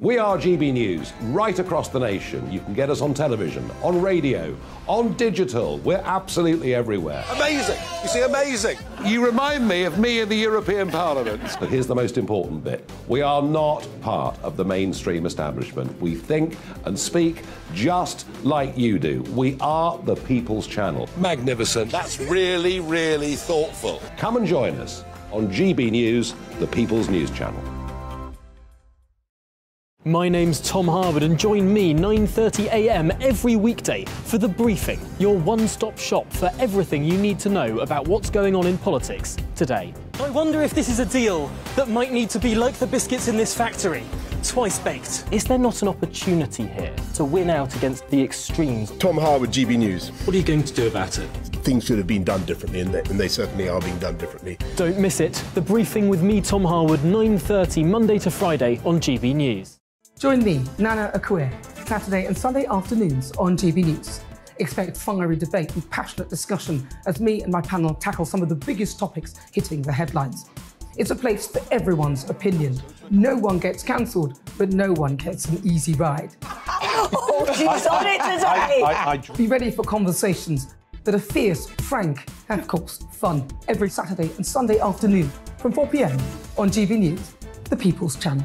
We are GB News, right across the nation. You can get us on television, on radio, on digital. We're absolutely everywhere. Amazing. You see, amazing. You remind me of me in the European Parliament. But here's the most important bit. We are not part of the mainstream establishment. We think and speak just like you do. We are the People's Channel. Magnificent. That's really, really thoughtful. Come and join us on GB News, the People's News Channel. My name's Tom Harvard, and join me 9:30 a.m. every weekday for The Briefing, your one-stop shop for everything you need to know about what's going on in politics today. I wonder if this is a deal that might need to be like the biscuits in this factory, twice baked. Is there not an opportunity here to win out against the extremes? Tom Harvard, GB News. What are you going to do about it? Things should have been done differently, and they certainly are being done differently. Don't miss it. The Briefing with me, Tom Harvard, 9:30 Monday to Friday on GB News. Join me, Nana Akue, Saturday and Sunday afternoons on GB News. Expect fiery debate and passionate discussion as me and my panel tackle some of the biggest topics hitting the headlines. It's a place for everyone's opinion. No one gets cancelled, but no one gets an easy ride. Oh, she's on it today! Be ready for conversations that are fierce, frank, and of course, fun. Every Saturday and Sunday afternoon from 4 p.m. on GB News, the People's Channel.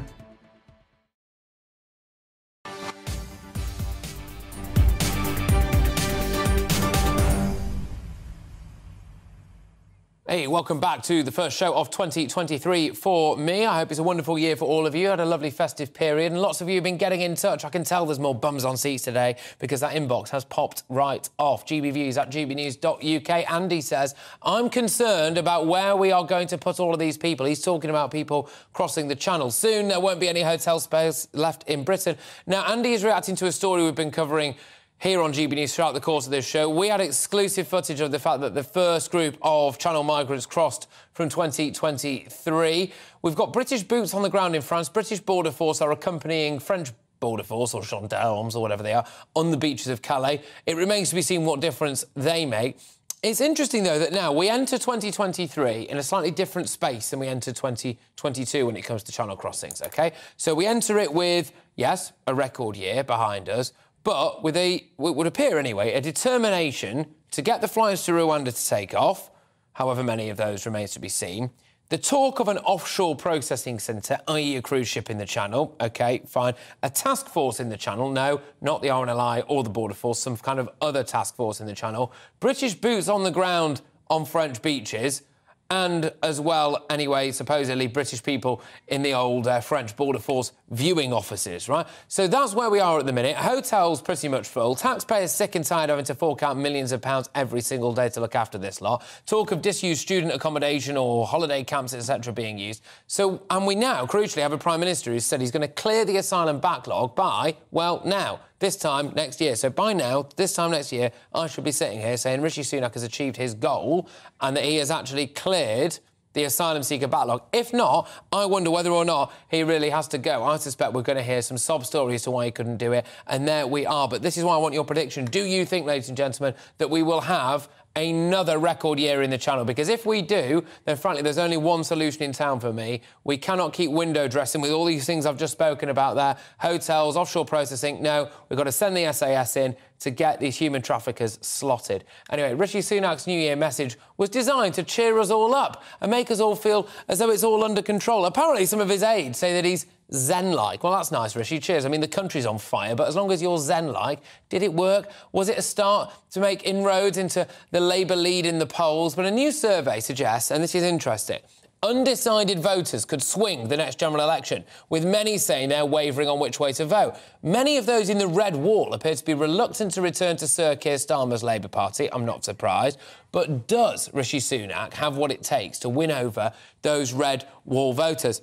Hey, welcome back to the first show of 2023 for me. I hope it's a wonderful year for all of you. I had a lovely festive period, and lots of you have been getting in touch. I can tell there's more bums on seats today because that inbox has popped right off. gbviews@gbnews.uk. Andy says, I'm concerned about where we are going to put all of these people. He's talking about people crossing the channel. Soon there won't be any hotel space left in Britain. Now, Andy is reacting to a story we've been covering here on GB News throughout the course of this show. We had exclusive footage of the fact that the first group of Channel migrants crossed from 2023. We've got British boots on the ground in France. British Border Force are accompanying French Border Force, or gendarmes, or whatever they are, on the beaches of Calais. It remains to be seen what difference they make. It's interesting, though, that now we enter 2023 in a slightly different space than we enter 2022 when it comes to Channel crossings, OK? So we enter it with, yes, a record year behind us, but with what would appear anyway, a determination to get the flights to Rwanda to take off, however many of those remains to be seen, The talk of an offshore processing centre, i.e. a cruise ship in the Channel, OK, fine. A task force in the Channel, no, not the RNLI or the Border Force, some kind of other task force in the Channel. British boots on the ground on French beaches and, as well, anyway, supposedly British people in the old French Border Force viewing offices, right? So that's where we are at the minute. Hotels pretty much full. Taxpayers sick and tired having to fork out millions of pounds every single day to look after this lot. Talk of disused student accommodation or holiday camps, etc., being used. So, and we now, crucially, have a Prime Minister who said he's going to clear the asylum backlog by, well, now, this time next year. So by now, this time next year, I should be sitting here saying Rishi Sunak has achieved his goal and that he has actually cleared the asylum seeker backlog. If not, I wonder whether or not he really has to go. I suspect we're going to hear some sob stories to why he couldn't do it, and there we are. But this is why I want your prediction. Do you think, ladies and gentlemen, that we will have another record year in the Channel? Because if we do, then frankly, there's only one solution in town for me. We cannot keep window dressing with all these things I've just spoken about there. Hotels, offshore processing, no. We've got to send the SAS in to get these human traffickers slotted. Anyway, Rishi Sunak's New Year message was designed to cheer us all up and make us all feel as though it's all under control. Apparently, some of his aides say that he's zen-like. Well, that's nice, Rishi. Cheers. I mean, the country's on fire, but as long as you're zen-like, did it work? Was it a start to make inroads into the Labour lead in the polls? But a new survey suggests, and this is interesting, undecided voters could swing the next general election, with many saying they're wavering on which way to vote. Many of those in the red wall appear to be reluctant to return to Sir Keir Starmer's Labour Party. I'm not surprised. But does Rishi Sunak have what it takes to win over those red wall voters?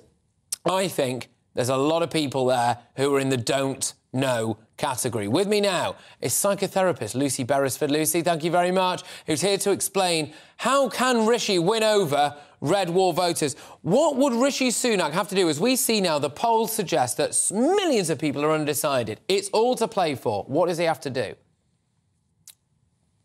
I think there's a lot of people there who are in the don't know category. With me now is psychotherapist Lucy Beresford. Lucy, thank you very much, who's here to explain how can Rishi win over red wall voters. What would Rishi Sunak have to do? As we see now, the polls suggest that millions of people are undecided. It's all to play for. What does he have to do?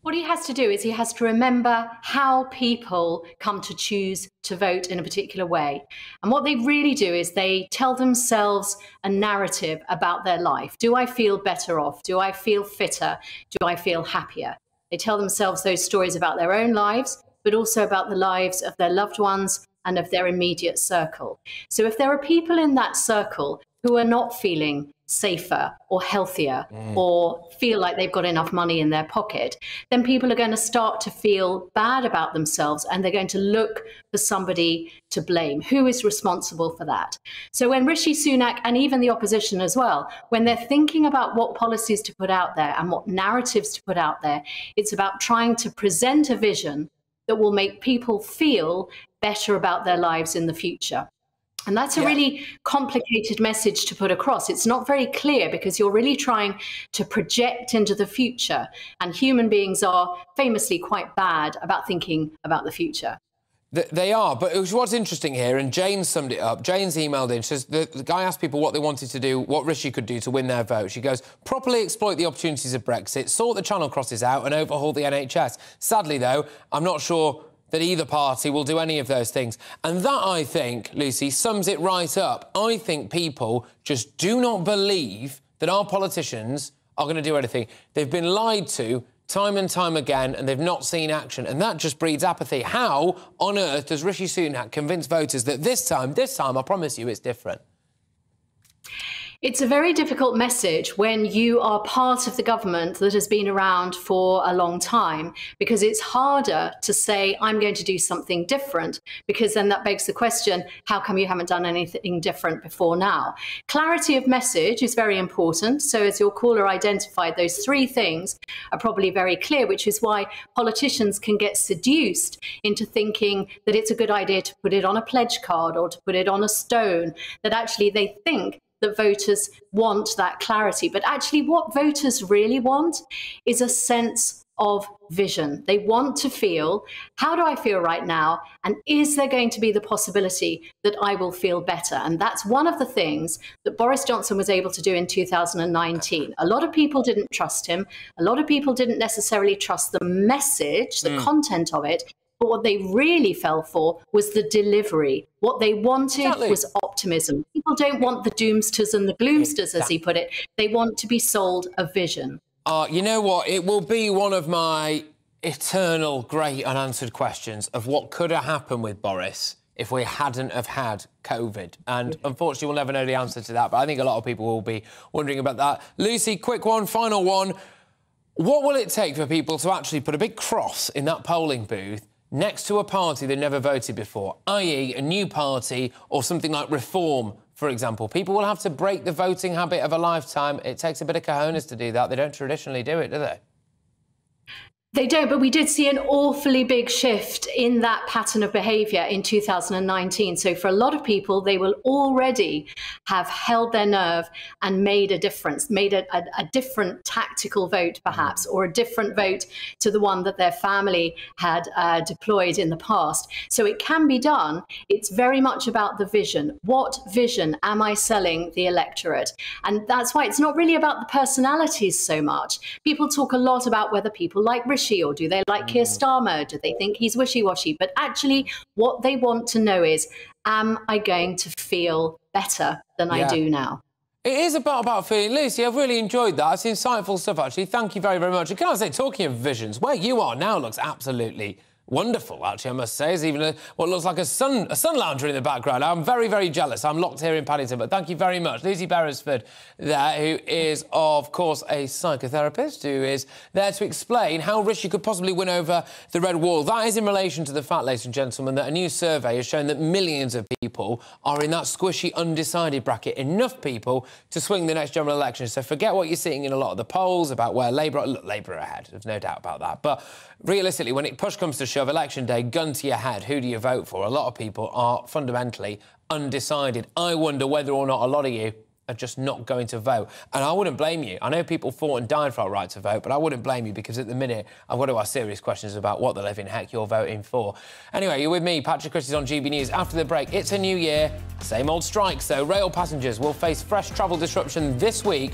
What he has to do is he has to remember how people come to choose to vote in a particular way. And what they really do is they tell themselves a narrative about their life. Do I feel better off? Do I feel fitter? Do I feel happier? They tell themselves those stories about their own lives, but also about the lives of their loved ones and of their immediate circle. So if there are people in that circle who are not feeling safer or healthier or feel like they've got enough money in their pocket, then people are going to start to feel bad about themselves and they're going to look for somebody to blame. Who is responsible for that? So when Rishi Sunak and even the opposition as well, when they're thinking about what policies to put out there and what narratives to put out there, it's about trying to present a vision that will make people feel better about their lives in the future. And that's a really complicated message to put across. It's not very clear because you're really trying to project into the future. And human beings are famously quite bad about thinking about the future. They are, but what's interesting here, and Jane summed it up, Jane's emailed in, says the guy asked people what they wanted to do, what Rishi could do to win their vote. She goes, properly exploit the opportunities of Brexit, sort the Channel crosses out and overhaul the NHS. Sadly, though, I'm not sure that either party will do any of those things. And that, I think, Lucy, sums it right up. I think people just do not believe that our politicians are going to do anything. They've been lied to time and time again, and they've not seen action. And that just breeds apathy. How on earth does Rishi Sunak convince voters that this time, I promise you, it's different? It's a very difficult message when you are part of the government that has been around for a long time, because it's harder to say, I'm going to do something different, because then that begs the question, how come you haven't done anything different before now? Clarity of message is very important. So as your caller identified, those three things are probably very clear, which is why politicians can get seduced into thinking that it's a good idea to put it on a pledge card or to put it on a stone, that actually they think that voters want that clarity. But actually what voters really want is a sense of vision. They want to feel, how do I feel right now? And is there going to be the possibility that I will feel better? And that's one of the things that Boris Johnson was able to do in 2019. A lot of people didn't trust him. A lot of people didn't necessarily trust the message, the content of it. But what they really fell for was the delivery. What they wanted was optimism. People don't want the doomsters and the gloomsters, as he put it. They want to be sold a vision. You know what? It will be one of my eternal great unanswered questions of what could have happened with Boris if we hadn't have had COVID? And unfortunately, we'll never know the answer to that, but I think a lot of people will be wondering about that. Lucy, quick one, final one. What will it take for people to actually put a big cross in that polling booth next to a party they never voted before, i.e. a new party or something like Reform, for example? People will have to break the voting habit of a lifetime. It takes a bit of cojones to do that. They don't traditionally do it, do they? They don't, but we did see an awfully big shift in that pattern of behaviour in 2019. So for a lot of people, they will already have held their nerve and made a difference, made a different tactical vote, perhaps, or a different vote to the one that their family had deployed in the past. So it can be done. It's very much about the vision. What vision am I selling the electorate? And that's why it's not really about the personalities so much. People talk a lot about whether people like Rishi, or do they like Keir Starmer? Do they think he's wishy-washy? But actually, what they want to know is, am I going to feel better than I do now? It is about feeling. Lucy, I've really enjoyed that. It's insightful stuff, actually. Thank you very, very much. And can I say, talking of visions, where you are now looks absolutely wonderful, actually, I must say. There's even what looks like a sun lounger in the background. I'm very, very jealous. I'm locked here in Paddington, but thank you very much. Lucy Beresford there, who is, of course, a psychotherapist, who is there to explain how Rishi could possibly win over the red wall. That is in relation to the fact, ladies and gentlemen, that a new survey has shown that millions of people are in that squishy, undecided bracket, enough people to swing the next general election. So forget what you're seeing in a lot of the polls about where Labour... Look, Labour are ahead, there's no doubt about that. But realistically, when push comes to shove, of election day, gun to your head, who do you vote for? A lot of people are fundamentally undecided. I wonder whether or not a lot of you are just not going to vote. And I wouldn't blame you. I know people fought and died for our right to vote, but I wouldn't blame you, because at the minute I've got to ask serious questions about what the living heck you're voting for. Anyway, you're with me, Patrick Christie, on GB News. After the break, it's a new year. Same old strikes, though. Rail passengers will face fresh travel disruption this week.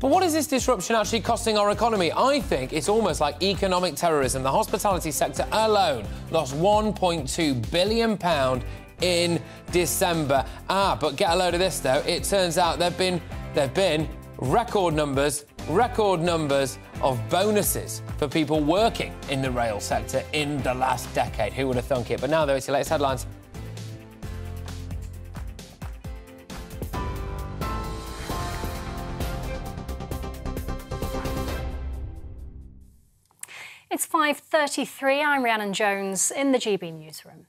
But what is this disruption actually costing our economy? I think it's almost like economic terrorism. The hospitality sector alone lost £1.2 billion in December. Ah, but get a load of this, though. It turns out there've been record numbers of bonuses for people working in the rail sector in the last decade. Who would have thunk it? But now, though, it's your latest headlines. It's 5:33. I'm Rhiannon Jones in the GB newsroom.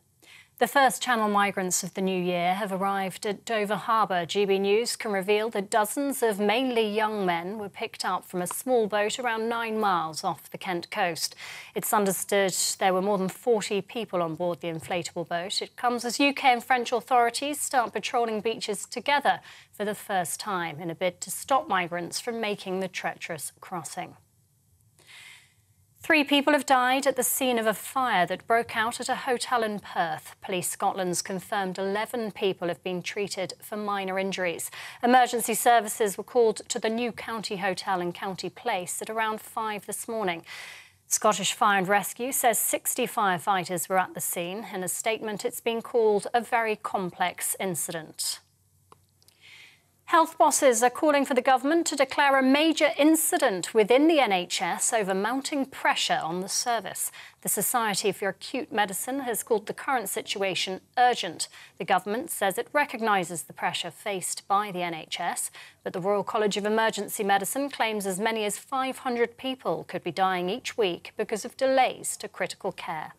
The first Channel migrants of the new year have arrived at Dover Harbour. GB News can reveal that dozens of mainly young men were picked up from a small boat around 9 miles off the Kent coast. It's understood there were more than 40 people on board the inflatable boat. It comes as UK and French authorities start patrolling beaches together for the first time in a bid to stop migrants from making the treacherous crossing. 3 people have died at the scene of a fire that broke out at a hotel in Perth. Police Scotland's confirmed 11 people have been treated for minor injuries. Emergency services were called to the New County Hotel in County Place at around 5 this morning. Scottish Fire and Rescue says 60 firefighters were at the scene. In a statement, it's been called a very complex incident. Health bosses are calling for the government to declare a major incident within the NHS over mounting pressure on the service. The Society for Acute Medicine has called the current situation urgent. The government says it recognises the pressure faced by the NHS, but the Royal College of Emergency Medicine claims as many as 500 people could be dying each week because of delays to critical care.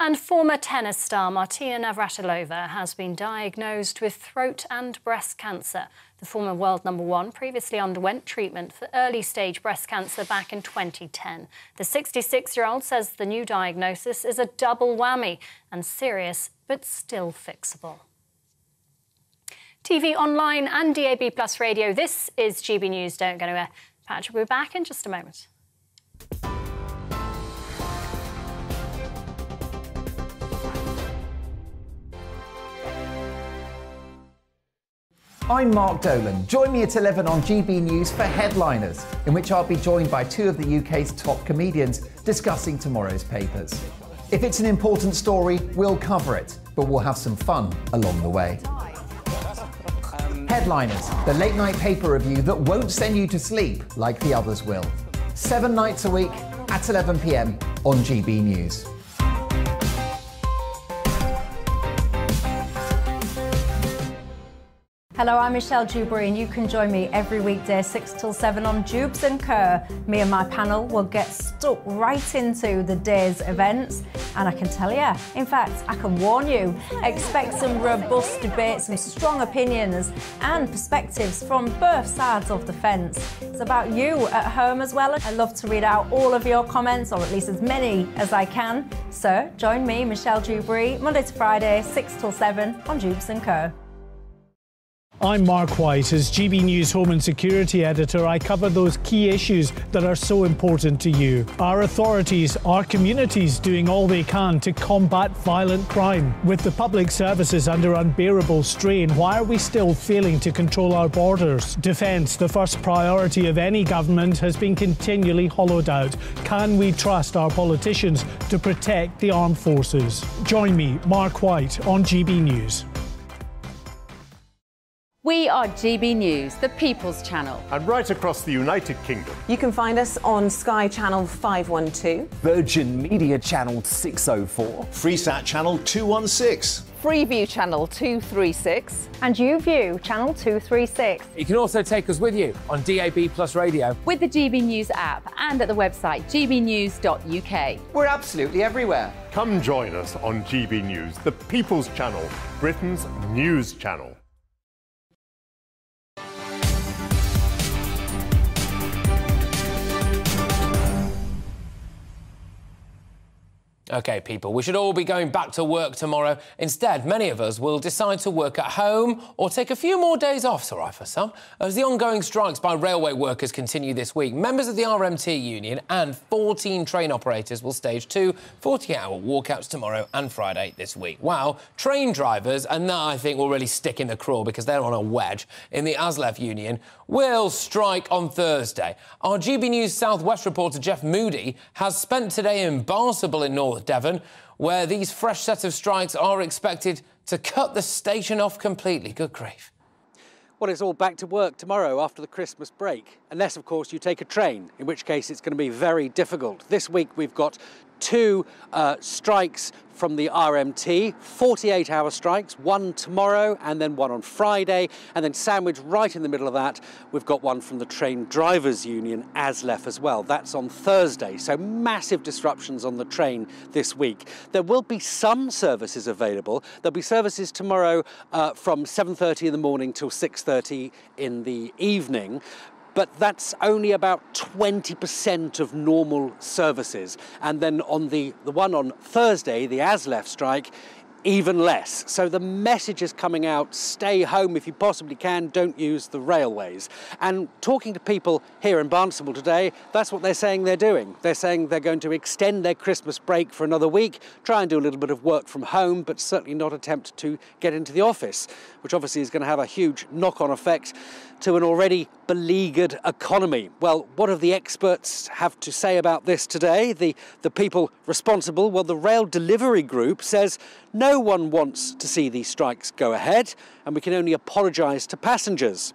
And former tennis star Martina Navratilova has been diagnosed with throat and breast cancer. The former world number 1 previously underwent treatment for early-stage breast cancer back in 2010. The 66-year-old says the new diagnosis is a double whammy and serious but still fixable. TV online and DAB Plus radio, this is GB News. Don't go anywhere. Patrick, we'll be back in just a moment. I'm Mark Dolan. Join me at 11 on GB News for Headliners, in which I'll be joined by 2 of the UK's top comedians discussing tomorrow's papers. If it's an important story, we'll cover it, but we'll have some fun along the way. Headliners, the late-night paper review that won't send you to sleep like the others will. 7 nights a week at 11 p.m. on GB News. Hello, I'm Michelle Dewberry and you can join me every weekday 6 till 7 on Dubes & Kerr. Me and my panel will get stuck right into the day's events, and I can tell you, in fact, I can warn you, expect some robust debates, some strong opinions and perspectives from both sides of the fence. It's about you at home as well. I love to read out all of your comments, or at least as many as I can. So join me, Michelle Dewberry, Monday to Friday 6 till 7 on Dubes & Kerr. I'm Mark White. As GB News Home and Security Editor, I cover those key issues that are so important to you. Our authorities, our communities doing all they can to combat violent crime. With the public services under unbearable strain, why are we still failing to control our borders? Defence, the first priority of any government, has been continually hollowed out. Can we trust our politicians to protect the armed forces? Join me, Mark White, on GB News. We are GB News, the People's Channel. And right across the United Kingdom. You can find us on Sky Channel 512. Virgin Media Channel 604. Freesat Channel 216. Freeview Channel 236. And YouView Channel 236. You can also take us with you on DAB Plus Radio. With the GB News app and at the website gbnews.uk. We're absolutely everywhere. Come join us on GB News, the People's Channel, Britain's news channel. OK, people, we should all be going back to work tomorrow. Instead, many of us will decide to work at home or take a few more days off, it's all right for some, as the ongoing strikes by railway workers continue this week. Members of the RMT union and 14 train operators will stage two 48-hour walkouts tomorrow and Friday this week. Wow, train drivers, and that, I think, will really stick in the crawl because they're on a wedge in the ASLEF union, will strike on Thursday. Our GB News South West reporter Jeff Moody has spent today in Barnstable in North Devon, where these fresh set of strikes are expected to cut the station off completely. Good grief. Well, it's all back to work tomorrow after the Christmas break, unless, of course, you take a train, in which case it's going to be very difficult. This week we've got two strikes from the RMT, 48-hour strikes, one tomorrow and then one on Friday, and then sandwiched right in the middle of that, we've got one from the Train Drivers Union, ASLEF, as well. That's on Thursday, so massive disruptions on the train this week. There will be some services available. There'll be services tomorrow from 7:30 in the morning till 6:30 in the evening, but that's only about 20% of normal services. And then on the one on Thursday, the ASLEF strike, even less. So the message is coming out, stay home if you possibly can, don't use the railways. And talking to people here in Barnstable today, that's what they're saying they're doing. They're saying they're going to extend their Christmas break for another week, try and do a little bit of work from home, but certainly not attempt to get into the office, which obviously is going to have a huge knock-on effect to an already beleaguered economy. Well, what have the experts have to say about this today? The people responsible? Well, the rail delivery group says no one wants to see these strikes go ahead, and we can only apologise to passengers.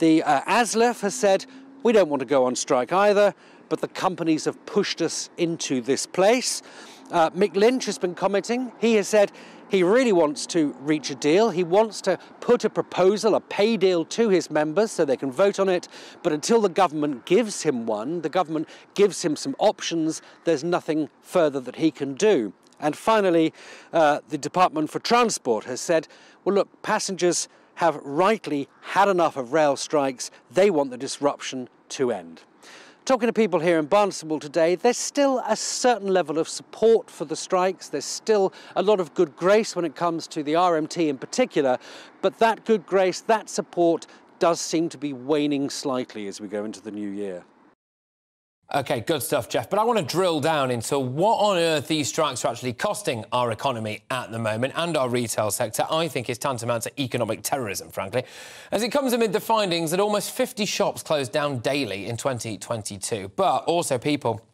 The ASLEF has said we don't want to go on strike either, but the companies have pushed us into this place. Mick Lynch has been commenting. He has said he really wants to reach a deal. He wants to put a proposal, a pay deal, to his members so they can vote on it. But until the government gives him one, the government gives him some options, there's nothing further that he can do. And finally, the Department for Transport has said, well, look, passengers have rightly had enough of rail strikes. They want the disruption to end. Talking to people here in Barnstable today, there's still a certain level of support for the strikes. There's still a lot of good grace when it comes to the RMT in particular, but that good grace, that support does seem to be waning slightly as we go into the new year. OK, good stuff, Jeff. But I want to drill down into what on earth these strikes are actually costing our economy at the moment and our retail sector. I think is tantamount to economic terrorism, frankly, as it comes amid the findings that almost 50 shops closed down daily in 2022. But also, people,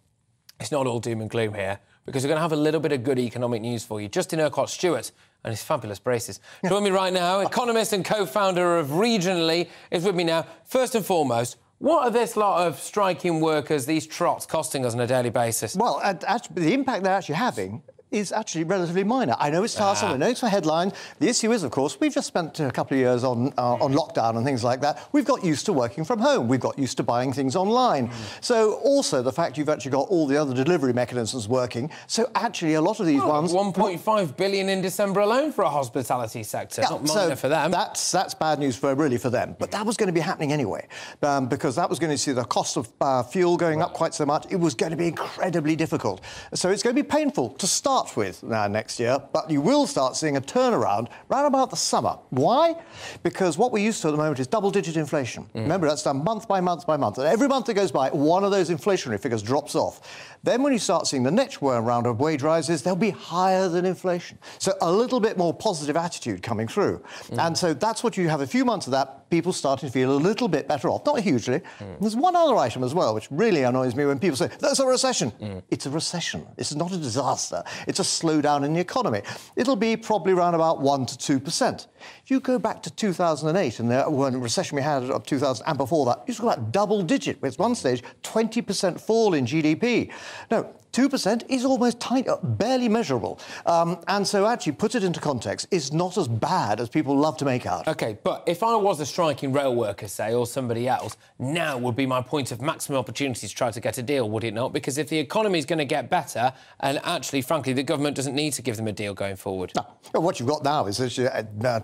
it's not all doom and gloom here, because we're going to have a little bit of good economic news for you. Justin Urquhart-Stewart and his fabulous braces. Join me right now. Economist and co-founder of Regionally is with me now. First and foremost, what are this lot of striking workers, these trots, costing us on a daily basis? Well, the impact they're actually having is actually relatively minor. I know it's tiresome, I know it's for headlines. The issue is, of course, we've just spent a couple of years on lockdown and things like that. We've got used to working from home. We've got used to buying things online. So also the fact you've actually got all the other delivery mechanisms working. So actually a lot of these ones... 1.5 billion in December alone for a hospitality sector. Yeah, not minor for them. That's bad news really for them. But that was going to be happening anyway, because that was going to see the cost of fuel going up quite so much. It was going to be incredibly difficult. So it's going to be painful to start with next year, but you will start seeing a turnaround round about the summer. Why? Because what we're used to at the moment is double-digit inflation. Remember, that's done month by month by month. And every month that goes by, one of those inflationary figures drops off. Then when you start seeing the next round of wage rises, they'll be higher than inflation. So a little bit more positive attitude coming through. And so that's what you have a few months of that, people starting to feel a little bit better off. Not hugely. There's one other item as well, which really annoys me when people say, there's a recession. It's a recession. It's not a disaster. It's a slowdown in the economy. It'll be probably around about 1 to 2%. You go back to 2008 and the recession we had of 2000 and before that, you talk about double digit. At one stage, 20% fall in GDP. No, 2% is almost tiny, barely measurable. And so actually, put it into context, it's not as bad as people love to make out. OK, but if I was a striking rail worker, say, or somebody else, now would be my point of maximum opportunity to try to get a deal, would it not? Because if the economy is going to get better, and actually, frankly, the government doesn't need to give them a deal going forward. No. What you've got now is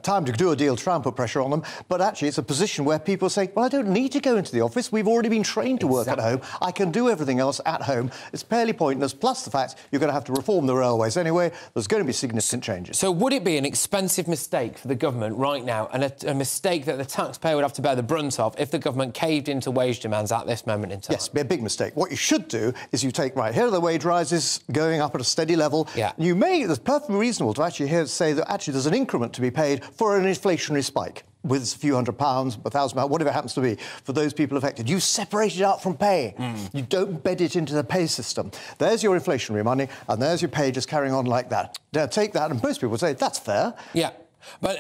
time to do a deal, try and put pressure on them, but actually it's a position where people say, well, I don't need to go into the office, we've already been trained to work at home, I can do everything else at home. It's barely pointless. Plus the fact you're going to have to reform the railways anyway. There's going to be significant changes. So would it be an expensive mistake for the government right now, and a mistake that the taxpayer would have to bear the brunt of if the government caved into wage demands at this moment in time? Yes, it'd be a big mistake. What you should do is you take, right, here are the wage rises going up at a steady level. Yeah. You may, it's perfectly reasonable to actually say that actually there's an increment to be paid for an inflationary spike, with a few £100, £1,000, whatever it happens to be, for those people affected. You separate it out from pay. You don't bed it into the pay system. There's your inflationary money, and there's your pay just carrying on like that. Now, take that, and most people say, that's fair. Yeah.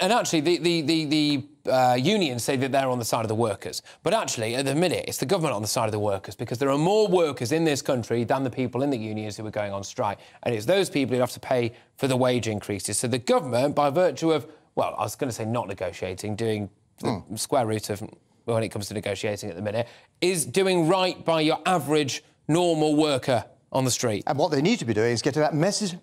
And actually, the unions say that they're on the side of the workers. But actually, at the minute, it's the government on the side of the workers, because there are more workers in this country than the people in the unions who are going on strike. And it's those people who have to pay for the wage increases. So the government, by virtue of... well, I was going to say not negotiating, doing the square root of when it comes to negotiating at the minute, is doing right by your average normal worker on the street. And what they need to be doing is getting that message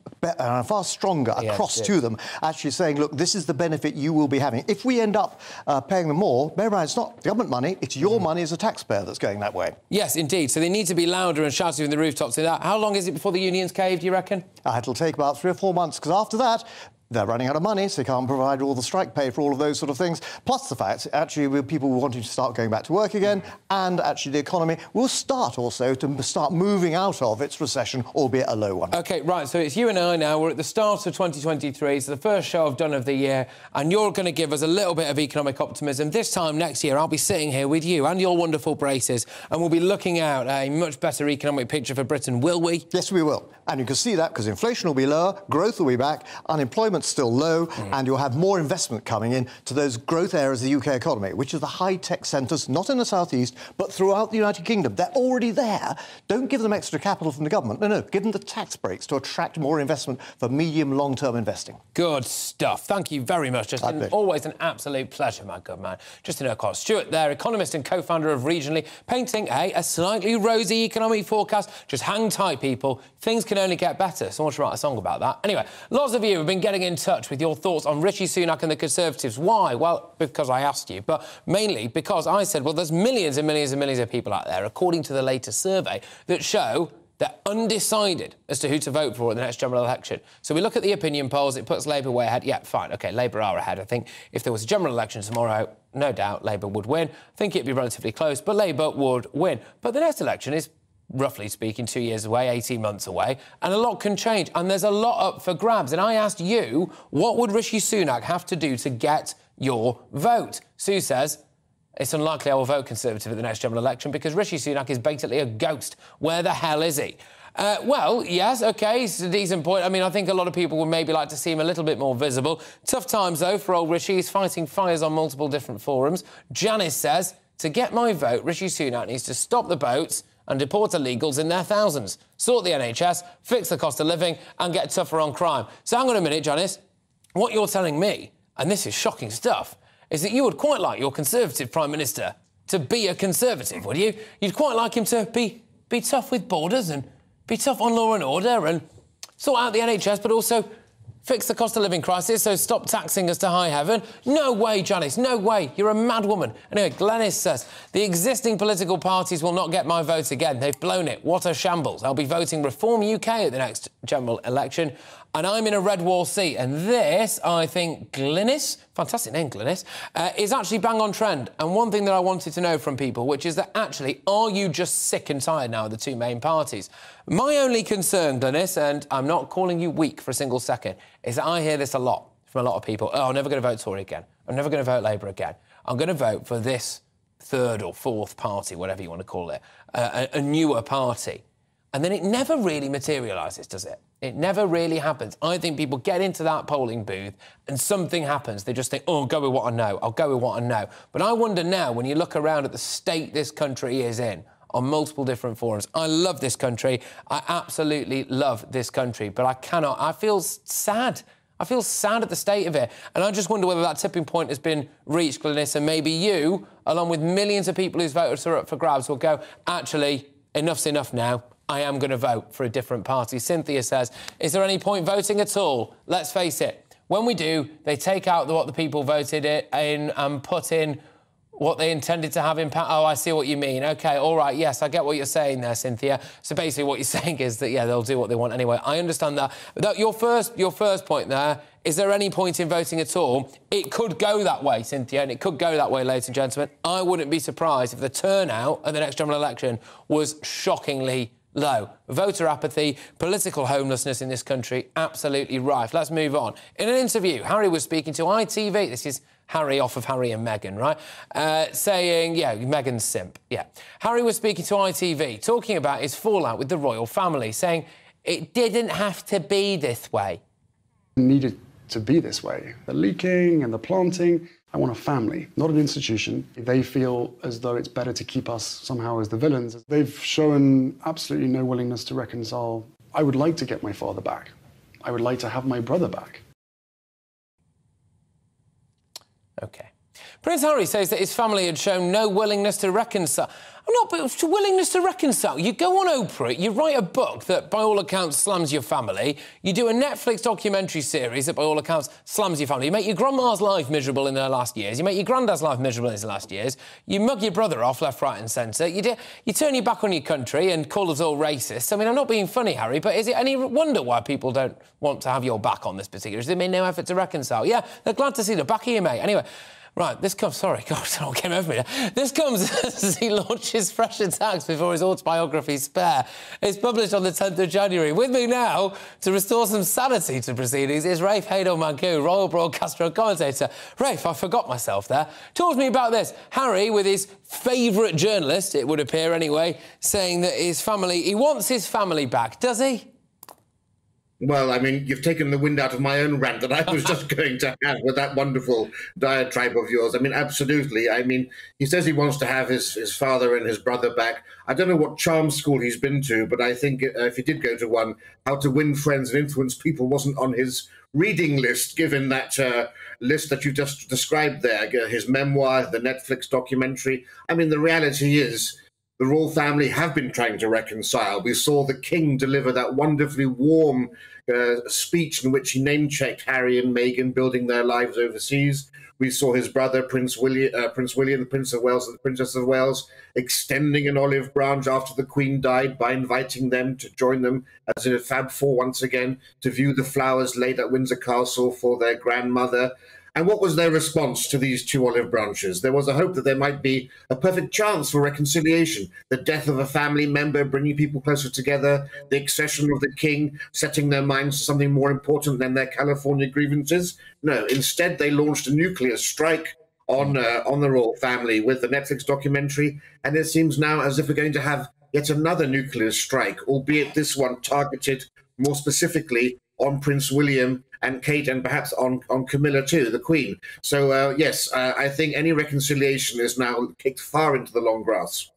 far stronger across to them, actually saying, look, this is the benefit you will be having. If we end up paying them more, bear in mind, it's not government money, it's your money as a taxpayer that's going that way. Yes, indeed. So they need to be louder and shouting from the rooftops in that. How long is it before the unions cave, do you reckon? It'll take about 3 or 4 months, because after that... they're running out of money, so they can't provide all the strike pay for all of those sort of things. Plus the fact, actually, people wanting to start going back to work again, and actually the economy will start also to start moving out of its recession, albeit a low one. OK, right, so it's you and I now. We're at the start of 2023, so the first show I've done of the year, and you're going to give us a little bit of economic optimism. This time next year, I'll be sitting here with you and your wonderful braces, and we'll be looking out at a much better economic picture for Britain, will we? Yes, we will. And you can see that because inflation will be lower, growth will be back, unemployment still low, and you'll have more investment coming in to those growth areas of the UK economy, which are the high-tech centres, not in the southeast, but throughout the United Kingdom. They're already there. Don't give them extra capital from the government. No, no, give them the tax breaks to attract more investment for medium, long-term investing. Good stuff. Thank you very much, Justin. Always an absolute pleasure, my good man. Justin Urquhart Stewart there, economist and co-founder of Regionally, painting a slightly rosy economic forecast. Just hang tight, people. Things can only get better. Someone should write a song about that. Anyway, lots of you have been getting in touch with your thoughts on Rishi Sunak and the Conservatives. Why? Well, because I asked you, but mainly because I said, well, there's millions and millions and millions of people out there, according to the latest survey, that show they're undecided as to who to vote for at the next general election. So we look at the opinion polls, it puts Labour way ahead. Yeah, fine, OK, Labour are ahead. I think if there was a general election tomorrow, no doubt Labour would win. I think it'd be relatively close, but Labour would win. But the next election is... roughly speaking, 2 years away, 18 months away, and a lot can change, and there's a lot up for grabs. And I asked you, what would Rishi Sunak have to do to get your vote? Sue says, it's unlikely I will vote Conservative at the next general election because Rishi Sunak is basically a ghost. Where the hell is he? Well, yes, OK, it's a decent point. I mean, I think a lot of people would maybe like to see him a little bit more visible. Tough times, though, for old Rishi. He's fighting fires on multiple different forums. Janice says, to get my vote, Rishi Sunak needs to stop the boats and deport illegals in their thousands, sort the NHS, fix the cost of living and get tougher on crime. So hang on a minute, Janice. What you're telling me, and this is shocking stuff, is that you would quite like your Conservative Prime Minister to be a Conservative, would you? You'd quite like him to be tough with borders and be tough on law and order and sort out the NHS, but also fix the cost of living crisis, so stop taxing us to high heaven. No way, Janice, no way. You're a mad woman. Anyway, Glenys says, the existing political parties will not get my vote again. They've blown it. What a shambles. I'll be voting Reform UK at the next general election, and I'm in a red wall seat. And this, I think, Glenys, fantastic name, Glenys, is actually bang on trend. And one thing that I wanted to know from people, which is that, actually, are you just sick and tired now of the two main parties? My only concern, Glenys, and I'm not calling you weak for a single second, is that I hear this a lot from a lot of people. Oh, I'm never going to vote Tory again. I'm never going to vote Labour again. I'm going to vote for this third or fourth party, whatever you want to call it, a newer party. And then it never really materialises, does it? It never really happens. I think people get into that polling booth and something happens. They just think, oh, I'll go with what I know, I'll go with what I know. But I wonder now, when you look around at the state this country is in, on multiple different forums. I love this country. I absolutely love this country, but I cannot. I feel sad. I feel sad at the state of it. And I just wonder whether that tipping point has been reached, Glenys, and maybe you, along with millions of people whose votes are up for grabs, will go, actually, enough's enough now. I am going to vote for a different party. Cynthia says, is there any point voting at all? Let's face it, when we do, they take out what the people voted in and put in what they intended to have in power. Oh, I see what you mean. OK, all right, yes, I get what you're saying there, Cynthia. So basically what you're saying is that, yeah, they'll do what they want anyway. I understand that. But your first point there, is there any point in voting at all? It could go that way, Cynthia, and it could go that way, ladies and gentlemen. I wouldn't be surprised if the turnout at the next general election was shockingly low. Voter apathy, political homelessness in this country, absolutely rife. Let's move on. In an interview, Harry was speaking to ITV. This is Harry off of Harry and Meghan, right? Saying, yeah, Meghan's simp, yeah. Harry was speaking to ITV, talking about his fallout with the royal family, saying it didn't have to be this way. It needed to be this way. The leaking and the planting. I want a family, not an institution. They feel as though it's better to keep us somehow as the villains. They've shown absolutely no willingness to reconcile. I would like to get my father back. I would like to have my brother back. OK. Prince Harry says that his family had shown no willingness to reconcile. I'm not, but willingness to reconcile. You go on Oprah, you write a book that, by all accounts, slams your family. You do a Netflix documentary series that, by all accounts, slams your family. You make your grandma's life miserable in her last years. You make your granddad's life miserable in his last years. You mug your brother off left, right and centre. You turn your back on your country and call us all racists. I mean, I'm not being funny, Harry, but is it any wonder why people don't want to have your back on this particular issue? They made no effort to reconcile. Yeah, they're glad to see the back of you, mate. Anyway. Right, this comes... Sorry, God, it all came over me there. This comes as he launches fresh attacks before his autobiography, Spare, is published on the 10th of January. With me now, to restore some sanity to proceedings, is Rafe Haydon-Mancoux, royal broadcaster and commentator. Rafe, I forgot myself there. Talk to me about this. Harry, with his favourite journalist, it would appear anyway, saying that his family... He wants his family back, does he? Well, I mean, you've taken the wind out of my own rant that I was just going to have with that wonderful diatribe of yours. I mean, absolutely. I mean, he says he wants to have his father and his brother back. I don't know what charm school he's been to, but I think if he did go to one, How to Win Friends and Influence People wasn't on his reading list, given that list that you just described there, his memoir, the Netflix documentary. I mean, the reality is... The royal family have been trying to reconcile. We saw the King deliver that wonderfully warm speech in which he name-checked Harry and Meghan building their lives overseas. We saw his brother, Prince William, the Prince of Wales and the Princess of Wales, extending an olive branch after the Queen died by inviting them to join them as in a Fab Four once again, to view the flowers laid at Windsor Castle for their grandmother. And what was their response to these two olive branches? There was a hope that there might be a perfect chance for reconciliation. The death of a family member, bringing people closer together, the accession of the king, setting their minds to something more important than their California grievances. No, instead they launched a nuclear strike on the royal family with the Netflix documentary. And it seems now as if we're going to have yet another nuclear strike, albeit this one targeted more specifically on Prince William and Kate, and perhaps on Camilla too, the Queen. So, yes, I think any reconciliation is now kicked far into the long grass.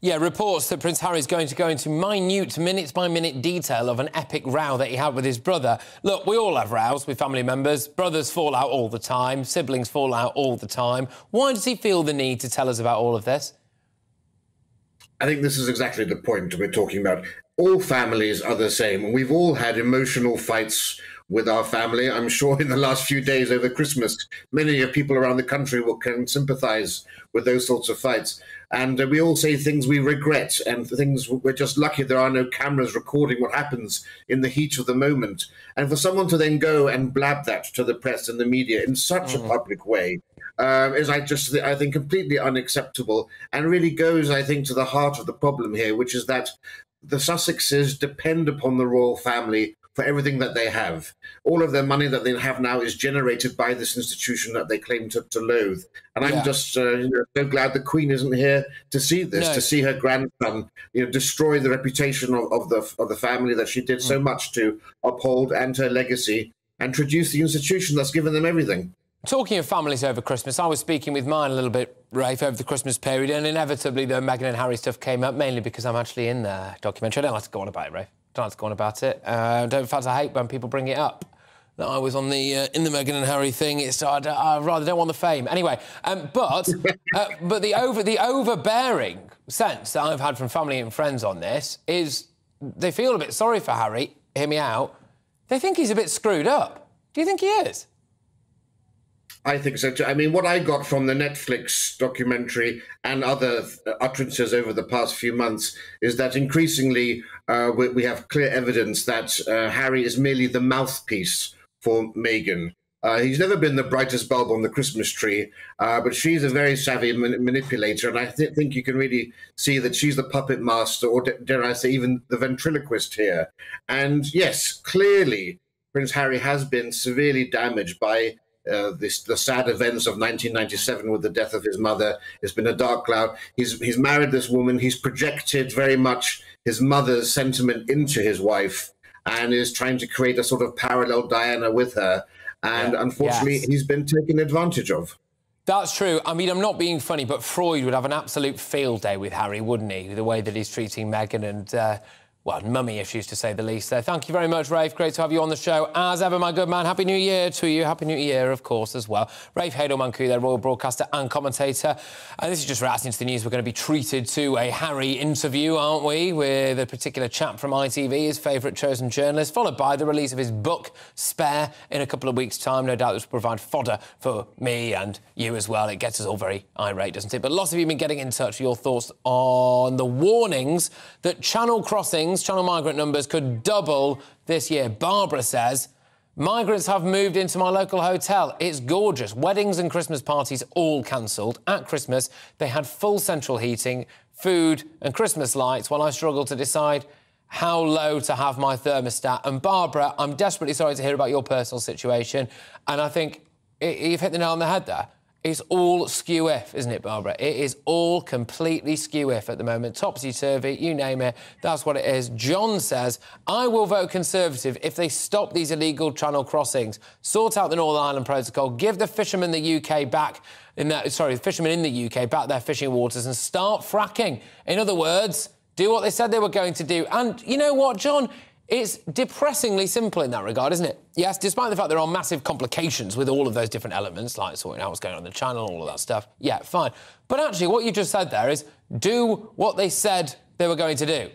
Yeah, reports that Prince Harry is going to go into minute, minute-by-minute detail of an epic row that he had with his brother. Look, we all have rows with family members. Brothers fall out all the time. Siblings fall out all the time. Why does he feel the need to tell us about all of this? I think this is exactly the point we're talking about. All families are the same. We've all had emotional fights with our family. I'm sure in the last few days over Christmas, many people around the country can sympathise with those sorts of fights. And we all say things we regret and things we're just lucky there are no cameras recording what happens in the heat of the moment. And for someone to then go and blab that to the press and the media in such a public way is, I think, completely unacceptable and really goes, I think, to the heart of the problem here, which is that the Sussexes depend upon the royal family for everything that they have. All of their money that they have now is generated by this institution that they claim to loathe. And I'm just so glad the Queen isn't here to see this, to see her grandson destroy the reputation of the family that she did so much to uphold and her legacy and traduce the institution that's given them everything. Talking of families over Christmas, I was speaking with mine a little bit, Rafe, over the Christmas period, and inevitably the Meghan and Harry stuff came up, mainly because I'm actually in the documentary. I don't like to go on about it, Rafe. Don't like to go on about it. In fact, I hate when people bring it up. That I was on the in the Meghan and Harry thing. It's I rather don't want the fame. Anyway, but the overbearing sense that I've had from family and friends on this is they feel a bit sorry for Harry. Hear me out. They think he's a bit screwed up. Do you think he is? I think so too. I mean, what I got from the Netflix documentary and other utterances over the past few months is that increasingly we have clear evidence that Harry is merely the mouthpiece for Meghan. He's never been the brightest bulb on the Christmas tree, but she's a very savvy manipulator, and I think you can really see that she's the puppet master, or dare I say, even the ventriloquist here. And yes, clearly, Prince Harry has been severely damaged by the sad events of 1997 with the death of his mother. It's been a dark cloud. He's married this woman. He's projected very much his mother's sentiment into his wife and is trying to create a sort of parallel Diana with her. And unfortunately, he's been taken advantage of. That's true. I mean, I'm not being funny, but Freud would have an absolute field day with Harry, wouldn't he? The way that he's treating Meghan and, well, mummy issues, to say the least there. Thank you very much, Rafe. Great to have you on the show. As ever, my good man, Happy New Year to you. Happy New Year, of course, as well. Rafe Haydel-Mancoux, their royal broadcaster and commentator. And this is just reacting to the news. We're going to be treated to a Harry interview, aren't we, with a particular chap from ITV, his favourite chosen journalist, followed by the release of his book, Spare, in a couple of weeks' time. No doubt this will provide fodder for me and you as well. It gets us all very irate, doesn't it? But lots of you have been getting in touch with your thoughts on the warnings that channel crossing, channel migrant numbers could double this year. Barbara says, migrants have moved into my local hotel. It's gorgeous. Weddings and Christmas parties all cancelled. At Christmas, they had full central heating, food and Christmas lights, while I struggled to decide how low to have my thermostat. And Barbara, I'm desperately sorry to hear about your personal situation. And I think you've hit the nail on the head there. It's all skew-if, isn't it, Barbara? It is all completely skew-if at the moment. Topsy-turvy, you name it, that's what it is. John says, I will vote Conservative if they stop these illegal channel crossings, sort out the Northern Ireland Protocol, give the fishermen the UK back... the fishermen in the UK back their fishing waters and start fracking. In other words, do what they said they were going to do. And you know what, John? It's depressingly simple in that regard, isn't it? Yes, despite the fact there are massive complications with all of those different elements, like sorting out what's going on in the channel, all of that stuff. Yeah, fine. But actually, what you just said there is do what they said they were going to do.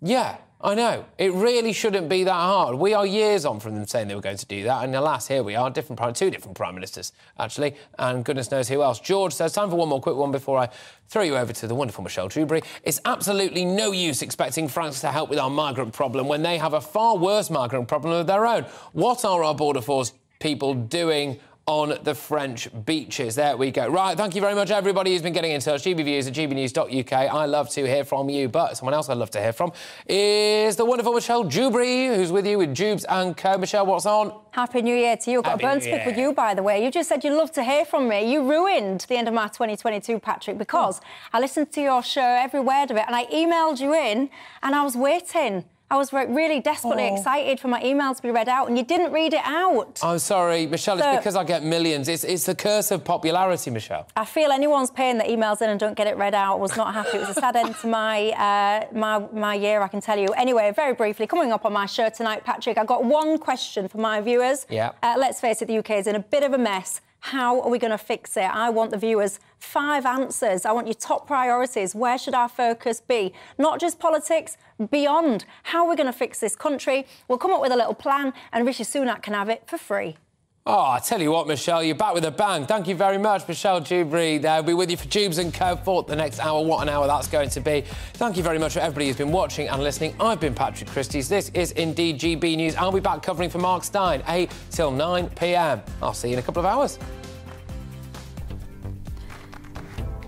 Yeah, I know. It really shouldn't be that hard. We are years on from them saying they were going to do that, and alas, here we are, two different prime ministers, actually, and goodness knows who else. George says, time for one more quick one before I throw you over to the wonderful Michelle Dewberry. It's absolutely no use expecting France to help with our migrant problem when they have a far worse migrant problem of their own. What are our Border Force people doing on the French beaches? There we go. Right, thank you very much, everybody who's been getting in touch. gbviews@gbnews.uk. I love to hear from you, but someone else I love to hear from is the wonderful Michelle Dewberry, who's with you with Jubes & Co. Michelle, what's on? Happy New Year to you. I've got a bone to pick with you, by the way. You just said you'd love to hear from me. You ruined the end of my 2022, Patrick, because I listened to your show, every word of it, and I emailed you in, and I was waiting. I was really desperately excited for my email to be read out, and you didn't read it out. I'm sorry, Michelle, so, it's because I get millions. It's the curse of popularity, Michelle. I feel anyone's paying their emails in and don't get it read out. I was not happy. It was a sad end to my, my year, I can tell you. Anyway, very briefly, coming up on my show tonight, Patrick, I've got one question for my viewers. Yeah. Let's face it, the UK is in a bit of a mess. How are we going to fix it? I want the viewers 5 answers. I want your top priorities. Where should our focus be? Not just politics, beyond. How are we going to fix this country? We'll come up with a little plan, and Rishi Sunak can have it for free. Oh, I tell you what, Michelle, you're back with a bang. Thank you very much, Michelle Dewberry. They'll be with you for Jubes and Co for the next hour. What an hour that's going to be. Thank you very much for everybody who's been watching and listening. I've been Patrick Christie. This is Indeed GB News. I'll be back covering for Mark Stein, 8 till 9 p.m. I'll see you in a couple of hours.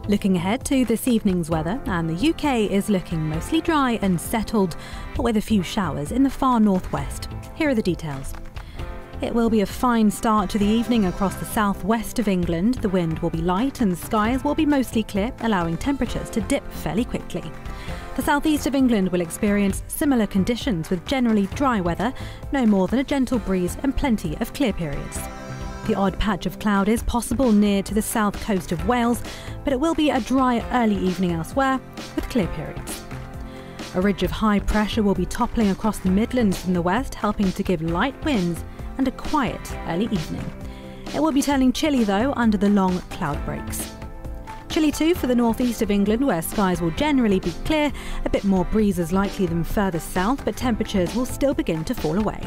Looking ahead to this evening's weather, and the UK is looking mostly dry and settled, but with a few showers in the far northwest. Here are the details. It will be a fine start to the evening across the southwest of England. The wind will be light and skies will be mostly clear, allowing temperatures to dip fairly quickly. The southeast of England will experience similar conditions with generally dry weather, no more than a gentle breeze and plenty of clear periods. The odd patch of cloud is possible near to the south coast of Wales, but it will be a dry early evening elsewhere with clear periods. A ridge of high pressure will be toppling across the Midlands from the west, helping to give light winds and a quiet early evening. It will be turning chilly though under the long cloud breaks. Chilly too for the northeast of England, where skies will generally be clear, a bit more breeze is likely than further south, but temperatures will still begin to fall away.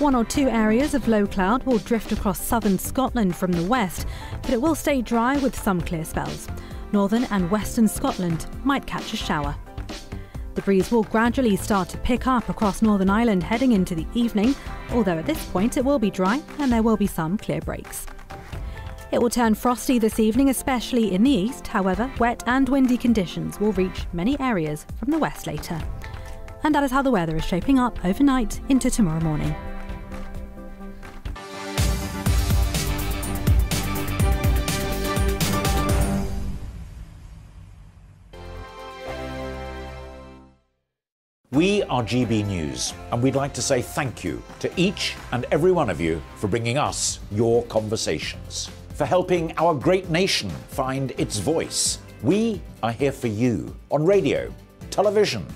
One or two areas of low cloud will drift across southern Scotland from the west, but it will stay dry with some clear spells. Northern and western Scotland might catch a shower. The breeze will gradually start to pick up across Northern Ireland heading into the evening, although at this point it will be dry and there will be some clear breaks. It will turn frosty this evening, especially in the east. However, wet and windy conditions will reach many areas from the west later. And that is how the weather is shaping up overnight into tomorrow morning. We are GB News, and we'd like to say thank you to each and every one of you for bringing us your conversations, for helping our great nation find its voice. We are here for you on radio, television,